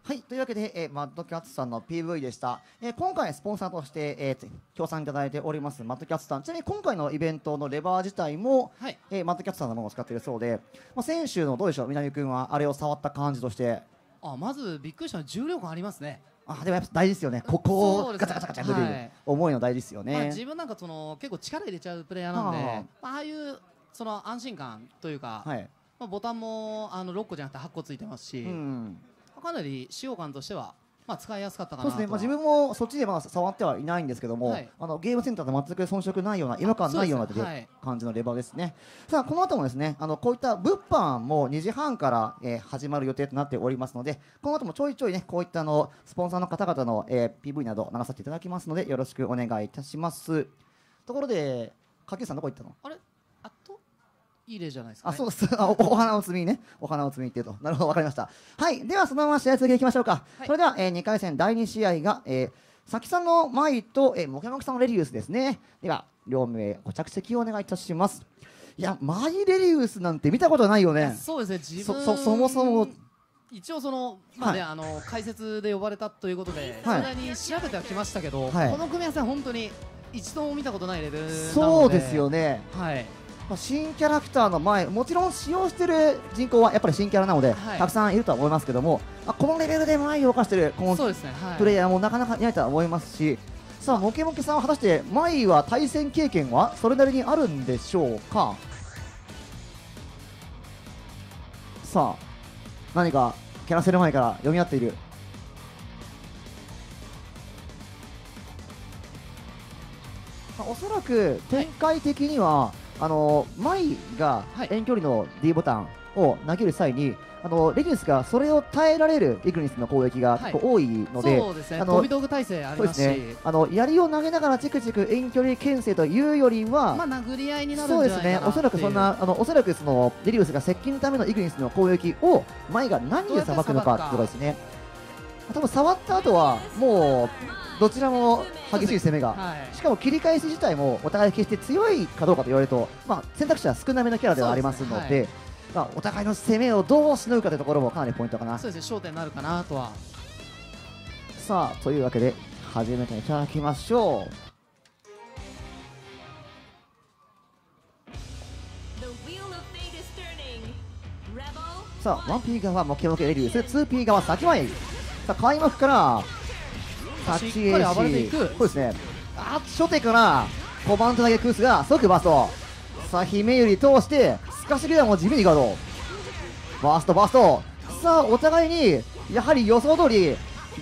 はい、というわけで、えー、マッドキャッツさんの ピーブイ でした、えー、今回スポンサーとして、えー、協賛いただいておりますマッドキャッツさんちなみに今回のイベントのレバー自体も、はいえー、マッドキャッツさんのものを使っているそうで、まあ、先週のどうでしょう南君はあれを触った感じとしてあまずびっくりしたの重量感ありますね。あでもやっぱ大事ですよねここをガチャガチャガチャ振る、はい、重いの大事ですよね、まあ、自分なんかその結構力入れちゃうプレイヤーなんで、はあまあ、ああいうその安心感というか、はいまあ、ボタンもあのろっこじゃなくてはっこついてますし、うんかなり使用感としては、まあ、使いやすかったかなと。そうですね、まあ、自分もそっちでまだ触ってはいないんですけども、はい、あのゲームセンターで全く遜色ないような違和感ないようなという感じのレバーですね、はい、さあこの後もですねあのこういった物販もにじはんから、えー、始まる予定となっておりますのでこの後もちょいちょいねこういったあのスポンサーの方々の、えー、ピーブイ など流させていただきますのでよろしくお願いいたします。ところで柿内さんどこ行ったのあれいい例じゃないですか、ね、あそうですあ お, お花を摘みねお花を摘みっていうとなるほど分かりました。はいではそのまま試合続けていきましょうか、はい、それでは、えー、にかい戦だいに試合が、えー、さきさんの前と、えー、もきゃもきさんのレリウスですね。では両名ご着席をお願いいたします。いやマイレリウスなんて見たことないよね。そうですね自分 そ, そ, そもそも一応その、まあねはい、あの解説で呼ばれたということでそれなりに調べてはきましたけど、はい、この組み合わせは本当に一度も見たことないレベルなのでそうですよね。はい新キャラクターの前もちろん使用している人口はやっぱり新キャラなので、はい、たくさんいるとは思いますけどもこのレベルで前を動かしているこのプレイヤーもなかなかいないとは思いますし、はい、さあモケモケさんは果たして前は対戦経験はそれなりにあるんでしょうか。さあ何かキャラセル前から読み合っているおそらく展開的には、はい、あのマイが遠距離の ディー ボタンを投げる際に、はい、あのレギヌスがそれを耐えられるイグニスの攻撃が結構多いので、飛び道具体制ありますし、槍を投げながらチクチク遠距離牽制というよりは、まあ殴り合いになるんじゃないかな。そうですね、おそらくそんな、あのおそらくそのレギヌスが接近のためのイグニスの攻撃を前が何でさばくのかってことですね。多分触った後はもうどちらも激しい攻めが、はい、しかも切り返し自体もお互い決して強いかどうかと言われると、まあ、選択肢は少なめのキャラではありますので、まあ、お互いの攻めをどうしのぐかというところもかなりポイントかな。そうですね、焦点になるかなとは。さあというわけで始めていただきましょう。さあ ワンピー 側モケモケレディース、 ツーピー 側先前。さあ開幕から立ち絵し、そうですね、あ初手からコマンド投げクースが即バースト。さあ姫ゆり通してすかしぐらいも地味にガード、バーストバースト。さあお互いにやはり予想通り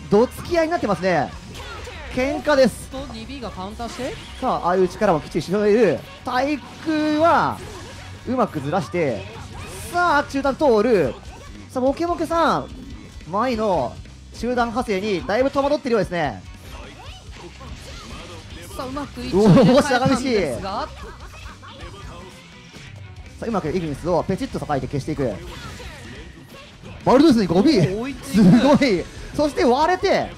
どつき合いになってますね。喧嘩です。にビー がカウンターして、さあああいう力もきっちりしのいでいる。対空はうまくずらして、さあ中段通る。さあモケモケさん前の中段派生にだいぶ戸惑ってるようですね。さあうまく一応入れ替えたんですが、さあうまくイグニスをペチッと叩いて消していく。バルドゥースに ごビー すごい。そして割れて、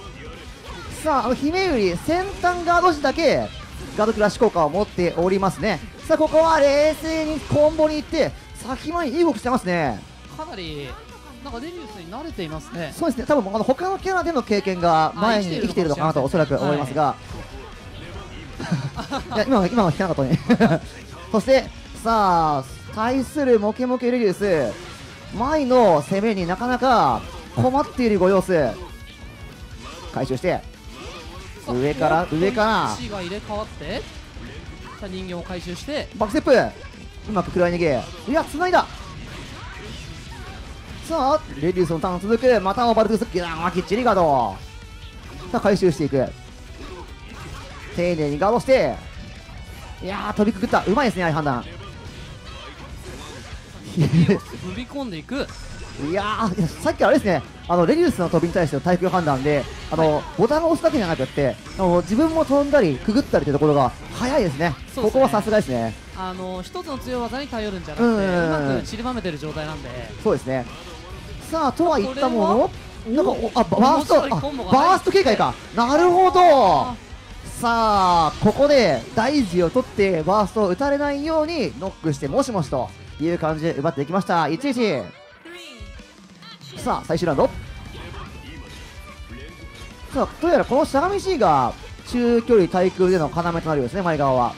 さああの姫より先端ガード時だけガードクラッシュ効果を持っておりますね。さあここは冷静にコンボに行って先前にいい動きしてますね。かなりなんかレギヌスに慣れていますね。そうですね、多分あの他のキャラでの経験が前に生きているのかなとおそらく思いますが、はい、いや今は今は聞かなかったねそしてさあ対するモケモケレギヌス、前の攻めになかなか困っているご様子。回収して上から上から石が入れ替わって、さあ人形を回収してバックステップ、うまく食らい逃げ、いや繋いだ。さあレディウスのターン続く、またもバルトゥース、ギラーきっちりガード。さあ回収していく、丁寧にガードして、いやー飛びくくった、うまいですねああいう判断飛び込んでいくいやーさっきあれですね、あのレディウスの飛びに対しての対空判断で、あの、はい、ボタンを押すだけじゃなくて、あの自分も飛んだりくぐったりというところが早いですね。そうですね、ここはさすがですね。あの一つの強い技に頼るんじゃなくて、 う, うまく散りばめてる状態なんで。そうですね、さあとは言ったものの、あバースト、あバースト警戒か、なるほど。さあここで大事を取ってバーストを打たれないようにノックしてもしもしという感じで奪っていきました。 いちたいいち。 さあ最終ラウンド、さあどうやらこのしゃがみ C が中距離対空での要となるようですね、前側は。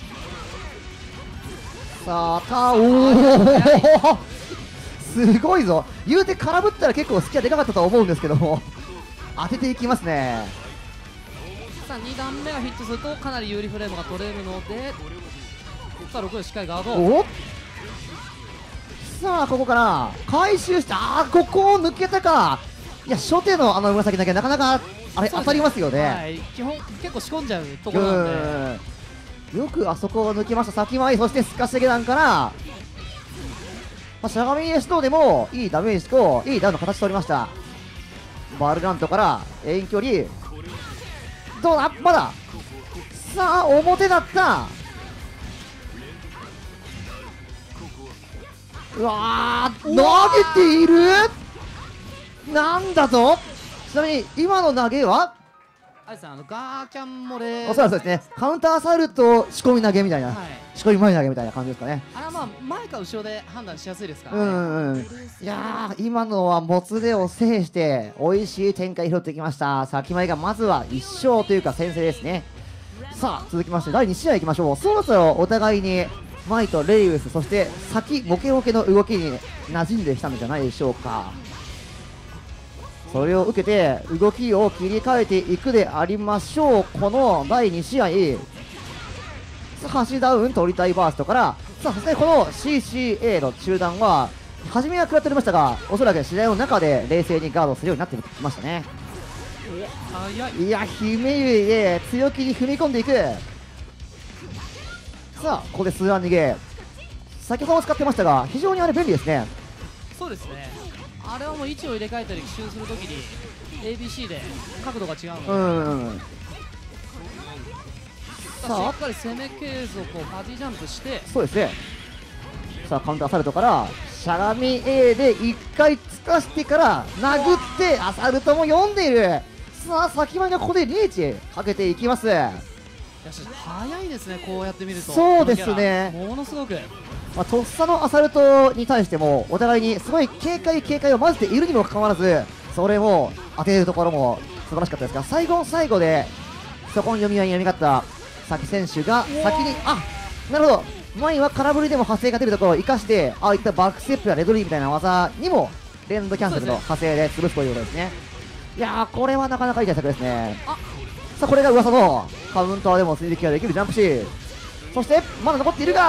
さあたおすごいぞ、言うて空振ったら結構隙はでかかったと思うんですけども当てていきますね。さあに段目がヒットするとかなり有利フレームが取れるので、さあろくでしっかりガード。おさあここから回収して、あーここを抜けたか。いや初手のあの紫だけなかなかあれ当たりますよね、はい、基本結構仕込んじゃうところなんで、よくあそこを抜きました。先前、そしてすかし下段から、まあ、しゃがみエストでもいいダメージといいダウンの形取りました。バルガントから遠距離どうだ、まださあ表だった、うわー投げている、なんだぞ。ちなみに今の投げはあのガーキャンモレ、おそらくそうですね、カウンターアサルト仕込み投げみたいな、はい、仕込み前投げみたいな感じですかね。あらまあ前か後ろで判断しやすいですから、ね、うんうん、いやー今のはもつれを制して美味しい展開拾ってきました。先前がまずはいち勝というか先制ですね。さあ続きましてだいに試合いきましょう。そろそろお互いに前とレイウス、そして先モケモケの動きに馴染んできたんじゃないでしょうか。それを受けて動きを切り替えていくでありましょう。このだいに試合、橋ダウン取りたいバーストから、さあそしてこの シーシーエー の中段は初めは食らっておりましたが、おそらく試合の中で冷静にガードするようになってきましたね。いや姫ゆいで強気に踏み込んでいく、さあここでスーアン逃げ、先ほども使ってましたが非常にあれ便利ですね。そうですね、あれはもう位置を入れ替えたり奇襲するときに エービーシー で角度が違うので、うんうん、さあしっかり攻め継続をバディジャンプして、そうですね、さあカウンターアサルトからしゃがみ A でいっかいつかしてから殴ってアサルトも読んでいる。さあ先までここでリーチかけていきます。早いですね、こうやって見ると。そうですね、ものすごく、まあ、とっさのアサルトに対してもお互いにすごい警戒警戒を混ぜているにもかかわらず、それを当てるところも素晴らしかったですが、最後の最後でそこに読み合いに読み勝った先選手が先に、あ、なるほど、前は空振りでも派生が出るところを生かして、ああいったバックステップやレドリーみたいな技にもレンドキャンセルの派生で潰すということですね。いやー、これはなかなかいい対策ですね。さあこれが噂のカウンターでも追撃ができるジャンプシー、そしてまだ残っているが、さ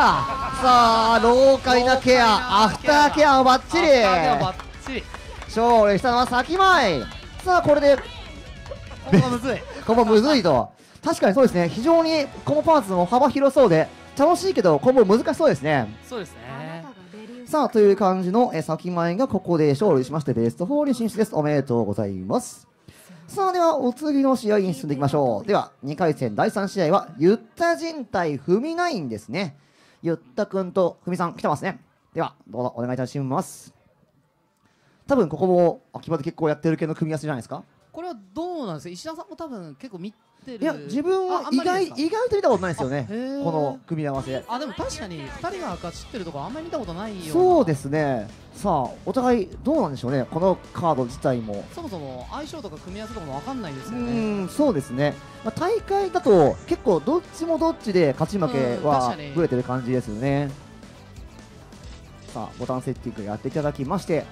あ老快なケア、アフターケアもバッチリ勝利したのは先前。さあこれでここむずいここむずいと、確かにそうですね、非常にこのパーツも幅広そうで楽しいけど今後難しそうですね。そうですね、さあという感じの先前がここで勝利しましてベストよんに進出です。おめでとうございます。さあではお次の試合に進んでいきましょう。ではにかい戦だいさん試合はゆったじん対ふみきゅうですね。ゆったくんとふみさん来てますね。ではどうぞお願いいたします。多分ここも秋葉で結構やってる系の組み合わせじゃないですか。これはどうなんですか、石田さんも多分結構見てる。いや自分は意外意外と見たことないですよね、この組み合わせ。あでも確かにふたりが勝ちってるところあんまり見たことないような。そうですね、さあお互いどうなんでしょうね、このカード自体もそもそも相性とか組み合わせとかも分かんないですよね。うん、そうですね、まあ、大会だと結構どっちもどっちで勝ち負けはぶれてる感じですよね。さあボタンセッティングやっていただきまして、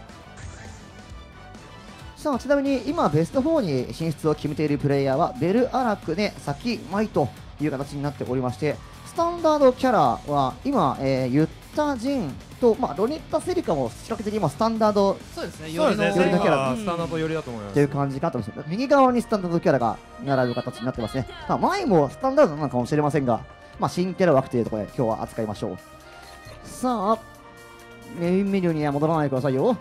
さあちなみに今ベストよんに進出を決めているプレイヤーはベルアラクネ、サキマイという形になっておりまして、スタンダードキャラは今、えー、ユッタジンと、まあ、ロニッタセリカも比較的今スタンダード、そうですね、寄りのキャラスタンダード寄りだと思いますという感じになってます。右側にスタンダードキャラが並ぶ形になってますね。まあ、前もスタンダードなのかもしれませんが、まあ、新キャラ枠というところで今日は扱いましょう。さあメインメニューには戻らないでくださいよ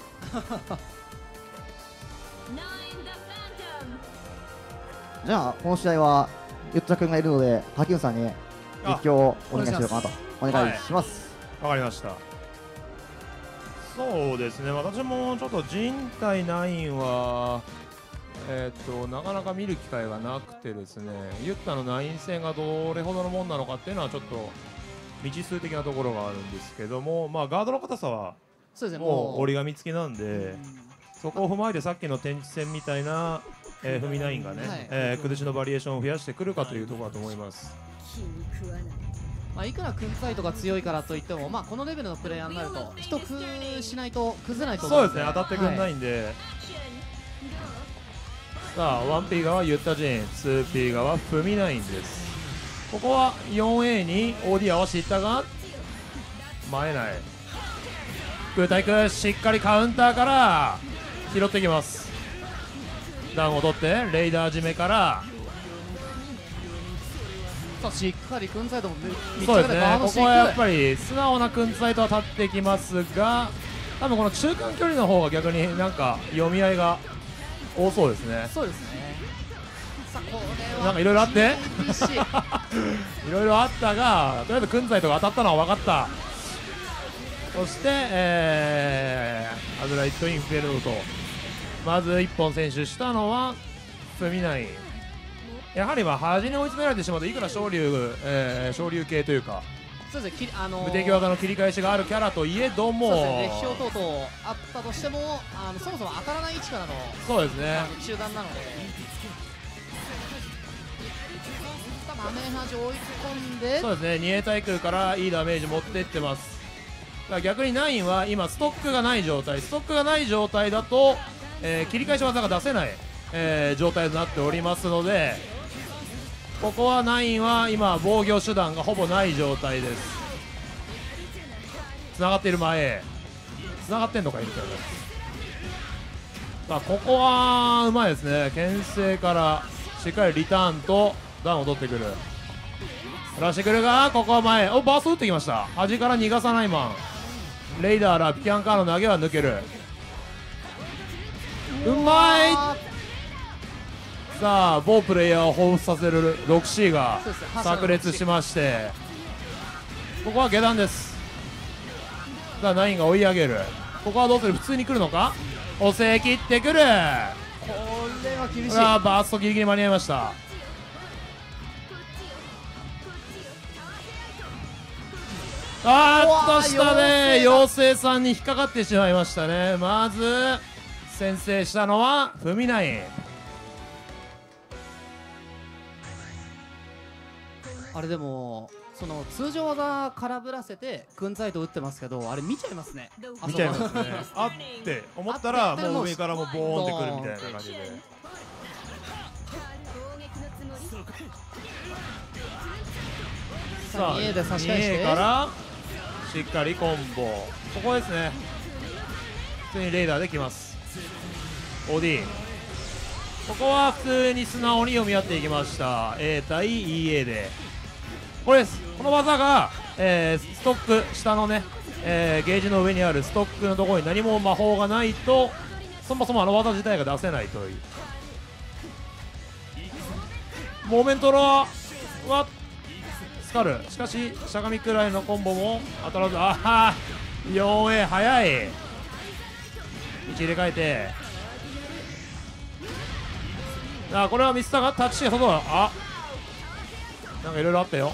じゃあこの試合はゆったくんがいるのでハキムさんに実況をお願いしようかなと。お願いします。わ、はい、かりました。そうですね、私もちょっと人体きゅうはえっ、ー、となかなか見る機会がなくてですね、ゆったのきゅう戦がどれほどのもんなのかっていうのはちょっと未知数的なところがあるんですけども、まあガードの硬さはもう折り紙付きなんで、そこを踏まえてさっきの天地戦みたいなえー、フミナインがね、はい、えー、崩しのバリエーションを増やしてくるかというところだと思います。まあ、いくら君サイトが強いからといっても、まあ、このレベルのプレイヤーになると一工夫しないと崩れないと思うんで、そうですね、当たってくれないんで、はい、さあ ワンピー 側ユッタジン、 ツーピー 側フミナインです。ここは フォーエー に オーディー 合わせたが前ない空対空、しっかりカウンターから拾ってきます。弾を取ってレイダー締めからさあしっかりクンサイトもそうですね、ここはやっぱり素直なクンサイトは立ってきますが、多分この中間距離の方が逆になんか読み合いが多そうですね。そうですね、さあこれはなんかいろいろあっていろいろあったが、とりあえずクンサイトが当たったのは分かった。そして、えー、アズライトインフェルノとまずいっぽん選手したのはフミナイン。やはりまあ端に追い詰められてしまうと、いくら昇竜、えー、昇竜系というか、そうですね、あのー、無敵技の切り返しがあるキャラといえども、そうですね、歴史等々あったとしても、あのそもそも当たらない位置からの、そうですね、中断なので、多分アメージを追い込んで、そうですね、にエー対空からいいダメージ持っていってます。だから逆にきゅうは今ストックがない状態、ストックがない状態だとえー、切り返し技が出せない、えー、状態となっておりますので、ここはきゅうは今防御手段がほぼない状態です。つながっている前、つながってんのかいるから、まあ、ここはうまいですね、牽制からしっかりリターンとダウンを取ってくる。出してくるが、ここは前、おバース打ってきました。端から逃がさないマン。レイダーらピキャンカーの投げは抜ける。うまい。さあ某プレイヤーを彷彿させる ろくシー が炸裂しまして、ここは下段です。さあナインが追い上げる。ここはどうする、普通に来るのか。押せ切ってくる。これは厳しい。さあバーストギリギリ間に合いました。あーっと下で妖精さんに引っかかってしまいましたね。まず先制したのはフミナイン。あれでもその通常技空振らせて軍サイド打ってますけど、あれ見ちゃいますね。見ちゃいますね。あって思ったらもう上からもボーンってくるみたいな感じで。さあにエーからしっかりコンボ。ここですね。普通にレーダーできます。 オーディー ここは普通に素直に読み合っていきました。 A 対 イーエー でこれです。この技が、えー、ストック下のね、えー、ゲージの上にあるストックのところに何も魔法がないとそもそもあの技自体が出せないという。モーメントロはスカル、しかししゃがみくらいのコンボも当たらず。ああ よんエー 早い。位置入れ替えて、あこれはミスターがタッチして外だ。あなんかいろいろあったよ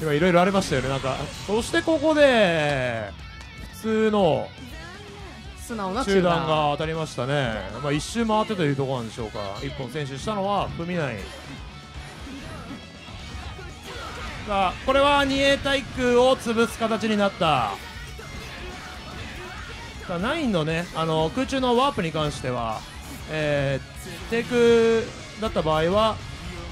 今いろいろありましたよね。なんかそしてここで普通の中段が当たりましたね。まあ、一周回ってというところなんでしょうか。いっぽん先取したのは踏みない。さあこれは にエー 対空を潰す形になった。さあナインのねあの空中のワープに関しては、えー、低空だった場合は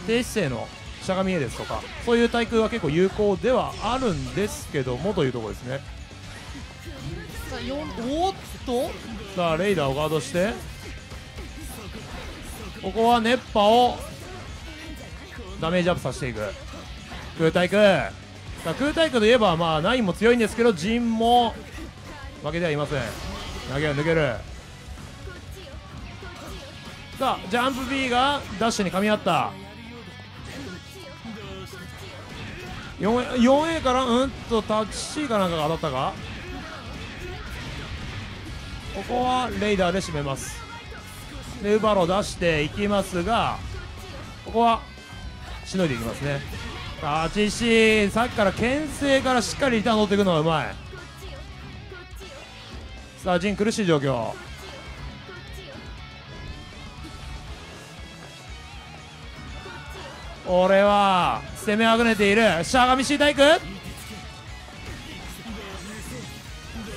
低姿勢のしゃがみ絵ですとかそういう対空は結構有効ではあるんですけどもというところですね。さあよおっとさあレイダーをガードして、ここは熱波をダメージアップさせていく。空対空、さあ空対空といえばまあナインも強いんですけど、ジンも負けてはいません。投げは抜ける。さあジャンプ B がダッシュにかみ合った。 よんエー, よんエー からうんとタッチ C かなんかが当たったか。ここはレイダーで締めます。でウバロ出していきますが、ここはしのいでいきますね。タッチ C さっきから牽制からしっかりリターン取っていくのがうまい。さあジン苦しい状況。俺は攻めあぐねている。しゃがみ C 対空、さ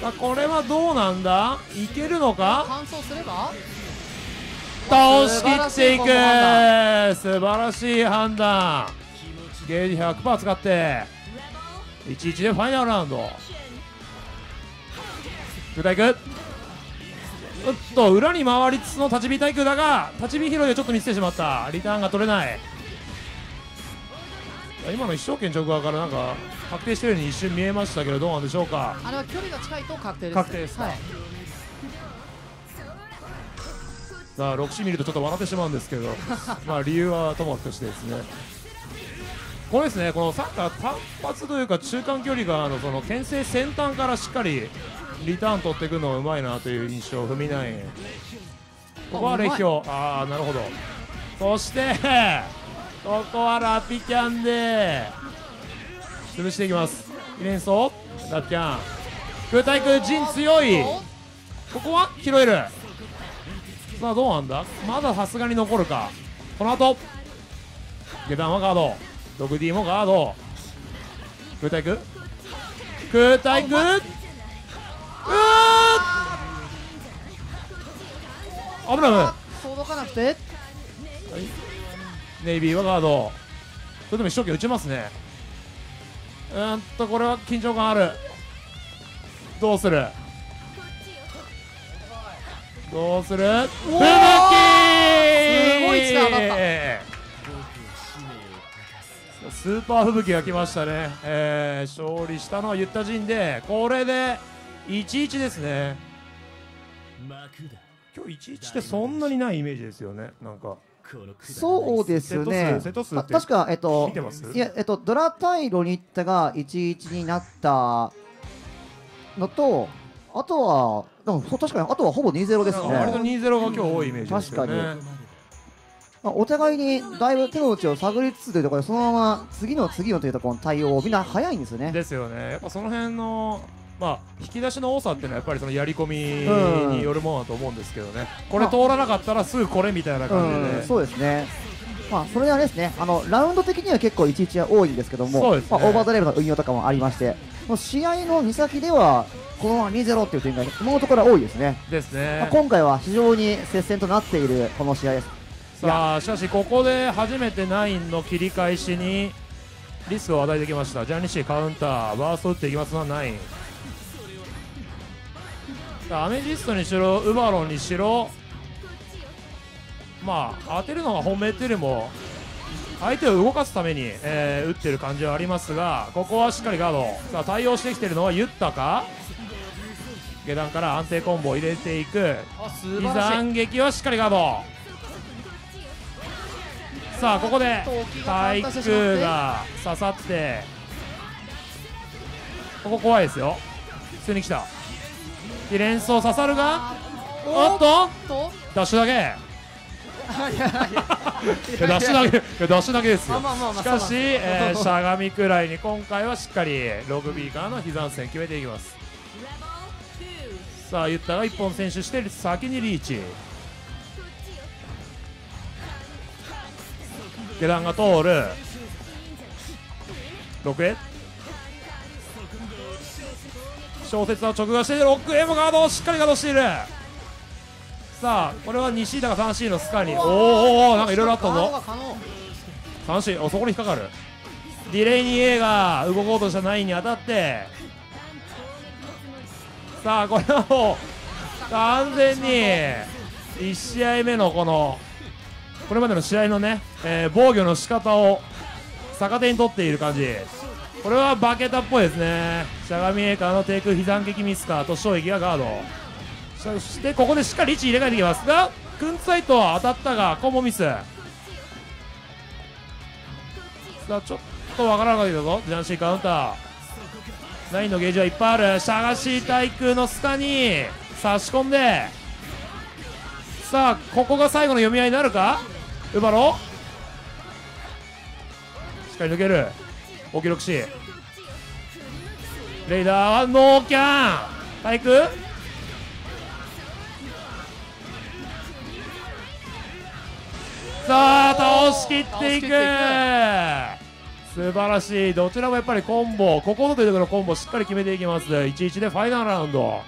あこれはどうなんだ、いけるのか。完走すれば倒しきっていく。素晴らしい判断。ゲージ ひゃくパーセント 使って いちたいいち でファイナルラウンド。空対空、うっと裏に回りつつの立ち火対空だが、立ち火拾いでちょっと見せてしまった。リターンが取れない。今の一生懸命直側からなんか確定してるように一瞬見えましたけど、どうなんでしょうか。あれは距離が近いと確定です、ね、確定ですか、はい、さあろくシー見るとちょっと笑ってしまうんですけどまあ理由はともかくとしてですね、これですね、このサッカー単発というか中間距離があのその牽制先端からしっかりリターン取っていくのがうまいなという印象を踏みない。ここはレヒョウ、ああなるほど。そしてここはラピキャンで潰していきます。イレンソーラピキャン空対空、陣強い。ここは拾える。さあどうなんだ、まださすがに残るか。この後下段はガード、 ろくディー もガード。空対空、空対空、うー危ない危ない、届かなくて、はい、ネイビーはガード。それでも一生懸命打ちますね。うーんとこれは緊張感ある。どうするどうする、すごい位置で当たった。スーパー吹雪が来ましたね、えー、勝利したのはゆったじんで、これでいちたいいちですね。今日いちたいいちってそんなにないイメージですよね、なんか。そうですね、確か、えっと、いや、えっと、ドラ対ロニッタがいちたいいちになったのと、あとは、でも確かに、あとはほぼにたいゼロですね。割とにたいゼロが今日多いイメージですよね。確かにお互いにだいぶ手の内を探りつつというところで、そのまま次の次のというところの対応、みんな早いんですよね。ですよね、やっぱその辺の、まあ、引き出しの多さっていうのは、やっぱりそのやり込みによるものだと思うんですけどね、これ通らなかったらすぐこれみたいな感じで、ね、そうですね、まあ、それであれですね、あのラウンド的には結構いちたいいちは多いんですけども、ねまあ、オーバードライブの運用とかもありまして、もう試合のにさきでは、このまま にたいゼロ っていう展開、このところは多いですね。ですね、まあ、今回は非常に接戦となっているこの試合です。さあしかしここで初めてナインの切り返しにリスクを与えてきました。ジャニシーカウンターバースト打っていきますのはナイン。アメジストにしろウバロンにしろ、まあ当てるのが本命というよりも相手を動かすために、えー、打ってる感じはありますが、ここはしっかりガード、さあ対応してきているのはユッタか。下段から安定コンボを入れていく。斬撃はしっかりガード。さあここで対空が刺さって、ここ怖いですよ。普通に来た連想刺さるが、おっとダッシュだけダッシュだけダッシュだけですよ。しかし、えー、しゃがみくらいに今回はしっかりログビーからの膝線決めていきます。さあゆったがいっぽん先取して先にリーチ。下段が通る。ろくへ小説は直撃している。ろくへもガードをしっかりガードしている。さあこれは にシー だか さんシー のスカに、おーおーなんかいろいろあったぞ。 さんシー おそこに引っかかる。ディレイに A が動こうとしたナインに当たって、さあこれはもう完全にいち試合目のこのこれまでの試合のね、えー、防御の仕方を逆手に取っている感じ。これはバケタっぽいですね。しゃがみエーカーの低空膝撃ミスカーと衝撃がガード。そしてここでしっかり位置入れ替えてきますが、クンツサイトは当たったがコンボミス。さあちょっとわからなかったけどジャンシーカウンターナインのゲージはいっぱいある。しゃがし対空のスカに差し込んで、さあここが最後の読み合いになるか。ウバロしっかり抜ける。オキロクシーレイダーはノーキャン対空。さあ倒しきっていく。素晴らしい。どちらもやっぱりコンボ、ここぞというところのコンボしっかり決めていきます。いちたいいちでファイナルラウンド。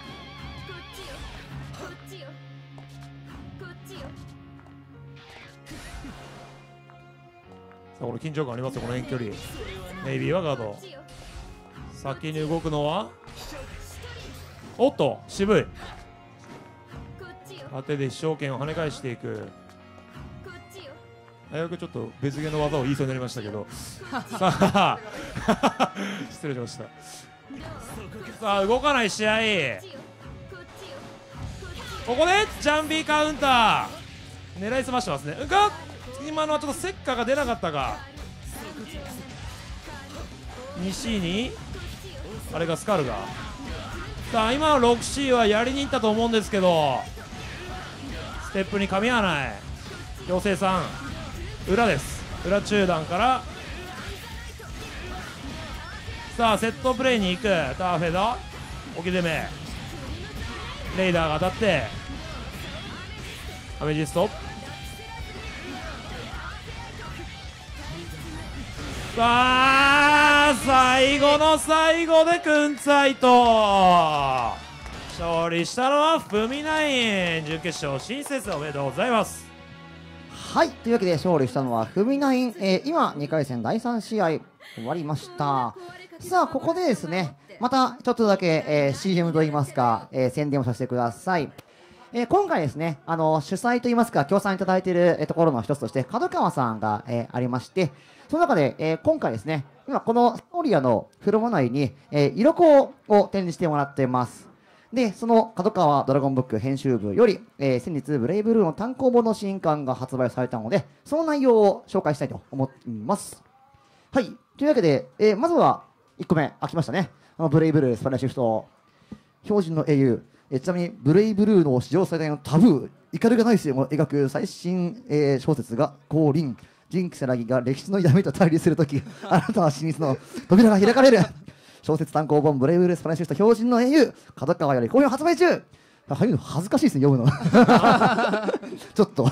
これ緊張感ありますよ、この遠距離。ネイビーはガード。先に動くのは、おっと渋い当てで飛翔剣を跳ね返していく。危うくちょっと別芸の技を言いそうになりましたけどさあ失礼しました。さあ動かない試合。ここでジャンビーカウンター狙いすましてますね。うかっ今のはちょっとセッカーが出なかったが にシー にあれがスカルが、さあ今の ろくシー はやりにいったと思うんですけどステップにかみ合わない。妖精さん裏です。裏中段からさあセットプレーに行く。ターフェダ置き攻めレイダーが当たってアメジスト。さあ最後の最後でクンツァイト勝利したのはフミナイン。準決勝進出です。おめでとうございます。はいというわけで勝利したのはフミナイン、えー、今にかい戦だいさん試合終わりました。さあここでですねまたちょっとだけ、えー、シーエム といいますか、えー、宣伝をさせてください。えー、今回ですね、あの主催といいますか、協賛いただいているところの一つとして、角川さんが、えー、ありまして、その中で、えー、今回ですね、今このストーリアのフロモ内に、えー、色稿を展示してもらっています。で、その角川ドラゴンブック編集部より、えー、先日、ブレイブルーの単行本の新刊が発売されたので、その内容を紹介したいと思います。はい、というわけで、えー、まずはいっこめ、開きましたね。あのブレイブルー、スパイラルシフト、標準の英雄。えちなみにブレイブルーの史上最大のタブー、怒りがない視点を描く最新、えー、小説が降臨、ジンクセラギが歴史の闇と対立するとき、新たな真実の扉が開かれる小説単行本、ブレイブルースパイラルシフト、標準の英雄、角川より好評発売中。入るの恥ずかしいですね、読むの。ちょっと。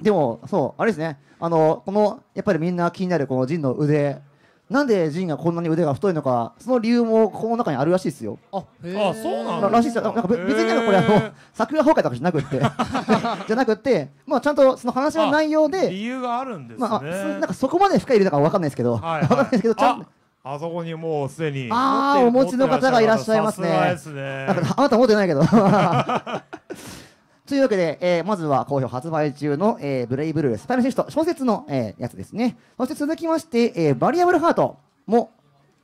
でも、そう、あれですね、あの、この、やっぱりみんな気になるこのジンの腕。なんでジンがこんなに腕が太いのか、その理由もこの中にあるらしいですよ。あ、あ、そうなんだ。らしいですよ。なんか別になんかこれあの作画崩壊とかじゃなくって、じゃなくって、まあちゃんとその話の内容で理由があるんですね。まあなんかそこまで深い理由だからわかんないですけど、わかんないですけど、ちゃんとあそこにもうすでにああお持ちの方がいらっしゃいますね。だからあなた持ってないけど。というわけで、えー、まずは好評発売中の、えー、ブレイブルースパイラルシフト小説の、えー、やつですね。そして続きまして、えー、バリアブルハートも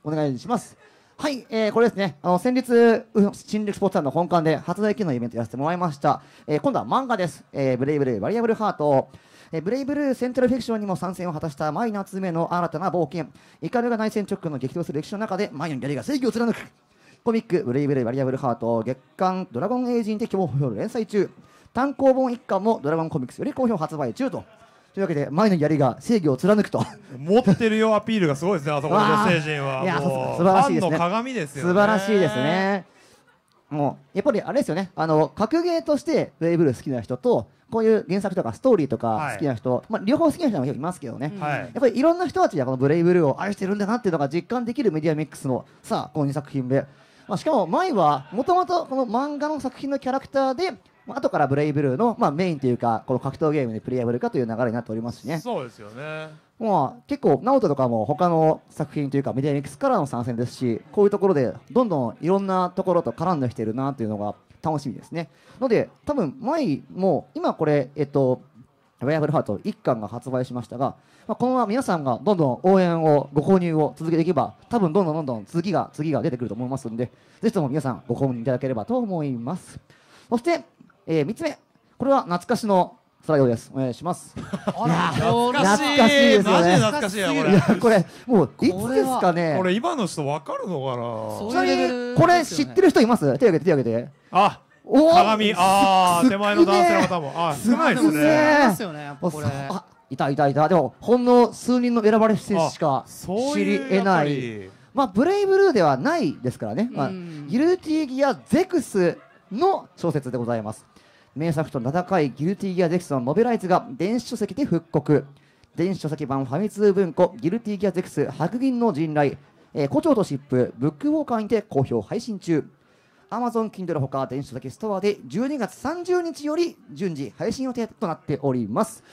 お願いします。はい、えー、これですね、あの先日、新宿スポーツさんの本館で発売記念のイベントやらせてもらいました。えー、今度は漫画です、えー。ブレイブルーバリアブルハート。ブレイブルーセントラルフィクションにも参戦を果たしたマイナーにめいの新たな冒険。怒りがない戦直の激闘する歴史の中で、マイナーの槍が正義を貫く。コミック、ブレイブルーバリアブルハート、月刊ドラゴンエイジにて好評連載中。単行本一巻もドラゴンコミックスより好評発売中と。というわけで、前の槍が正義を貫くと。持ってるよアピールがすごいですね、あそこの女性陣は。いや、素晴らしいですね。ファンの鏡ですよね。素晴らしいですね。もう、やっぱりあれですよね、あの、格ゲーとしてブレイブルー好きな人と、こういう原作とかストーリーとか好きな人、はい、まあ両方好きな人もいますけどね、はい、やっぱりいろんな人たちがこのブレイブルーを愛してるんだなっていうのが実感できるメディアミックスの、さあ、このにさくひんめ。まあ、しかも、前は、もともとこの漫画の作品のキャラクターで、後からブレイブルーの、まあ、メインというかこの格闘ゲームでプレイヤブルかという流れになっておりますしね。そうですよね。まあ結構ナオトとかも他の作品というかメディアミックスからの参戦ですし、こういうところでどんどんいろんなところと絡んできてるなというのが楽しみですね。ので多分前も今これえっとバリアブルハートいっかんが発売しましたが、まあ、このまま皆さんがどんどん応援をご購入を続けていけば多分どんどんどんどん次が次が出てくると思いますので、ぜひとも皆さんご購入いただければと思います。そしてえー、みっつめ、これは懐かしのスライドです。お願いします。懐かしいですよね。懐かしいよこれ。いやこれもういつですかね。これ今の人わかるのかな。ちなみにこれ知ってる人います？手挙げて手挙げて。あ、鏡。ああ手前の男性の方も。あ、少ないですね。ですよね。これ。あ、いたいたいた。でもほんの数人の選ばれししか知り得ない。まあブレイブルーではないですからね。まあギルティギアゼクスの小説でございます。名作と名高いギルティギアゼクスのノベライズが電子書籍で復刻。電子書籍版ファミ通文庫ギルティギアゼクス白銀の陣雷、えー、胡蝶と疾風ブックウォーカーにて好評配信中。 Amazon Kindle ほか電子書籍ストアでじゅうにがつさんじゅうにちより順次配信予定となっております。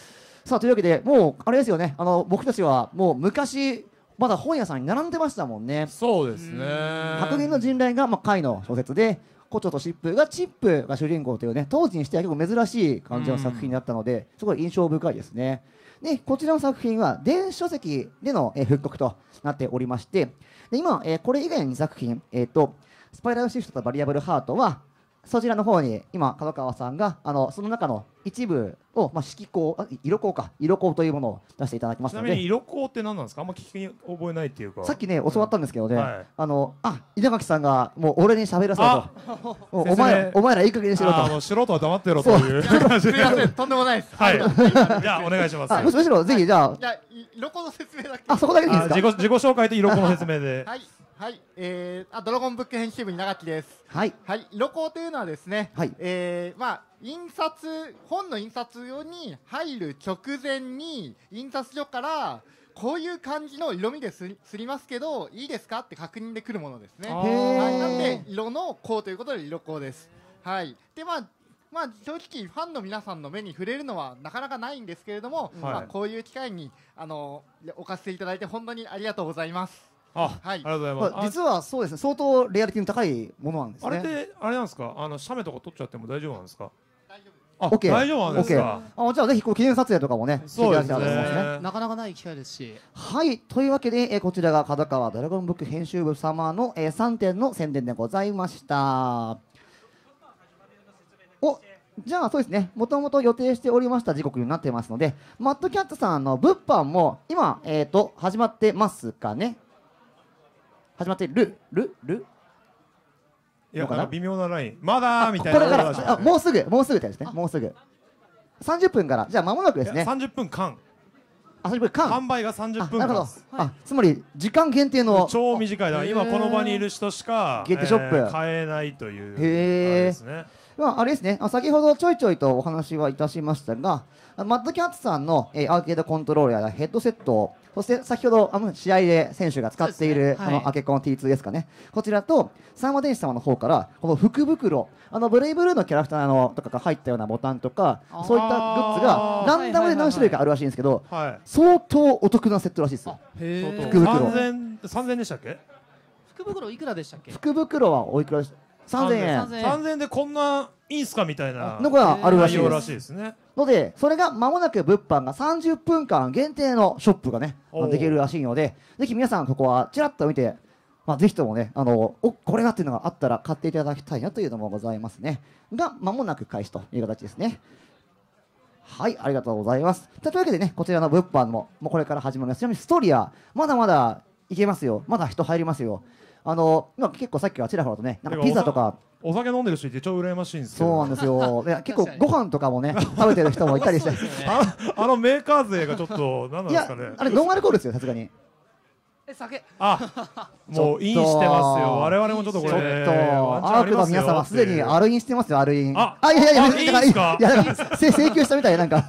さあというわけでもうあれですよね、あの僕たちはもう昔まだ本屋さんに並んでましたもんね。そうですね。白銀の陣雷がまあ怪の小説で、胡蝶と疾風がチップが主人公というね、当時にしては結構珍しい感じの作品だったので、すごい印象深いですね。でこちらの作品は電子書籍での、えー、復刻となっておりまして、で今、えー、これ以外のにさくひん、えー、とスパイラルシフトとバリアブルハートはそちらの方に今角川さんがあのその中の一部を、まあ、色稿色稿か色稿というものを出していただきますので。ちなみに色稿って何なんですか。あんま聞き覚えないっていうか、さっきね教わったんですけどね、うんはい、あのあ稲垣さんがもう俺に喋らせろと、お前お前らいい加減にしろと、あの素人は黙ってろという感じで、とんでもないです。はい、じゃあお願いします。むしろぜひじゃあ色稿の説明だけ、あそこだけでいいですか。自己自己紹介と色稿の説明で。はいはい、えー、あドラゴンブック編集部稲垣です。はい、はい、色稿というのはですね、はい、えー、まあ印刷本の印刷用に入る直前に印刷所からこういう感じの色味ですり、すりますけどいいですかって確認で来るものですね。はい、なんで色の稿ということで色稿です。はい、でまあまあ正直ファンの皆さんの目に触れるのはなかなかないんですけれども、はい、まあこういう機会にあのお貸していただいて本当にありがとうございます。あ、ありがとうございます。実はそうですね、相当レアリティの高いものなんですね。あれってあれなんですか、あの写メとか撮っちゃっても大丈夫なんですか？あ、大丈夫なんですか？あ、じゃあぜひこう記念撮影とかもね、していただきたいと思いますね。なかなかない機会ですし。はい、というわけでこちらが角川ドラゴンブック編集部様のさんてんの宣伝でございました。お。じゃあそうですね、もともと予定しておりました時刻になってますので、マッドキャットさんの物販も今、えーと、始まってますかね？始まってる？る？る？いや、微妙なライン。まだーみたいな。これから、あ、もうすぐ、もうすぐですね、もうすぐ。さんじゅっぷんから、じゃあ間もなくですね。さんじゅっぷんかん。あ、さんじゅっぷんかん。販売がさんじゅっぷんかんです。あ、つまり時間限定の。超短いな。今この場にいる人しか買えないという。へえですね。まあ、あれですね、先ほどちょいちょいとお話はいたしましたが、マッドキャッツさんの、えー、アーケードコントローラーやヘッドセット、そして先ほどあの試合で選手が使っている、ね、はい、あのアケコン ティーツー ですかね、こちらとサンマ電子様の方からこの福袋、あのブレイブルーのキャラクターのとかが入ったようなボタンとか、そういったグッズがランダムで何種類かあるらしいんですけど、相当お得なセットらしいですよ。福袋さんぜんえんでしたっけ？福袋いくらでしたっけ？福袋はおいくらでした？さんぜんえんでこんないいんすかみたいなのがあるらしいですので、それが間もなく物販がさんじゅっぷんかん限定のショップがねできるらしいので、ぜひ皆さんここはちらっと見て、まあ、ぜひともね、あのおこれだっていうのがあったら買っていただきたいなというのもございますね。が間もなく開始という形ですね。はい、ありがとうございます。というわけでね、こちらの物販ももうこれから始まります。ちなみにストリアまだまだいけますよ。まだ人入りますよ。あの今結構さっきはちらほらとね、なんかピザとかお酒飲んでる人いて超羨ましいんですよ。そうなんですよ。いや結構ご飯とかもね食べてる人もいたりして、あのメーカー勢がちょっと何なんですかね。あれノンアルコールですよ、さすがに。え、酒。あ、もうインしてますよ。我々もちょっとこれ。ちょっとアークの皆様すでにアルインしてますよ。アルイン。あ、いやいやいやいや。いや請求したみたい、なんか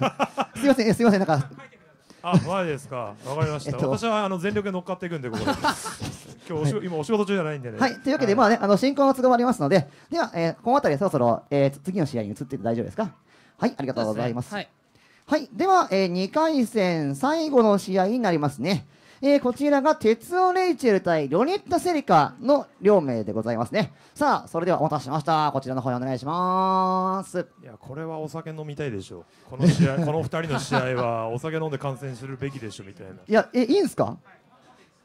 すみませんすみません、なんか。あ、マジですか。わかりました。私はあの全力で乗っかっていくんで、ここで。今日今お仕事中じゃないんでね。はい、というわけでまあね、あの進行の都合もありますので、ではえこの辺りそろそろえ次の試合に移って大丈夫ですか。はい、ありがとうございます。はい、ではえにかい戦最後の試合になりますね。えこちらが鉄尾レイチェル対ロニッタセリカの両名でございますね。さあ、それではお待たせしました。こちらの方にお願いします。いや、これはお酒飲みたいでしょ。この試合、この二人の試合はお酒飲んで観戦するべきでしょみたいな。いや、え、いいんですか。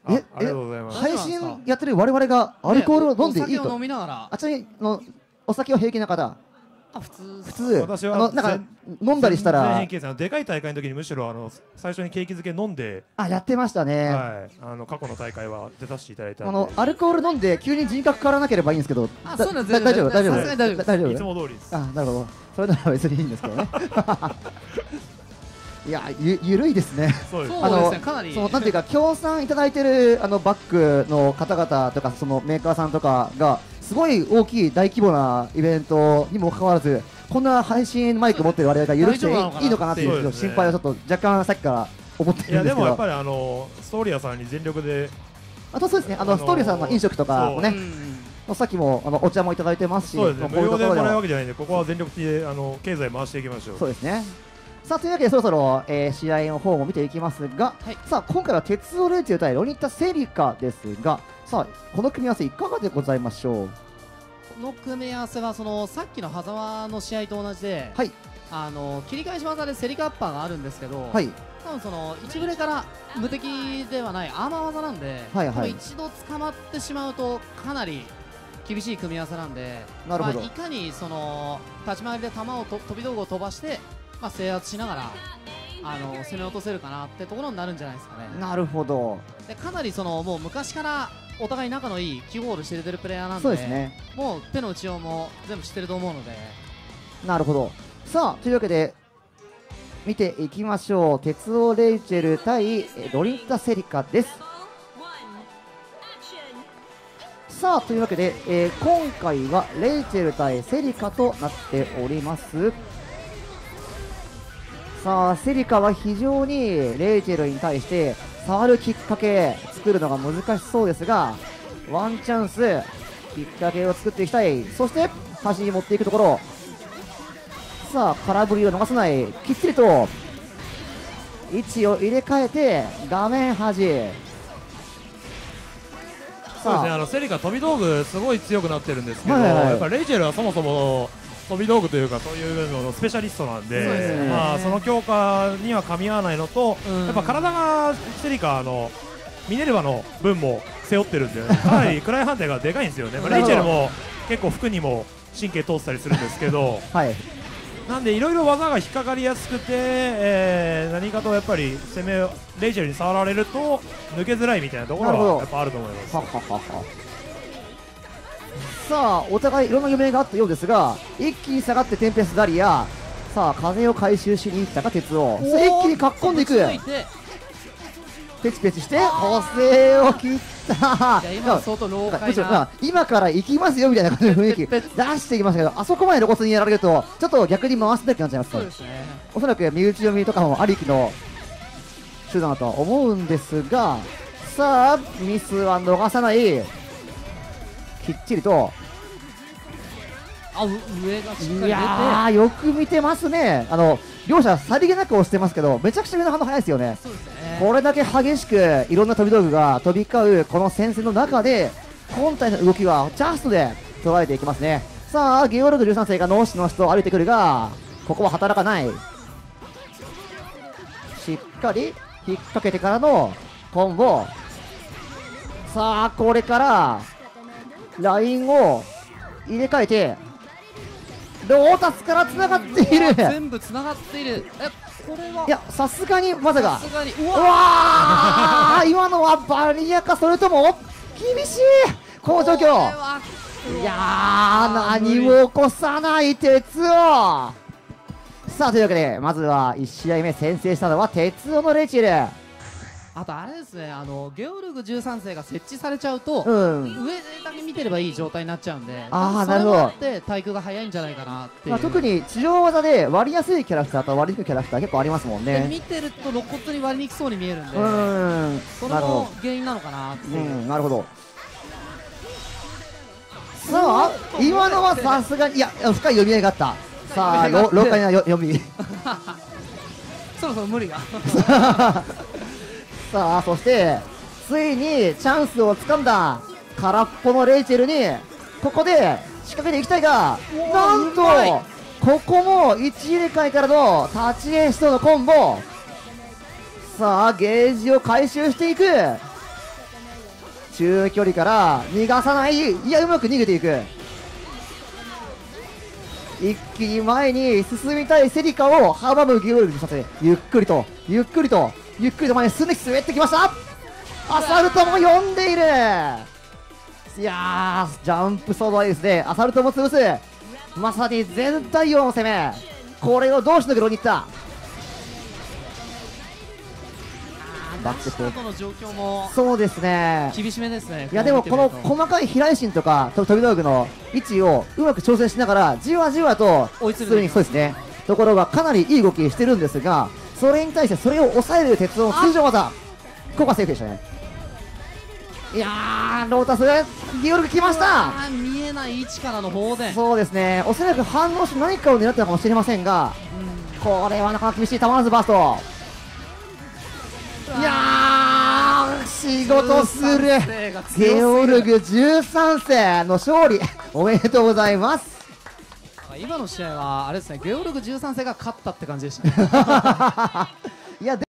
え、ありがとうございます。配信やってる我々がアルコールを飲んでいいと。お酒を飲みながら。あ、ちなみにのお酒は平気な方。あ、普通。普通。私はなんか飲んだりしたら。平気です。でかい大会の時にむしろあの最初に景気づけ飲んで。あ、やってましたね。はい。あの過去の大会は出させていただいた。あのアルコール飲んで急に人格変わらなければいいんですけど。あ、そうなんです。大丈夫大丈夫大丈夫大丈夫。いつも通りです。あ、なるほど。それなら別にいいんですけどね。いや、ゆ緩いですね。そうですね。かなり。そう、なんていうか協賛いただいてるあのバックの方々とかそのメーカーさんとかが。すごい大きい大規模なイベントにもかかわらず、こんな配信マイク持ってる我々が許していいのかなという心配をちょっと若干さっきから思ってるんですけど、いやでもやっぱりあのストーリアさんに全力で、あとそうですね、あのストーリアさんの飲食とかもね、さっきもあのお茶もいただいてますし、無料でもらうわけじゃないんで、ここは全力であの経済回していきましょう。そうですね。さあ、というわけでそろそろ、えー、試合の方も見ていきますが、はい、さあ今回は鉄尾レイチェル対ロニッタセリカですが、さあこの組み合わせいかがでございましょう。この組み合わせはそのさっきの羽沢の試合と同じで、はい、あの切り返し技でセリカアッパーがあるんですけど、はい、多分そのいちブレから無敵ではないアーマー技なんで、はい、はい、一度捕まってしまうとかなり厳しい組み合わせなんで、なるほど、まあ、いかにその立ち回りで球をと飛び道具を飛ばしてまあ制圧しながらあの攻め落とせるかなってところになるんじゃないですかね。なるほど。でかなりそのもう昔からお互い仲のいいキーホールしてるプレイヤーなんで、そうですね、もう手の打ちようも全部知ってると思うので。なるほど。さあ、というわけで見ていきましょう。鉄尾レイチェル対ロニッタセリカです。さあ、というわけで、えー、今回はレイチェル対セリカとなっております。さあ、セリカは非常にレイチェルに対して触るきっかけ作るのが難しそうですが、ワンチャンスきっかけを作っていきたい。そして端に持っていくところ、さあ空振りを逃さない、きっちりと位置を入れ替えて画面端、そうですね、あのセリカ飛び道具すごい強くなってるんですけど、やっぱレイチェルはそもそも飛び道具というかそういうののスペシャリストなんで、まあその強化にはかみ合わないのと、やっぱ体がセリカのミネルヴァの分も背負ってるんで、かなりクライ判定がでかいんですよね。レイチェルも結構服にも神経通したりするんですけど、はい、なんでいろいろ技が引っかかりやすくて、えー、何かとやっぱり攻めレイチェルに触られると抜けづらいみたいなところはやっぱあると思います。ははははさあお互いいろんな余命があったようですが、一気に下がってテンペスダリア、さあ風を回収しに行ったか鉄を一気にかっこんでいく。ペチペチして補正を切った。今相当老快な、今から行きますよみたいな感じの雰囲気出してきましたけど、あそこまで露骨にやられるとちょっと逆に回すだけになっちゃいます。そうですね、おそらく身内読みとかもありきの手段だとは思うんですが、さあミスは逃さない、きっちりと、あ、上がしっかり出て、いやよく見てますね。あの両者さりげなく押してますけど、めちゃくちゃ上の反応早いですよね。そうですね、これだけ激しくいろんな飛び道具が飛び交うこの戦線の中で、今体の動きはジャストで捉えていきますね。さあゲオルグじゅうさん世がノーシノシと歩いてくるが、ここは働かない、しっかり引っ掛けてからのコンボ。さあこれからラインを入れ替えてロータスから繋がっている、全部繋がっている。え、これは、いや、さすがに技が、うわー今のはバリアか、それとも厳しいこの状況。いやー何も起こさない鉄雄。さあというわけで、まずはいち試合目先制したのは鉄雄のレイチェル。あとあれですね、あのゲオルグじゅうさん世が設置されちゃうと、うん、上だけ見てればいい状態になっちゃうんで、あーなるほど、それによって対空が早いんじゃないかなっていう、まあ、特に地上技で割りやすいキャラクターと割りにくいキャラクター結構ありますもんね。見てると露骨に割りにくそうに見えるんで、うんそれも原因なのかなっていう。うん、なるほど。さあ今のはさすがに、いや深い読み合いがあった。さあ老快な読みそろそろ無理がさあそしてついにチャンスをつかんだ空っぽのレイチェルにここで仕掛けていきたいが、なんとここもいち入れ替えからの立ちエースとのコンボ。さあゲージを回収していく、中距離から逃がさない、いやうまく逃げていく、一気に前に進みたいセリカを阻むゲオルグじゅうさん世、ゆっくりとゆっくりとゆっくりと前に進んで滑ってきました。アサルトも呼んでいる。いやージャンプソードはいいですね。アサルトも潰す、まさに全体をの攻め、これをどうしのぐろにいった。バックしての状況もそうですね、厳しめですね。いやでもこの細かい飛来心とか飛び道具の位置をうまく調整しながらじわじわと追い詰める、そうですね、ところがかなりいい動きしてるんですが、それに対してそれを抑える鉄雄の通常技、ここがセーフでしたね。いやーロータスゲオルグ来ました。見えない位置からの放電、そうですね、おそらく反応して何かを狙ってたのかもしれませんが、うん、これはなかなか厳しい。たまらずバースト、いやー仕事するゲオルグじゅうさん世の勝利おめでとうございます。今の試合はあれですね、ゲオルグじゅうさん世が勝ったって感じでしたね。いや